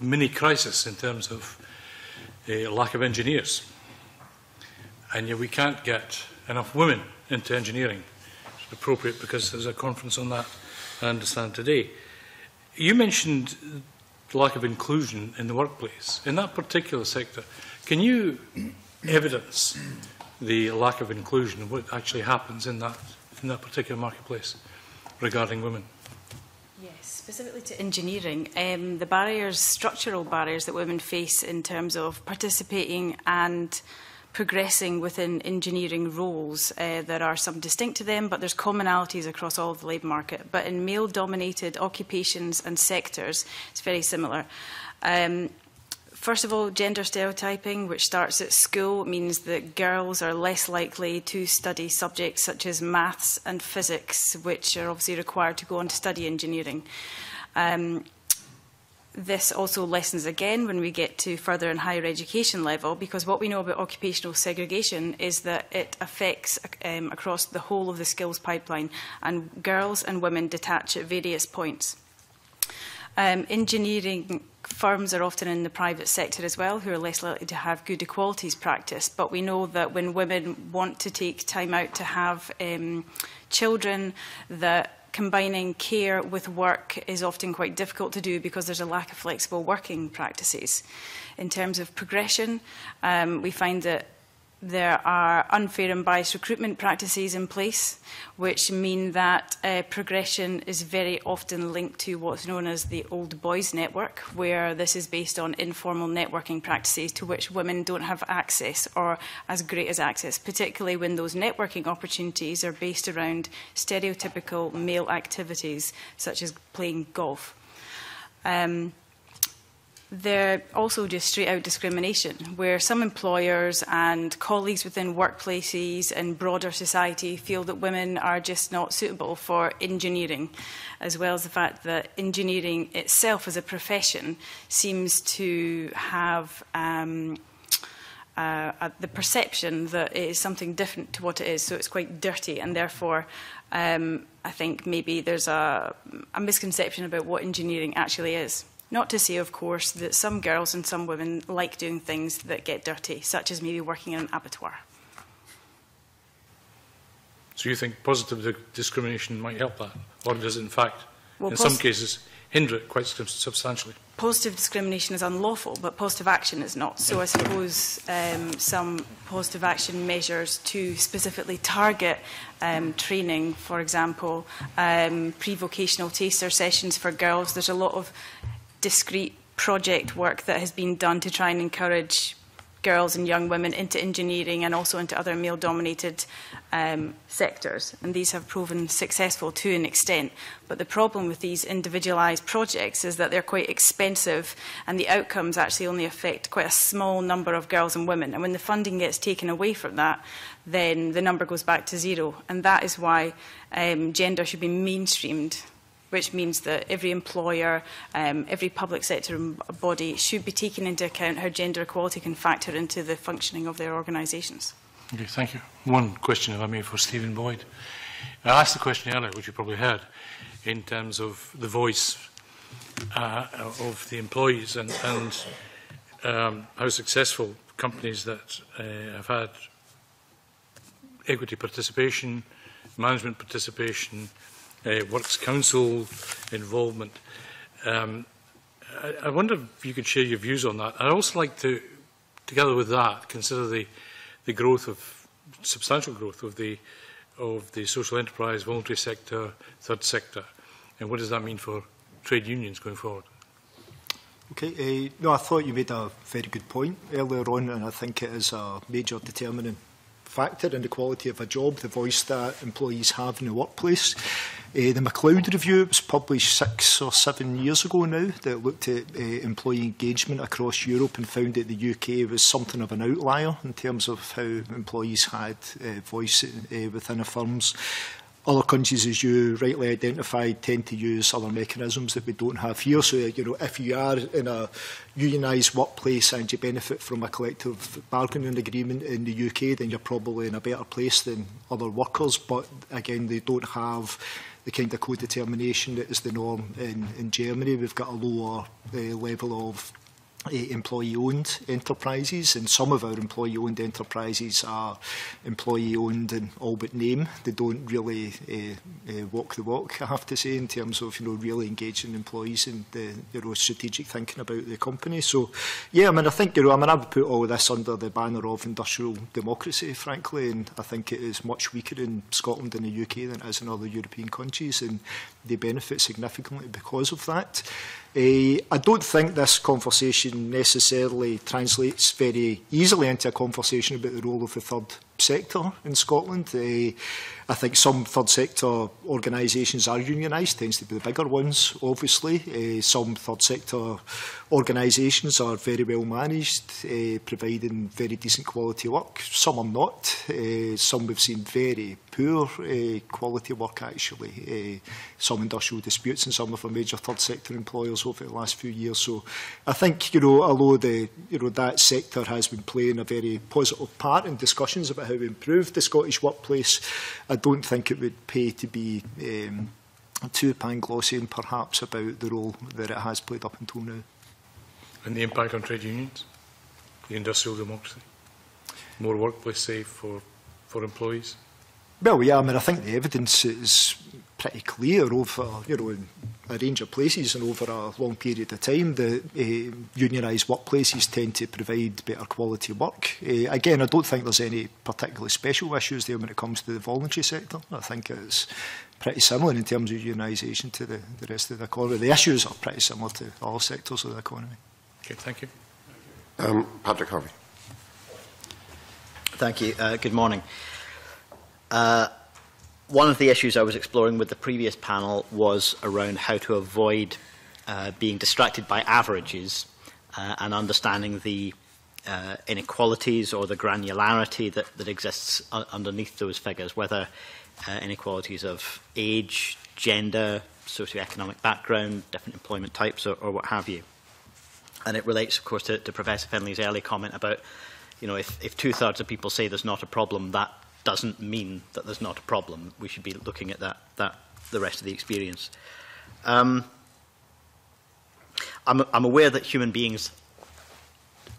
mini-crisis in terms of a lack of engineers, and yet we can't get enough women into engineering. It's appropriate because there's a conference on that, I understand, today. You mentioned the lack of inclusion in the workplace. In that particular sector, can you evidence the lack of inclusion and what actually happens in that particular marketplace regarding women? Yes, specifically to engineering, the barriers, structural barriers that women face in terms of participating and progressing within engineering roles. There are some distinct to them, but there's commonalities across all of the labour market. But in male-dominated occupations and sectors, it's very similar. First of all, gender stereotyping, which starts at school, means that girls are less likely to study subjects such as maths and physics, which are obviously required to go on to study engineering. This also lessens again when we get to further and higher education level, because what we know about occupational segregation is that it affects across the whole of the skills pipeline, and girls and women detach at various points. Engineering firms are often in the private sector as well, who are less likely to have good equalities practice. But we know that when women want to take time out to have children, that combining care with work is often quite difficult to do because there's a lack of flexible working practices. In terms of progression, we find that there are unfair and biased recruitment practices in place, which mean that progression is very often linked to what's known as the old boys network, where this is based on informal networking practices to which women don't have access or as great as access, particularly when those networking opportunities are based around stereotypical male activities, such as playing golf. They're also just straight-out discrimination, where some employers and colleagues within workplaces and broader society feel that women are just not suitable for engineering, as well as the fact that engineering itself as a profession seems to have the perception that it is something different to what it is, so it's quite dirty, and therefore I think maybe there's a misconception about what engineering actually is. Not to say, of course, that some girls and some women like doing things that get dirty, such as maybe working in an abattoir. So you think positive discrimination might help that, or does it in fact, well, in some cases, hinder it quite substantially. Positive discrimination is unlawful, but positive action is not. So I suppose some positive action measures to specifically target training, for example, pre-vocational taster sessions for girls. There's a lot of discrete project work that has been done to try and encourage girls and young women into engineering and also into other male-dominated sectors. And these have proven successful to an extent. But the problem with these individualised projects is that they're quite expensive and the outcomes actually only affect quite a small number of girls and women. And when the funding gets taken away from that, then the number goes back to zero. And that is why gender should be mainstreamed, which means that every employer, every public sector body should be taking into account how gender equality can factor into the functioning of their organisations. Okay, thank you. One question, if I may, for Stephen Boyd. I asked the question earlier, which you probably heard, in terms of the voice of the employees and how successful companies that have had equity participation, management participation, Works Council involvement. I wonder if you could share your views on that. I'd also like to, together with that, consider the growth of, substantial growth of the social enterprise, voluntary sector, third sector, and what does that mean for trade unions going forward? Okay, no, I thought you made a very good point earlier on, and I think it is a major determinant factor in the quality of a job, the voice that employees have in the workplace. The MacLeod Review was published 6 or 7 years ago now that looked at employee engagement across Europe and found that the UK was something of an outlier in terms of how employees had voice within the firms. Other countries, as you rightly identified, tend to use other mechanisms that we don't have here. So, you know, if you are in a unionised workplace and you benefit from a collective bargaining agreement in the UK, then you're probably in a better place than other workers. But again, they don't have the kind of co-determination that is the norm in Germany. We've got a lower level of employee-owned enterprises, and some of our employee-owned enterprises are employee-owned in all but name. They don't really walk the walk, I have to say, in terms of, you know, really engaging employees and the, you know, strategic thinking about the company. So, yeah, I mean, I think, you know, I mean, I would put all this under the banner of industrial democracy, frankly, and I think it is much weaker in Scotland and the UK than it is in other European countries, and they benefit significantly because of that. I don't think this conversation necessarily translates very easily into a conversation about the role of the third sector in Scotland. I think some third sector organisations are unionised, tends to be the bigger ones, obviously. Some third sector organisations are very well managed, providing very decent quality work. Some are not. Some we've seen very poor quality work, actually. Some industrial disputes in some of our major third sector employers over the last few years. So I think, you know, although the, you know, that sector has been playing a very positive part in discussions about how we improve the Scottish workplace, I don't think it would pay to be too Panglossian, perhaps, about the role that it has played up until now. And the impact on trade unions, the industrial democracy, more workplace safe for employees? Well, yeah, I mean, I think the evidence is pretty clear over, you know, in a range of places and over a long period of time that unionised workplaces tend to provide better quality work. Again, I don't think there's any particularly special issues there when it comes to the voluntary sector. I think it's pretty similar in terms of unionisation to the rest of the economy. The issues are pretty similar to all sectors of the economy. Okay, thank you. Patrick Harvey. Thank you. Good morning. One of the issues I was exploring with the previous panel was around how to avoid being distracted by averages and understanding the inequalities or the granularity that exists underneath those figures, whether inequalities of age, gender, socioeconomic background, different employment types, or what have you. And it relates, of course, to Professor Findlay's early comment about, you know, if two-thirds of people say there's not a problem, that doesn't mean that there's not a problem. We should be looking at that the rest of the experience. I'm aware that human beings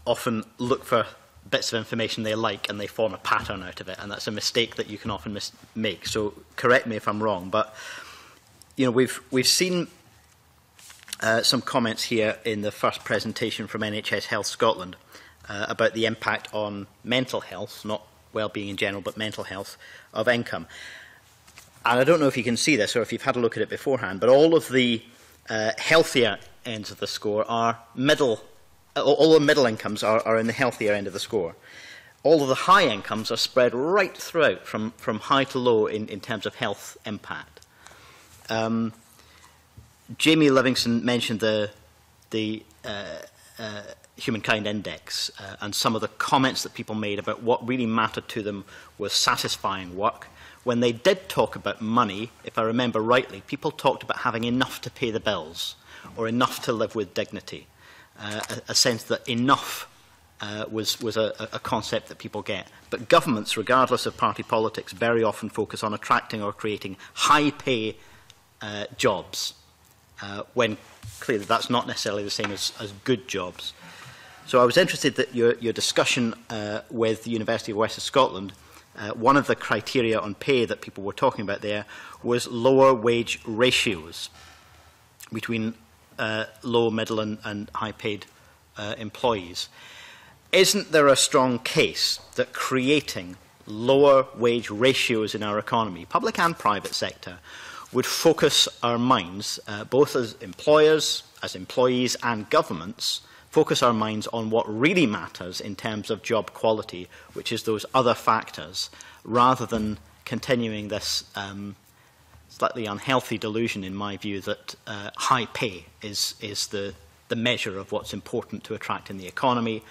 often look for bits of information they like and they form a pattern out of it, and that's a mistake that you can often make. So correct me if I'm wrong, but you know, we've seen some comments here in the first presentation from NHS Health Scotland about the impact on mental health, not well-being in general, but mental health of income. And I don't know if you can see this or if you've had a look at it beforehand, but all of the healthier ends of the score are middle, all the middle incomes are in the healthier end of the score. All of the high incomes are spread right throughout from high to low in terms of health impact. Jamie Livingstone mentioned the Humankind Index and some of the comments that people made about what really mattered to them was satisfying work. When they did talk about money, if I remember rightly, people talked about having enough to pay the bills or enough to live with dignity, a sense that enough was a concept that people get. But governments, regardless of party politics, very often focus on attracting or creating high-pay jobs, when clearly that's not necessarily the same as good jobs. So I was interested that your discussion with the University of West of Scotland, one of the criteria on pay that people were talking about there was lower wage ratios between low, middle and high-paid employees. Isn't there a strong case that creating lower wage ratios in our economy, public and private sector, would focus our minds, both as employers, as employees and governments, focus our minds on what really matters in terms of job quality, which is those other factors, rather than continuing this slightly unhealthy delusion, in my view, that high pay is the measure of what's important to attract in the economy,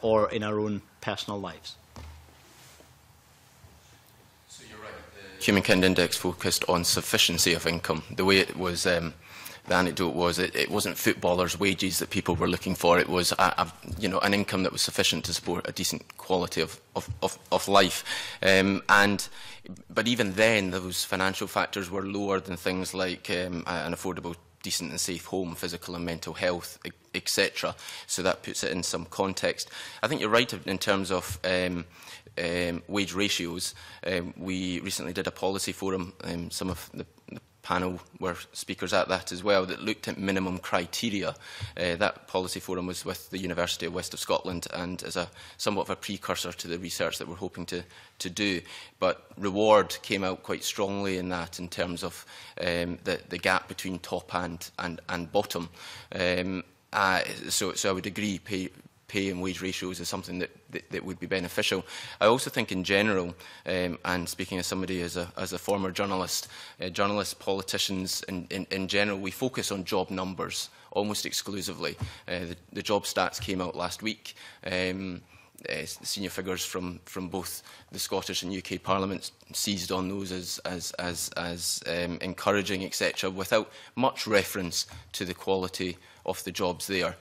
or in our own personal lives. So you're right, the Humankind Index focused on sufficiency of income. The way it was, the anecdote was, it wasn't footballers' wages that people were looking for. It was an income that was sufficient to support a decent quality of life. But even then, those financial factors were lower than things like an affordable, decent and safe home, physical and mental health, etc. So that puts it in some context. I think you're right in terms of wage ratios. We recently did a policy forum, some of the panel were speakers at that as well, that looked at minimum criteria. That policy forum was with the University of West of Scotland and is somewhat of a precursor to the research that we're hoping to do. But reward came out quite strongly in that, in terms of the gap between top and bottom. So I would agree, pay and wage ratios is something that would be beneficial. I also think in general, and speaking as somebody as a former journalist, politicians in general, we focus on job numbers almost exclusively. The job stats came out last week. Senior figures from both the Scottish and UK Parliaments seized on those as encouraging, etc., without much reference to the quality of the jobs there.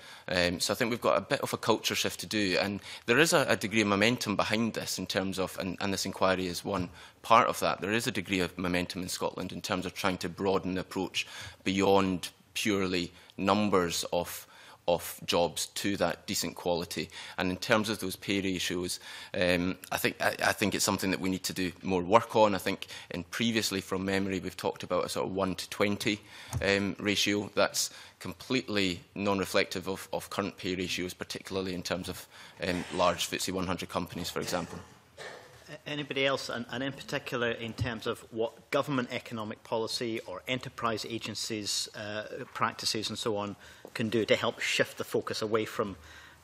So I think we've got a bit of a culture shift to do, and there is a degree of momentum behind this in terms of, and this inquiry is one part of that, there is a degree of momentum in Scotland in terms of trying to broaden the approach beyond purely numbers of jobs to that decent quality. And in terms of those pay ratios, I think it's something that we need to do more work on. I think previously, from memory, we've talked about a sort of 1 to 20 ratio. That's completely non-reflective of current pay ratios, particularly in terms of large FTSE 100 companies, for example. Anybody else, and in particular in terms of what government economic policy or enterprise agencies' practices and so on can do to help shift the focus away from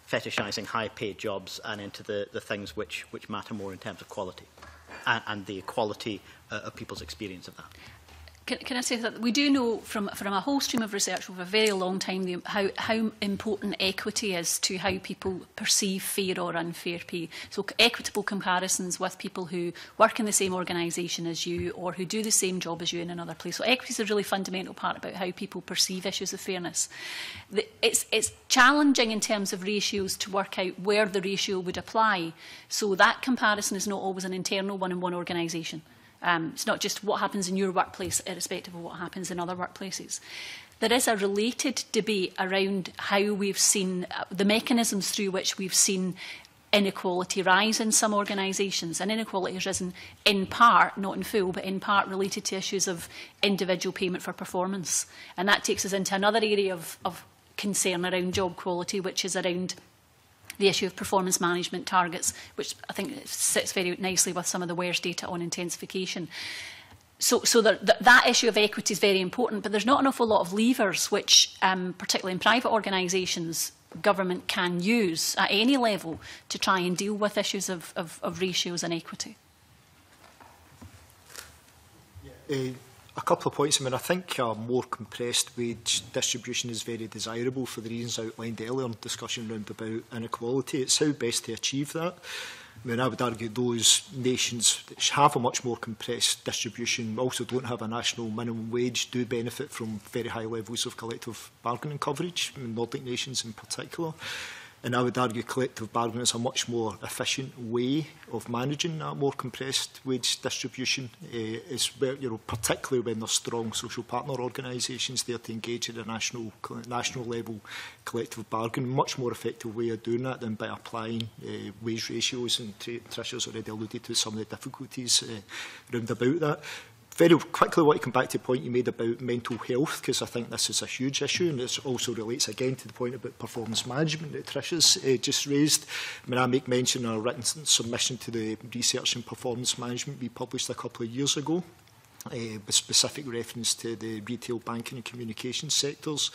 fetishising high-paid jobs and into the things which matter more in terms of quality and the equality of people's experience of that? Can I say that we do know from a whole stream of research over a very long time how important equity is to how people perceive fair or unfair pay. So equitable comparisons with people who work in the same organisation as you or who do the same job as you in another place. So equity is a really fundamental part about how people perceive issues of fairness. It's challenging in terms of ratios to work out where the ratio would apply. So that comparison is not always an internal one in one organisation. It's not just what happens in your workplace, irrespective of what happens in other workplaces. There is a related debate around how we've seen the mechanisms through which we've seen inequality rise in some organisations, and inequality has risen in part, not in full, but in part related to issues of individual payment for performance. And that takes us into another area of concern around job quality, which is around the issue of performance management targets, which I think sits very nicely with some of the WARE's data on intensification. So that issue of equity is very important, but there's not an awful lot of levers which, particularly in private organisations, government can use at any level to try and deal with issues of ratios and equity. A couple of points. I mean, I think a more compressed wage distribution is very desirable for the reasons outlined earlier in the discussion round about inequality. It's how best to achieve that. I mean, I would argue those nations that have a much more compressed distribution, also don't have a national minimum wage, do benefit from very high levels of collective bargaining coverage, I mean, Nordic nations in particular. And I would argue collective bargaining is a much more efficient way of managing that more compressed wage distribution, as well, you know, particularly when there's strong social partner organisations there to engage at a national level collective bargaining. Much more effective way of doing that than by applying wage ratios, and Tricia's already alluded to some of the difficulties round about that. Very quickly, I want to come back to the point you made about mental health, because I think this is a huge issue, and it also relates again to the point about performance management that Tricia's just raised. I mean, I make mention in a written submission to the Research and Performance Management we published a couple of years ago, with specific reference to the retail, banking and communications sectors,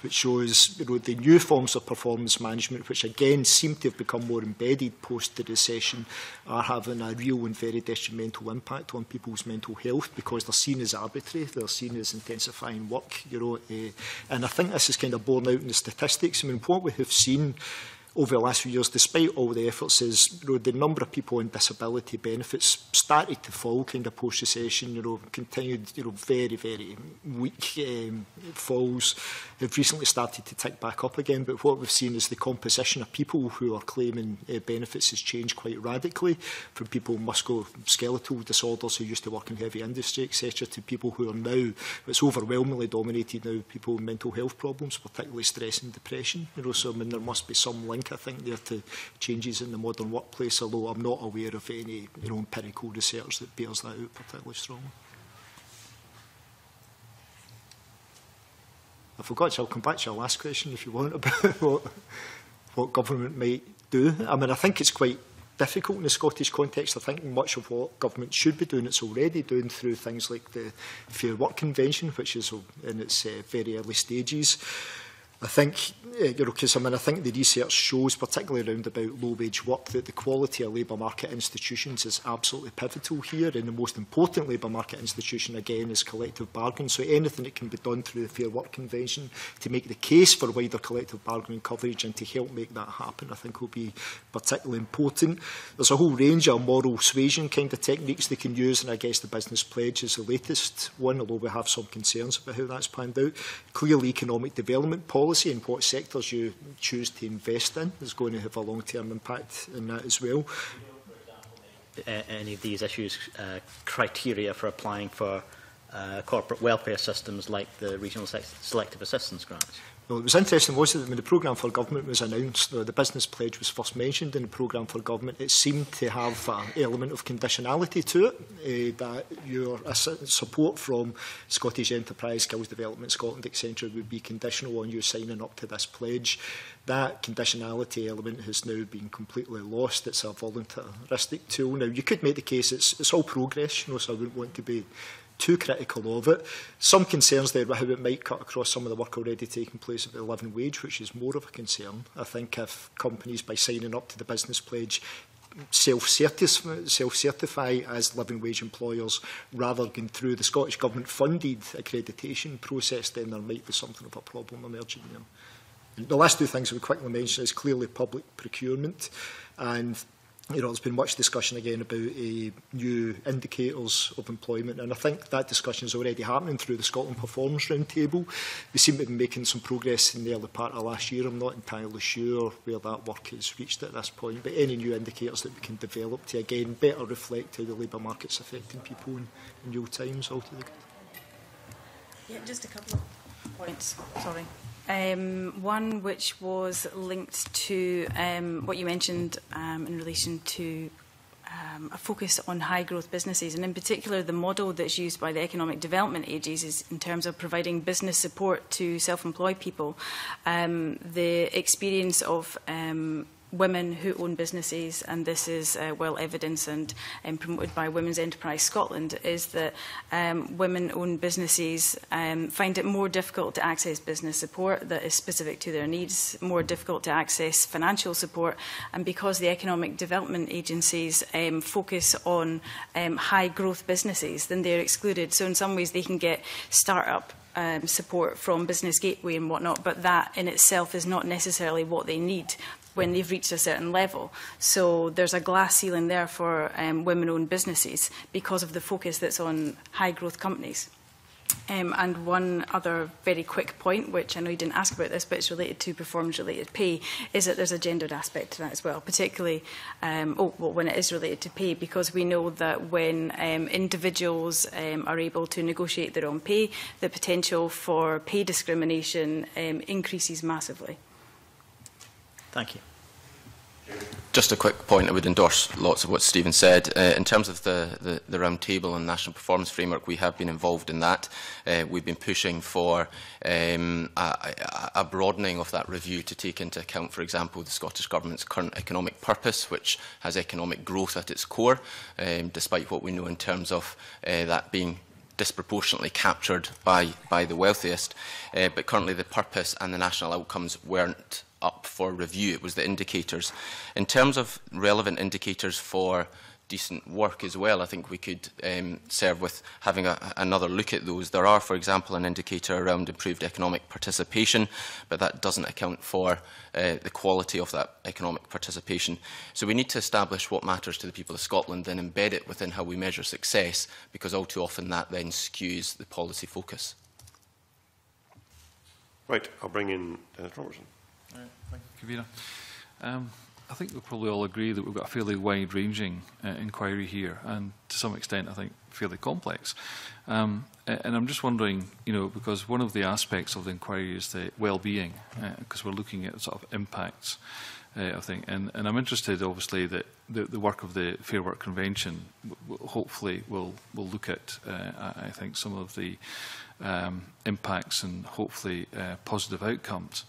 which shows, you know, the new forms of performance management, which again seem to have become more embedded post the recession, are having a real and very detrimental impact on people's mental health, because they're seen as arbitrary, they're seen as intensifying work, you know, and I think this is kind of borne out in the statistics. I mean, what we have seen over the last few years, despite all the efforts, is, you know, the number of people on disability benefits started to fall kind of post-recession, you know, continued, you know, very, very weak falls. They've recently started to tick back up again, but what we've seen is the composition of people who are claiming benefits has changed quite radically, from people with musculoskeletal disorders who used to work in heavy industry, etc., to people who are now, it's overwhelmingly dominated now, people with mental health problems, particularly stress and depression. You know, so I mean, there must be some link, I think, there to changes in the modern workplace, although I'm not aware of any, you know, empirical research that bears that out particularly strongly. I forgot, I'll come back to your last question if you want, about what government might do. I mean, I think it's quite difficult in the Scottish context. I think much of what government should be doing, it's already doing through things like the Fair Work Convention, which is in its very early stages. I think, you know, because I mean, I think the research shows, particularly around about low-wage work, that the quality of labour market institutions is absolutely pivotal here, and the most important labour market institution, again, is collective bargaining. So anything that can be done through the Fair Work Convention to make the case for wider collective bargaining coverage and to help make that happen, I think will be particularly important. There's a whole range of moral suasion kind of techniques they can use, and I guess the business pledge is the latest one, although we have some concerns about how that's panned out. Clearly, economic development policy and what sectors you choose to invest in is going to have a long-term impact in that as well. Any of these issues, criteria for applying for corporate welfare systems like the regional selective assistance grants? Well, it was interesting, wasn't it, when the programme for government was announced, the business pledge was first mentioned in the programme for government, it seemed to have an element of conditionality to it, that your support from Scottish Enterprise, Skills Development Scotland, etc. would be conditional on you signing up to this pledge. That conditionality element has now been completely lost. It's a voluntaristic tool. Now, you could make the case it's all progress, you know, so I wouldn't want to be too critical of it. Some concerns there about how it might cut across some of the work already taking place at the living wage, which is more of a concern. I think if companies, by signing up to the business pledge, self-certify as living wage employers rather than through the Scottish Government-funded accreditation process, then there might be something of a problem emerging there. And the last two things we quickly mention is clearly public procurement, and you know, there's been much discussion again about new indicators of employment, and I think that discussion is already happening through the Scotland Performance Roundtable. We seem to be making some progress in the early part of last year. I'm not entirely sure where that work has reached at this point, but any new indicators that we can develop to again better reflect how the labour market's affecting people in real times, all to the good. Yeah, just a couple of points. Sorry. One which was linked to what you mentioned in relation to a focus on high-growth businesses, and in particular the model that's used by the economic development agencies in terms of providing business support to self-employed people. The experience of women who own businesses, and this is well evidenced and promoted by Women's Enterprise Scotland, is that women-owned businesses find it more difficult to access business support that is specific to their needs, more difficult to access financial support, and because the economic development agencies focus on high-growth businesses, then they're excluded. So in some ways they can get start-up support from Business Gateway and whatnot, but that in itself is not necessarily what they need when they've reached a certain level. So there's a glass ceiling there for women-owned businesses because of the focus that's on high-growth companies. And one other very quick point, which I know you didn't ask about this, but it's related to performance-related pay, is that there's a gendered aspect to that as well, particularly when it is related to pay, because we know that when individuals are able to negotiate their own pay, the potential for pay discrimination increases massively. Thank you. Just a quick point. I would endorse lots of what Stephen said. In terms of the round table and National Performance Framework, we have been involved in that. We've been pushing for a broadening of that review to take into account, for example, the Scottish Government's current economic purpose, which has economic growth at its core, despite what we know in terms of that being disproportionately captured by the wealthiest. But currently the purpose and the national outcomes weren't up for review. It was the indicators. In terms of relevant indicators for decent work as well, I think we could serve with having another look at those. There are, for example, an indicator around improved economic participation, but that doesn't account for the quality of that economic participation. So we need to establish what matters to the people of Scotland, then embed it within how we measure success, because all too often that then skews the policy focus. Right, I'll bring in Dennis Robertson. Thank you, Kavina. I think we'll probably all agree that we've got a fairly wide-ranging inquiry here, and to some extent, I think, fairly complex. And I'm just wondering, you know, because one of the aspects of the inquiry is the well-being, because we're looking at sort of impacts, I think. And I'm interested, obviously, that the work of the Fair Work Convention hopefully will look at, I think, some of the impacts and hopefully positive outcomes.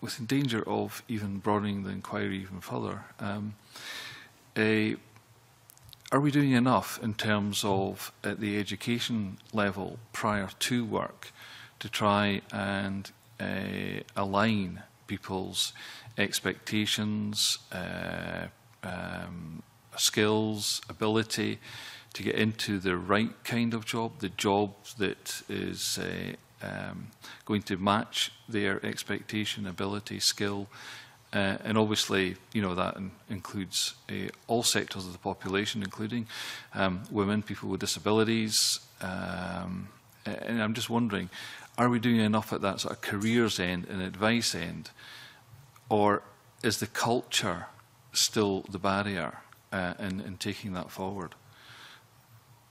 With the danger of even broadening the inquiry even further, are we doing enough in terms of at the education level prior to work to try and align people's expectations, skills, ability to get into the right kind of job, the job that is going to match their expectation, ability, skill, and obviously, you know, that includes all sectors of the population, including women, people with disabilities. And I'm just wondering, are we doing enough at that sort of careers end and advice end, or is the culture still the barrier in taking that forward?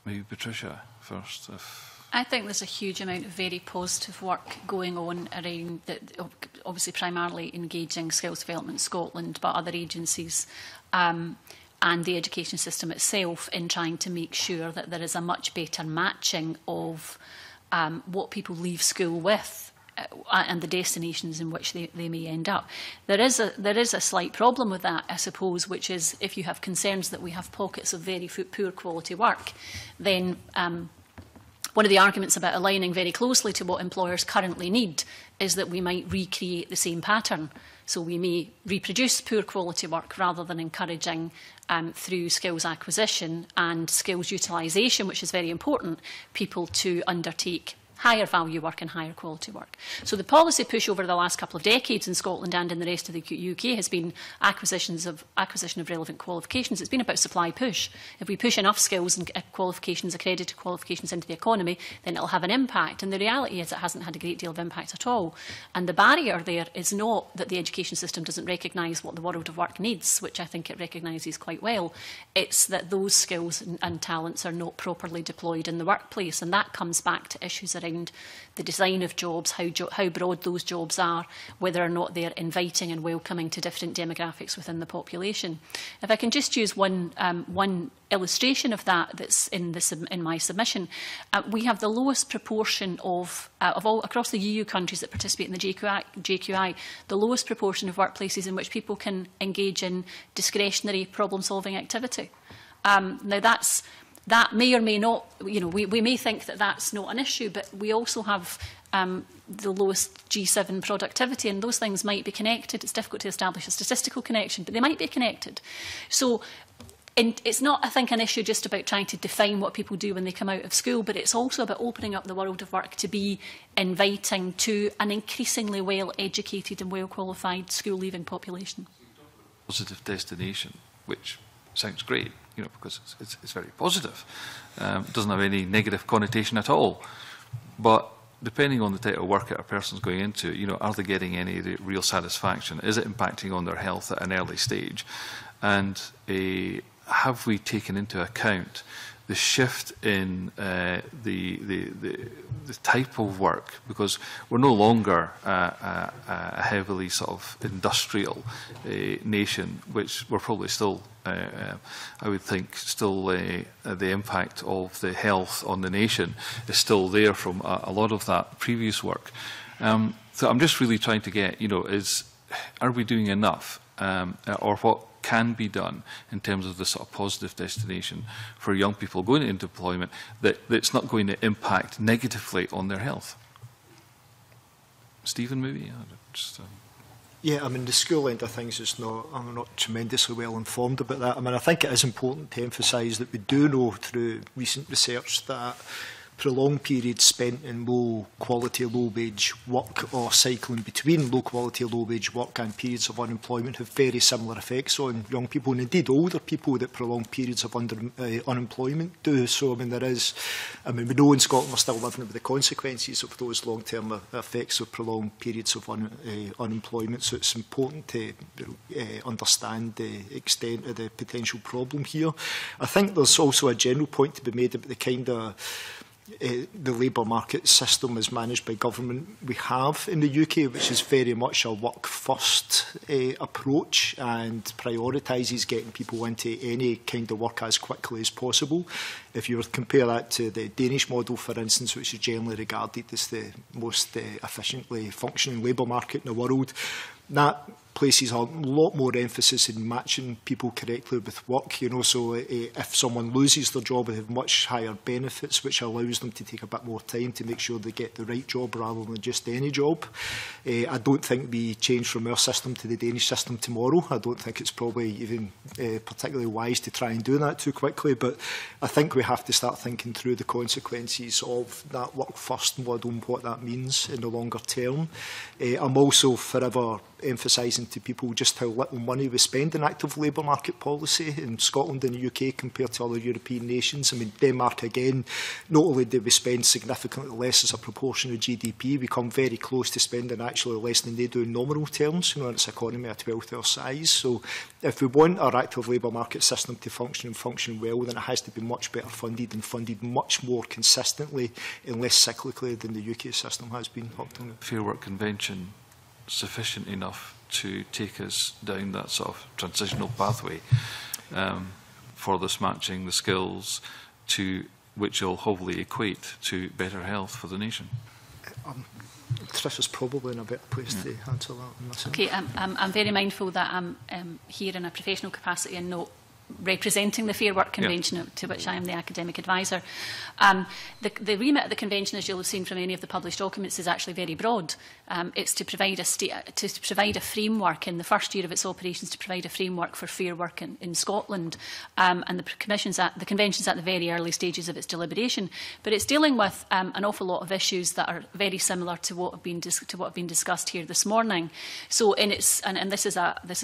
Maybe Patricia first, if. I think there's a huge amount of very positive work going on around, obviously primarily engaging Skills Development Scotland, but other agencies and the education system itself in trying to make sure that there is a much better matching of what people leave school with and the destinations in which they may end up. There is a slight problem with that, I suppose, which is if you have concerns that we have pockets of very poor quality work, then one of the arguments about aligning very closely to what employers currently need is that we might recreate the same pattern. So we may reproduce poor quality work rather than encouraging, through skills acquisition and skills utilisation, which is very important, people to undertake higher value work and higher quality work. So the policy push over the last couple of decades in Scotland and in the rest of the UK has been acquisition of relevant qualifications. It's been about supply push. If we push enough skills and qualifications, accredited qualifications into the economy, then it'll have an impact. And the reality is it hasn't had a great deal of impact at all. And the barrier there is not that the education system doesn't recognise what the world of work needs, which I think it recognises quite well. It's that those skills and talents are not properly deployed in the workplace. And that comes back to issues around around the design of jobs, how broad those jobs are, whether or not they're inviting and welcoming to different demographics within the population. If I can just use one illustration of that that's in my submission, we have the lowest proportion of all across the EU countries that participate in the GHQ-12, the lowest proportion of workplaces in which people can engage in discretionary problem-solving activity. Now that may or may not, we may think that that's not an issue, but we also have the lowest G7 productivity, and those things might be connected. It's difficult to establish a statistical connection, but they might be connected. So it's not, I think, an issue just about trying to define what people do when they come out of school, but it's also about opening up the world of work to be inviting to an increasingly well-educated and well-qualified school-leaving population. Positive destination, which sounds great, because it's very positive. It doesn't have any negative connotation at all. But depending on the type of work that a person's going into, are they getting any real satisfaction? Is it impacting on their health at an early stage? And have we taken into account the shift in the type of work, because we're no longer a heavily sort of industrial nation, which we're probably still, I would think, still the impact of the health on the nation is still there from a lot of that previous work. So I'm just really trying to get, are we doing enough, or what can be done in terms of the sort of positive destination for young people going into employment that's not going to impact negatively on their health? Stephen, maybe? Yeah, I mean, the school end of things is not, I'm not tremendously well informed about that. I mean, I think it is important to emphasise that we do know through recent research that prolonged periods spent in low-quality, low-wage work or cycling between low-quality, low-wage work and periods of unemployment have very similar effects on young people and indeed older people that prolonged periods of unemployment do. So, I mean, we know in Scotland we're still living with the consequences of those long-term effects of prolonged periods of unemployment. So it's important to understand the extent of the potential problem here. I think there's also a general point to be made about the kind of the labour market system is managed by government we have in the UK, which is very much a work-first approach and prioritises getting people into any kind of work as quickly as possible. If you were to compare that to the Danish model, for instance, which is generally regarded as the most efficiently functioning labour market in the world, that places a lot more emphasis in matching people correctly with work, so if someone loses their job, they have much higher benefits, which allows them to take a bit more time to make sure they get the right job rather than just any job. I don't think we change from our system to the Danish system tomorrow. I don't think it's probably even particularly wise to try and do that too quickly, but I think we have to start thinking through the consequences of that work-first model and what that means in the longer term. I'm also forever emphasising to people just how little money we spend in active labour market policy in Scotland and the UK compared to other European nations. I mean, Denmark, again, not only do we spend significantly less as a proportion of GDP, we come very close to spending actually less than they do in nominal terms, in its economy a 12th our size. So if we want our active labour market system to function and function well, then it has to be much better funded and funded much more consistently and less cyclically than the UK system has been. Fair Work Convention sufficient enough to take us down that sort of transitional pathway for this matching the skills to which will hopefully equate to better health for the nation? Trish is probably in a better place to answer that myself. Okay, I'm very mindful that I'm here in a professional capacity and not representing the Fair Work Convention, to which I am the academic advisor. The remit of the convention, as you'll have seen from any of the published documents, is actually very broad. It's to provide a framework in the first year of its operations, to provide a framework for fair work in Scotland. And the convention's at the very early stages of its deliberation, but it's dealing with an awful lot of issues that are very similar to what have been discussed here this morning. So, in its this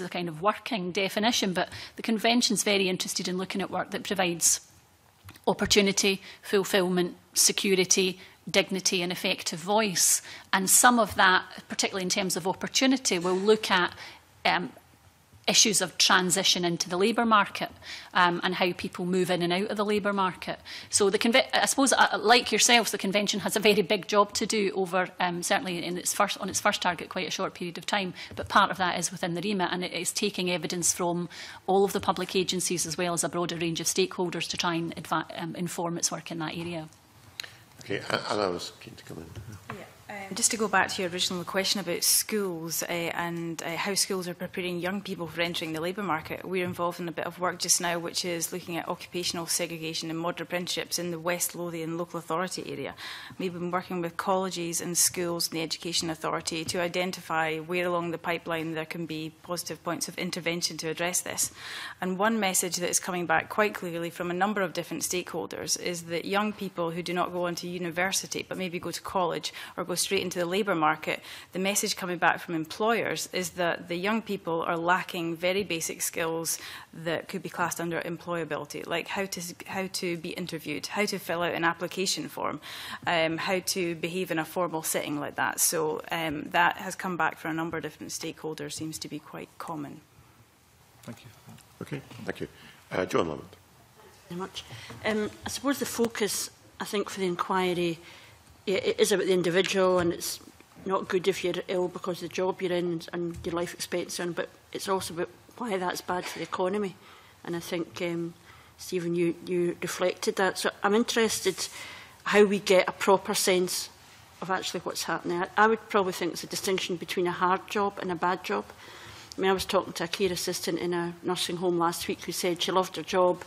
is a kind of working definition, but the convention's very interested in looking at work that provides opportunity, fulfilment, security, dignity and effective voice. And some of that, particularly in terms of opportunity, we'll look at issues of transition into the labour market and how people move in and out of the labour market. So the I suppose, like yourselves, the Convention has a very big job to do over, certainly in its first, on its first target, quite a short period of time, but part of that is within the remit, and it is taking evidence from all of the public agencies as well as a broader range of stakeholders to try and inform its work in that area. Okay, Anna was keen to come in. Yeah. Just to go back to your original question about schools and how schools are preparing young people for entering the labour market, we're involved in a bit of work just now which is looking at occupational segregation and modern apprenticeships in the West Lothian local authority area. We've been working with colleges and schools and the Education Authority to identify where along the pipeline there can be positive points of intervention to address this. And one message that is coming back quite clearly from a number of different stakeholders is that young people who do not go on to university but maybe go to college or go straight into the labour market, the message coming back from employers is that the young people are lacking very basic skills that could be classed under employability, like how to be interviewed, how to fill out an application form, how to behave in a formal setting like that. So that has come back for a number of different stakeholders, seems to be quite common. Thank you. Okay, thank you. John Lamont. Thank you very much. I suppose the focus, I think, for the inquiry, it is about the individual, and it's not good if you're ill because of the job you're in and your life expectancy, but it's also about why that's bad for the economy. And I think, Stephen, you reflected that. So I'm interested how we get a proper sense of actually what's happening. I would probably think it's a distinction between a hard job and a bad job. I mean, I was talking to a care assistant in a nursing home last week who said she loved her job.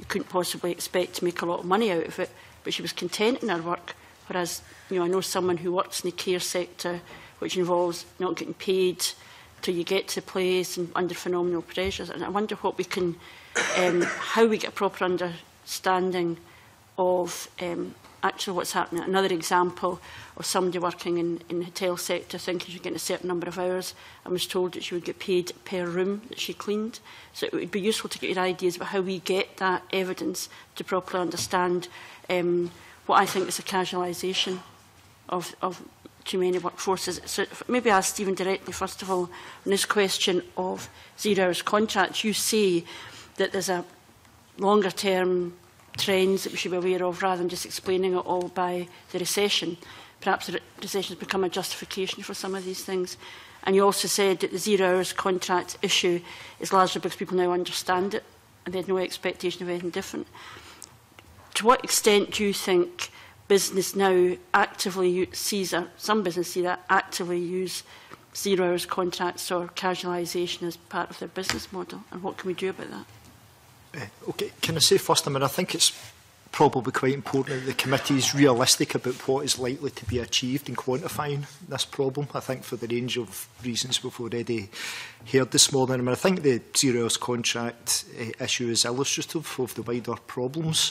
You couldn't possibly expect to make a lot of money out of it, but she was content in her work. Whereas, you know, I know someone who works in the care sector, which involves not getting paid till you get to the place and under phenomenal pressures. And I wonder what we can, how we get a proper understanding of actually what's happening. Another example of somebody working in the hotel sector thinking she was getting a certain number of hours and was told that she would get paid per room that she cleaned. So it would be useful to get your ideas about how we get that evidence to properly understand what I think is a casualisation of too many workforces. So maybe I'll ask Stephen directly, first of all, on this question of 0 hours contracts. You say that there's a longer term trends that we should be aware of rather than just explaining it all by the recession. Perhaps the recession has become a justification for some of these things. And you also said that the 0 hours contract issue is largely because people now understand it and they had no expectation of anything different. To what extent do you think business now actively sees, or some businesses see that, actively use 0 hours contracts or casualisation as part of their business model? And what can we do about that? Okay, can I say first, I mean, I think it's probably quite important that the committee is realistic about what is likely to be achieved in quantifying this problem. I think for the range of reasons we've already heard this morning. I mean, I think the 0 hours contract issue is illustrative of the wider problems.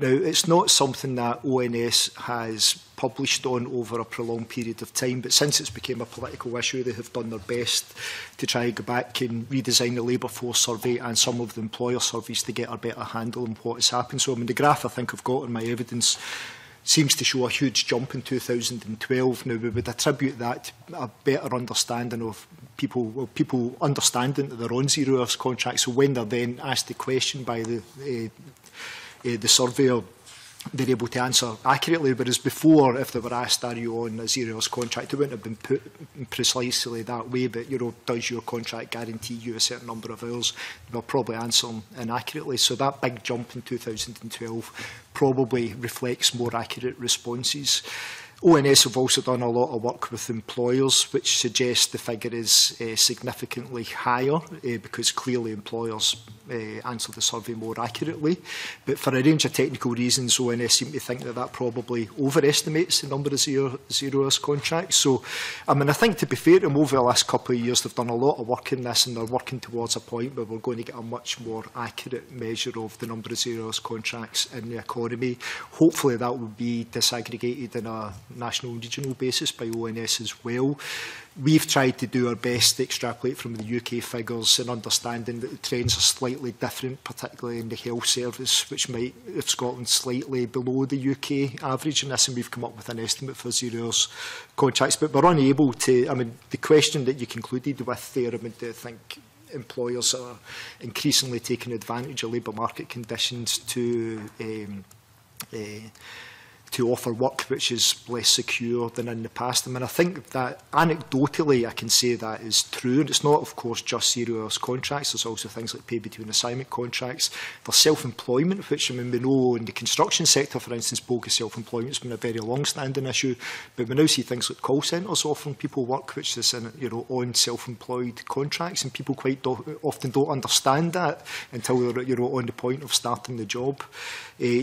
Now, it's not something that ONS has published on over a prolonged period of time, but since it's become a political issue, they have done their best to try and go back and redesign the Labour Force Survey and some of the employer surveys to get a better handle on what has happened. So, I mean, the graph I think I've got in my evidence seems to show a huge jump in 2012. Now, we would attribute that to a better understanding of people, well, people understanding that they're on 0 hours contracts, so when they're then asked the question by the surveyor, they're able to answer accurately, whereas before, if they were asked, are you on a 0 hours contract, it wouldn't have been put precisely that way, but, you know, does your contract guarantee you a certain number of hours? They'll probably answer inaccurately. So that big jump in 2012 probably reflects more accurate responses. ONS have also done a lot of work with employers, which suggests the figure is significantly higher because clearly employers answer the survey more accurately. But for a range of technical reasons, ONS seem to think that that probably overestimates the number of 0 hours contracts. So, I mean, I think to be fair to them, over the last couple of years, they've done a lot of work in this and they're working towards a point where we're going to get a much more accurate measure of the number of 0 hours contracts in the economy. Hopefully that will be disaggregated in a national and regional basis by ONS as well. We've tried to do our best to extrapolate from the UK figures and understanding that the trends are slightly different, particularly in the health service, which might have Scotland slightly below the UK average in this, and we've come up with an estimate for 0 hours contracts. But we're unable to, I mean, the question that you concluded with there, I mean, do I think employers are increasingly taking advantage of labour market conditions to offer work which is less secure than in the past. I mean, I think that anecdotally I can say that is true, and it's not, of course, just zero-hours contracts. There's also things like pay between assignment contracts. There's self-employment, which, I mean, we know in the construction sector, for instance, bogus self-employment has been a very long-standing issue, but we now see things like call centres offering people work which is in, on self-employed contracts, and people quite often don't understand that until they're on the point of starting the job.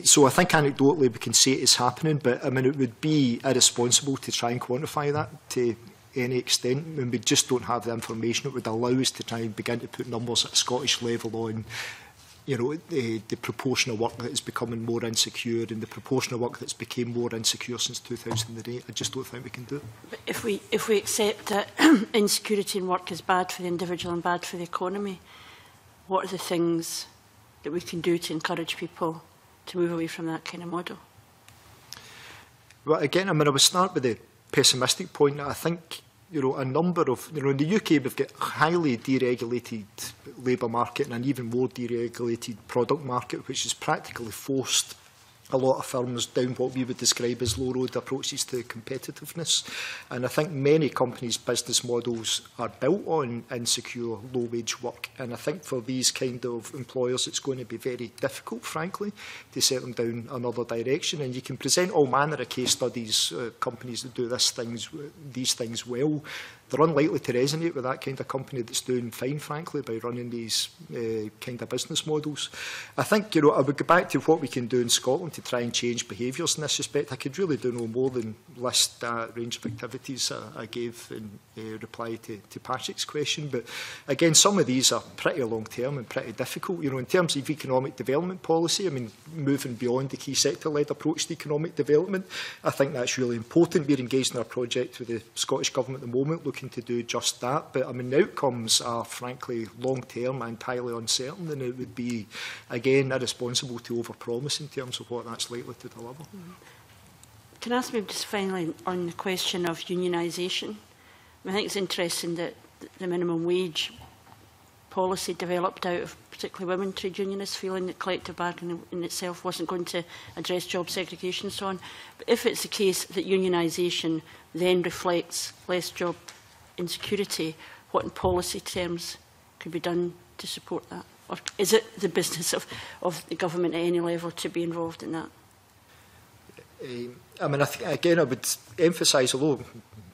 So I think anecdotally we can say it is happening. But I mean, it would be irresponsible to try and quantify that to any extent. I mean, we just don't have the information that would allow us to try and begin to put numbers at a Scottish level on, the proportion of work that is becoming more insecure and the proportion of work that's become more insecure since 2008. I just don't think we can do it. But if we accept that insecurity in work is bad for the individual and bad for the economy, what are the things that we can do to encourage people to move away from that kind of model? Well, again, I mean, I would start with the pessimistic point that I think, a number of, in the UK we've got a highly deregulated labour market and an even more deregulated product market, which has practically forced a lot of firms down what we would describe as low-road approaches to competitiveness. And I think many companies' business models are built on insecure, low-wage work. And I think for these kind of employers, it's going to be very difficult, frankly, to set them down another direction. And you can present all manner of case studies, companies that do these things well. They're unlikely to resonate with that kind of company that's doing fine, frankly, by running these kind of business models. I think, I would go back to what we can do in Scotland to try and change behaviours in this respect. I could really do no more than list that range of activities I gave in reply to Patrick's question. But again, some of these are pretty long-term and pretty difficult. In terms of economic development policy, I mean, moving beyond the key sector-led approach to economic development, I think that's really important. We're engaged in our project with the Scottish Government at the moment, to do just that, but I mean the outcomes are frankly long-term and highly uncertain, and it would be again irresponsible to overpromise in terms of what that's likely to deliver. Can I ask maybe just finally on the question of unionisation? I think it's interesting that the minimum wage policy developed out of particularly women trade unionists feeling that collective bargaining in itself wasn't going to address job segregation and so on. But if it's the case that unionisation then reflects less job insecurity, what in policy terms could be done to support that? Or is it the business of the government at any level to be involved in that? I mean, again, I would emphasise, although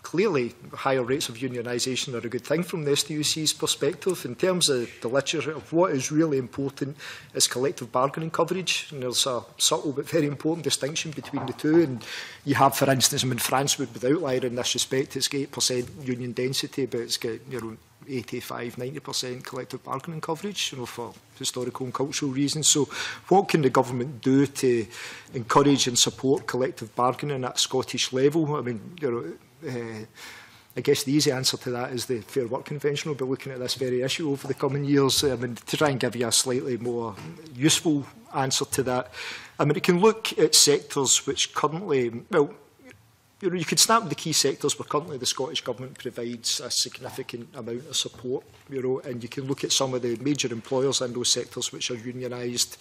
clearly higher rates of unionisation are a good thing from the STUC's perspective, in terms of the literature of what is really important is collective bargaining coverage. And there's a subtle but very important distinction between the two. And you have, for instance, I mean, France would be the outlier in this respect. It's got 8% union density, but it's got 85–90% collective bargaining coverage, for historical and cultural reasons. So what can the government do to encourage and support collective bargaining at Scottish level? I mean, I guess the easy answer to that is the Fair Work Convention will be looking at this very issue over the coming years. I mean, to try and give you a slightly more useful answer to that, I mean, it can look at sectors which currently, well, you could start with the key sectors where currently the Scottish Government provides a significant amount of support, and you can look at some of the major employers in those sectors which are unionised,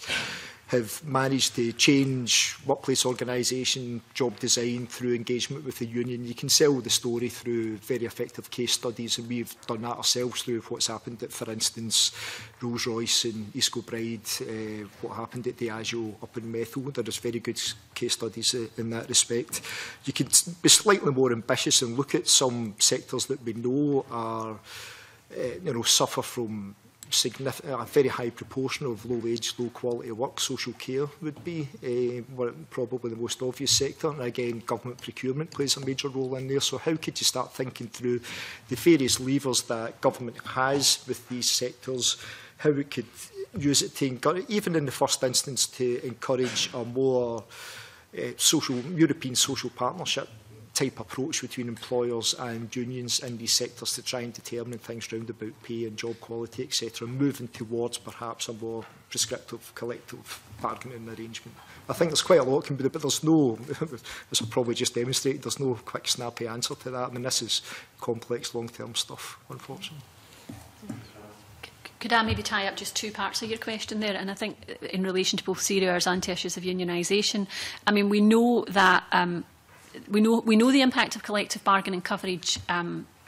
have managed to change workplace organisation, job design through engagement with the union. You can sell the story through very effective case studies, and we've done that ourselves through what's happened at, for instance, Rolls-Royce in East Kilbride, what happened at Diageo up in Methil. There is very good case studies in that respect. You could be slightly more ambitious and look at some sectors that we know are, suffer from a very high proportion of low-wage, low-quality work. Social care would be probably the most obvious sector. And again, government procurement plays a major role in there. So how could you start thinking through the various levers that government has with these sectors, how it could use it to encourage, even in the first instance, to encourage a more European social partnership type approach between employers and unions in these sectors to try and determine things round about pay and job quality, etc., moving towards perhaps a more prescriptive collective bargaining arrangement. I think there's quite a lot can be done, but there's no, as I probably just demonstrated, there's no quick, snappy answer to that. I mean, this is complex, long-term stuff, unfortunately. Could I maybe tie up just two parts of your question there? And I think in relation to both serious and issues of unionisation, I mean, we know that we know the impact of collective bargaining coverage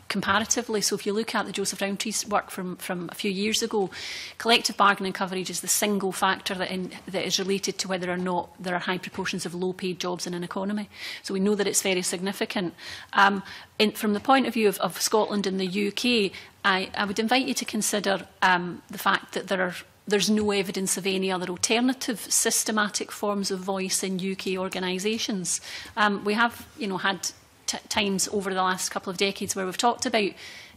comparatively. So if you look at the Joseph Rowntree work from a few years ago, collective bargaining coverage is the single factor that is related to whether or not there are high proportions of low-paid jobs in an economy. So we know that it's very significant. From the point of view of Scotland and the UK, I would invite you to consider the fact that there's no evidence of any other alternative systematic forms of voice in UK organisations. We have, you know, had times over the last couple of decades where we've talked about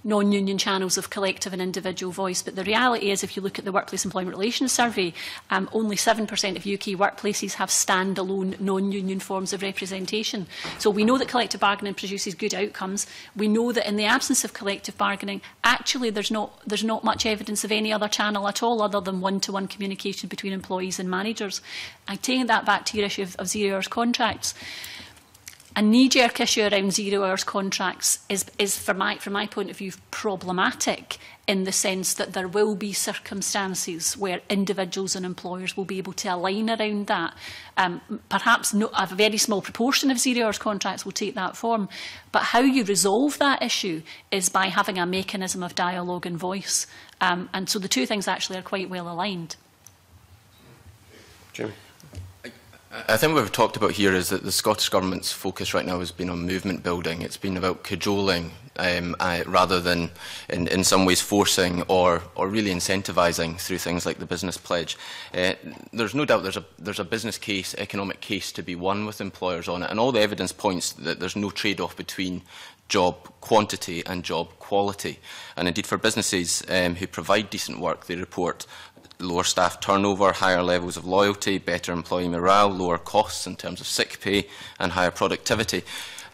non-union channels of collective and individual voice, but the reality is, if you look at the Workplace Employment Relations Survey, only 7% of UK workplaces have standalone non-union forms of representation. So we know that collective bargaining produces good outcomes. We know that in the absence of collective bargaining, actually there's not much evidence of any other channel at all other than one-to-one communication between employees and managers. I take that back to your issue of zero-hours contracts. A knee-jerk issue around zero-hours contracts is from my point of view, problematic, in the sense that there will be circumstances where individuals and employers will be able to align around that. Perhaps a very small proportion of zero-hours contracts will take that form, but how you resolve that issue is by having a mechanism of dialogue and voice. And so the two things actually are quite well aligned. Jamie. I think what we've talked about here is that the Scottish Government's focus right now has been on movement building. It's been about cajoling rather than in some ways forcing or really incentivising through things like the business pledge. There's no doubt there's a business case, economic case to be won with employers on it, and all the evidence points that there's no trade-off between job quantity and job quality. And indeed for businesses who provide decent work, they report lower staff turnover, higher levels of loyalty, better employee morale, lower costs in terms of sick pay and higher productivity.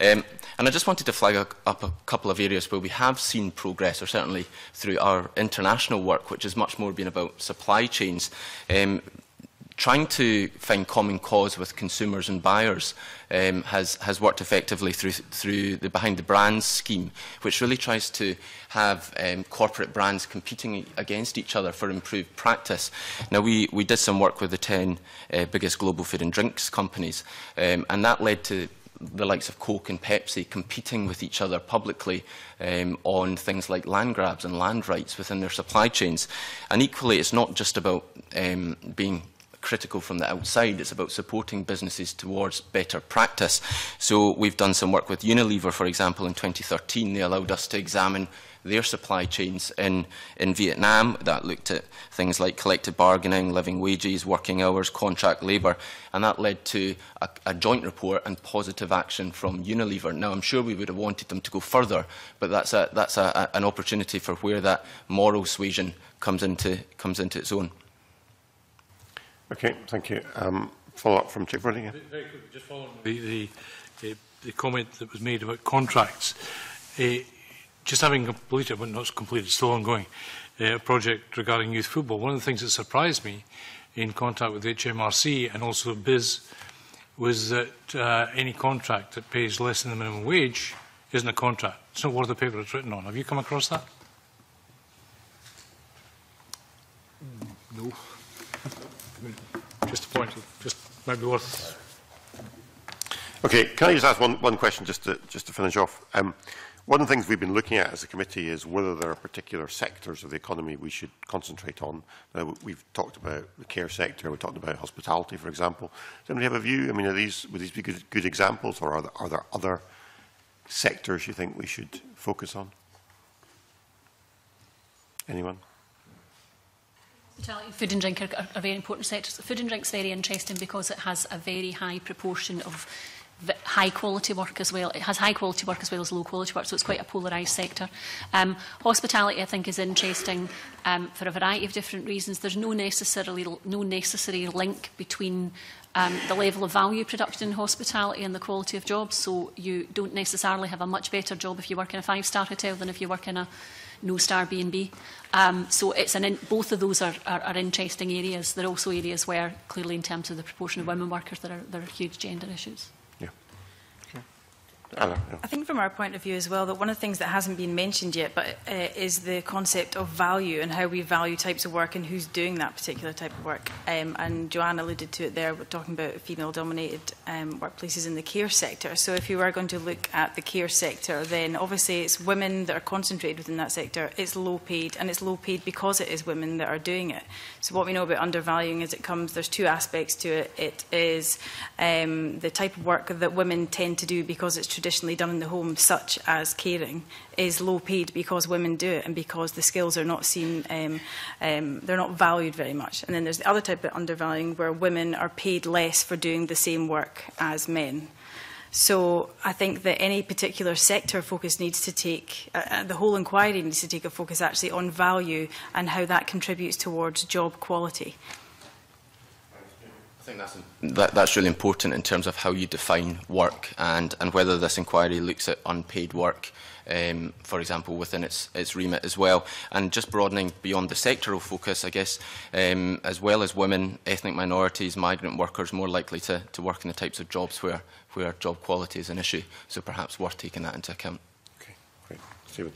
And I just wanted to flag up a couple of areas where we have seen progress, or certainly through our international work, which has much more been about supply chains, trying to find common cause with consumers and buyers has worked effectively through the Behind the Brands scheme, which really tries to have corporate brands competing against each other for improved practice. Now, we did some work with the 10 biggest global food and drinks companies, and that led to the likes of Coke and Pepsi competing with each other publicly on things like land grabs and land rights within their supply chains. And equally, it's not just about being critical from the outside, it's about supporting businesses towards better practice. So we've done some work with Unilever, for example, in 2013. They allowed us to examine their supply chains in Vietnam. That looked at things like collective bargaining, living wages, working hours, contract labour, and that led to a joint report and positive action from Unilever. Now, I'm sure we would have wanted them to go further, but that's an opportunity for where that moral suasion comes into its own. Okay, thank you. Follow up from Chick Brodie. Very quickly, just following the comment that was made about contracts. Just having completed, but not completed, still ongoing, a project regarding youth football. One of the things that surprised me in contact with HMRC and also BIS was that any contract that pays less than the minimum wage isn't a contract. It's not worth the paper it's written on. Have you come across that? No. Just a point, just might be worth. Okay, can I just ask one question just to finish off? One of the things we've been looking at as a committee is whether there are particular sectors of the economy we should concentrate on. Now, we've talked about the care sector, we've talked about hospitality, for example. Does anybody have a view? I mean, would these be good examples, or are there other sectors you think we should focus on? Anyone? Food and drink are very important sectors. Food and drink is very interesting because it has a very high proportion of high quality work as well. It has high quality work as well as low quality work, so it's quite a polarised sector. Hospitality, I think, is interesting for a variety of different reasons. There's no necessary link between the level of value production in hospitality and the quality of jobs, so you don't necessarily have a much better job if you work in a five-star hotel than if you work in a no-star B&B. So it's both of those are interesting areas. There are also areas where, clearly in terms of the proportion of women workers, there are huge gender issues. Yeah. Sure. Anna. I think from our point of view as well, that one of the things that hasn't been mentioned yet but is the concept of value and how we value types of work and who's doing that particular type of work. And Joanne alluded to it there, we're talking about female-dominated workplaces in the care sector. So if you were going to look at the care sector, then obviously it's women that are concentrated within that sector. It's low-paid, and it's low-paid because it is women that are doing it. So what we know about undervaluing is it comes, there's two aspects to it. It is the type of work that women tend to do because it's traditionally done in the home, such as caring, is low paid because women do it and because the skills are not seen, they're not valued very much. And then there's the other type of undervaluing where women are paid less for doing the same work as men. So I think that any particular sector focus needs to take, the whole inquiry needs to take a focus actually on value and how that contributes towards job quality. I think that's really important in terms of how you define work and whether this inquiry looks at unpaid work, for example, within its remit as well. And just broadening beyond the sectoral focus, I guess, as well as women, ethnic minorities, migrant workers, more likely to work in the types of jobs where job quality is an issue. So perhaps worth taking that into account. Okay, great. Stephen.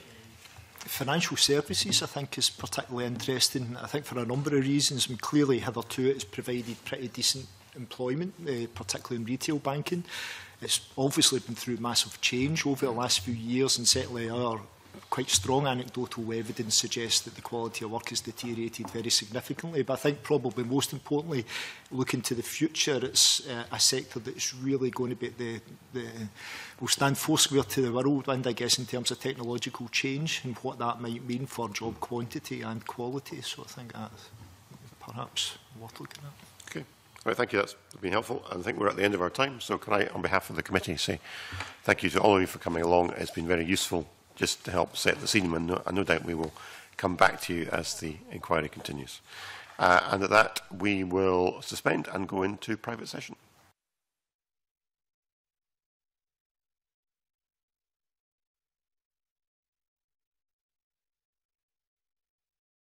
Financial services, I think, is particularly interesting, I think, for a number of reasons. I mean, clearly, hitherto, it has provided pretty decent employment, particularly in retail banking. It's obviously been through massive change over the last few years, and certainly our quite strong anecdotal evidence suggests that the quality of work has deteriorated very significantly. But I think probably most importantly, looking to the future, it's a sector that's really going to be will stand foursquare to the world, and I guess in terms of technological change and what that might mean for job quantity and quality. So I think that's perhaps worth looking at. Okay. All right, thank you. That's been helpful. I think we're at the end of our time. So can I, on behalf of the committee, say thank you to all of you for coming along. It's been very useful, just to help set the scene, and no doubt we will come back to you as the inquiry continues. And at that, we will suspend and go into private session.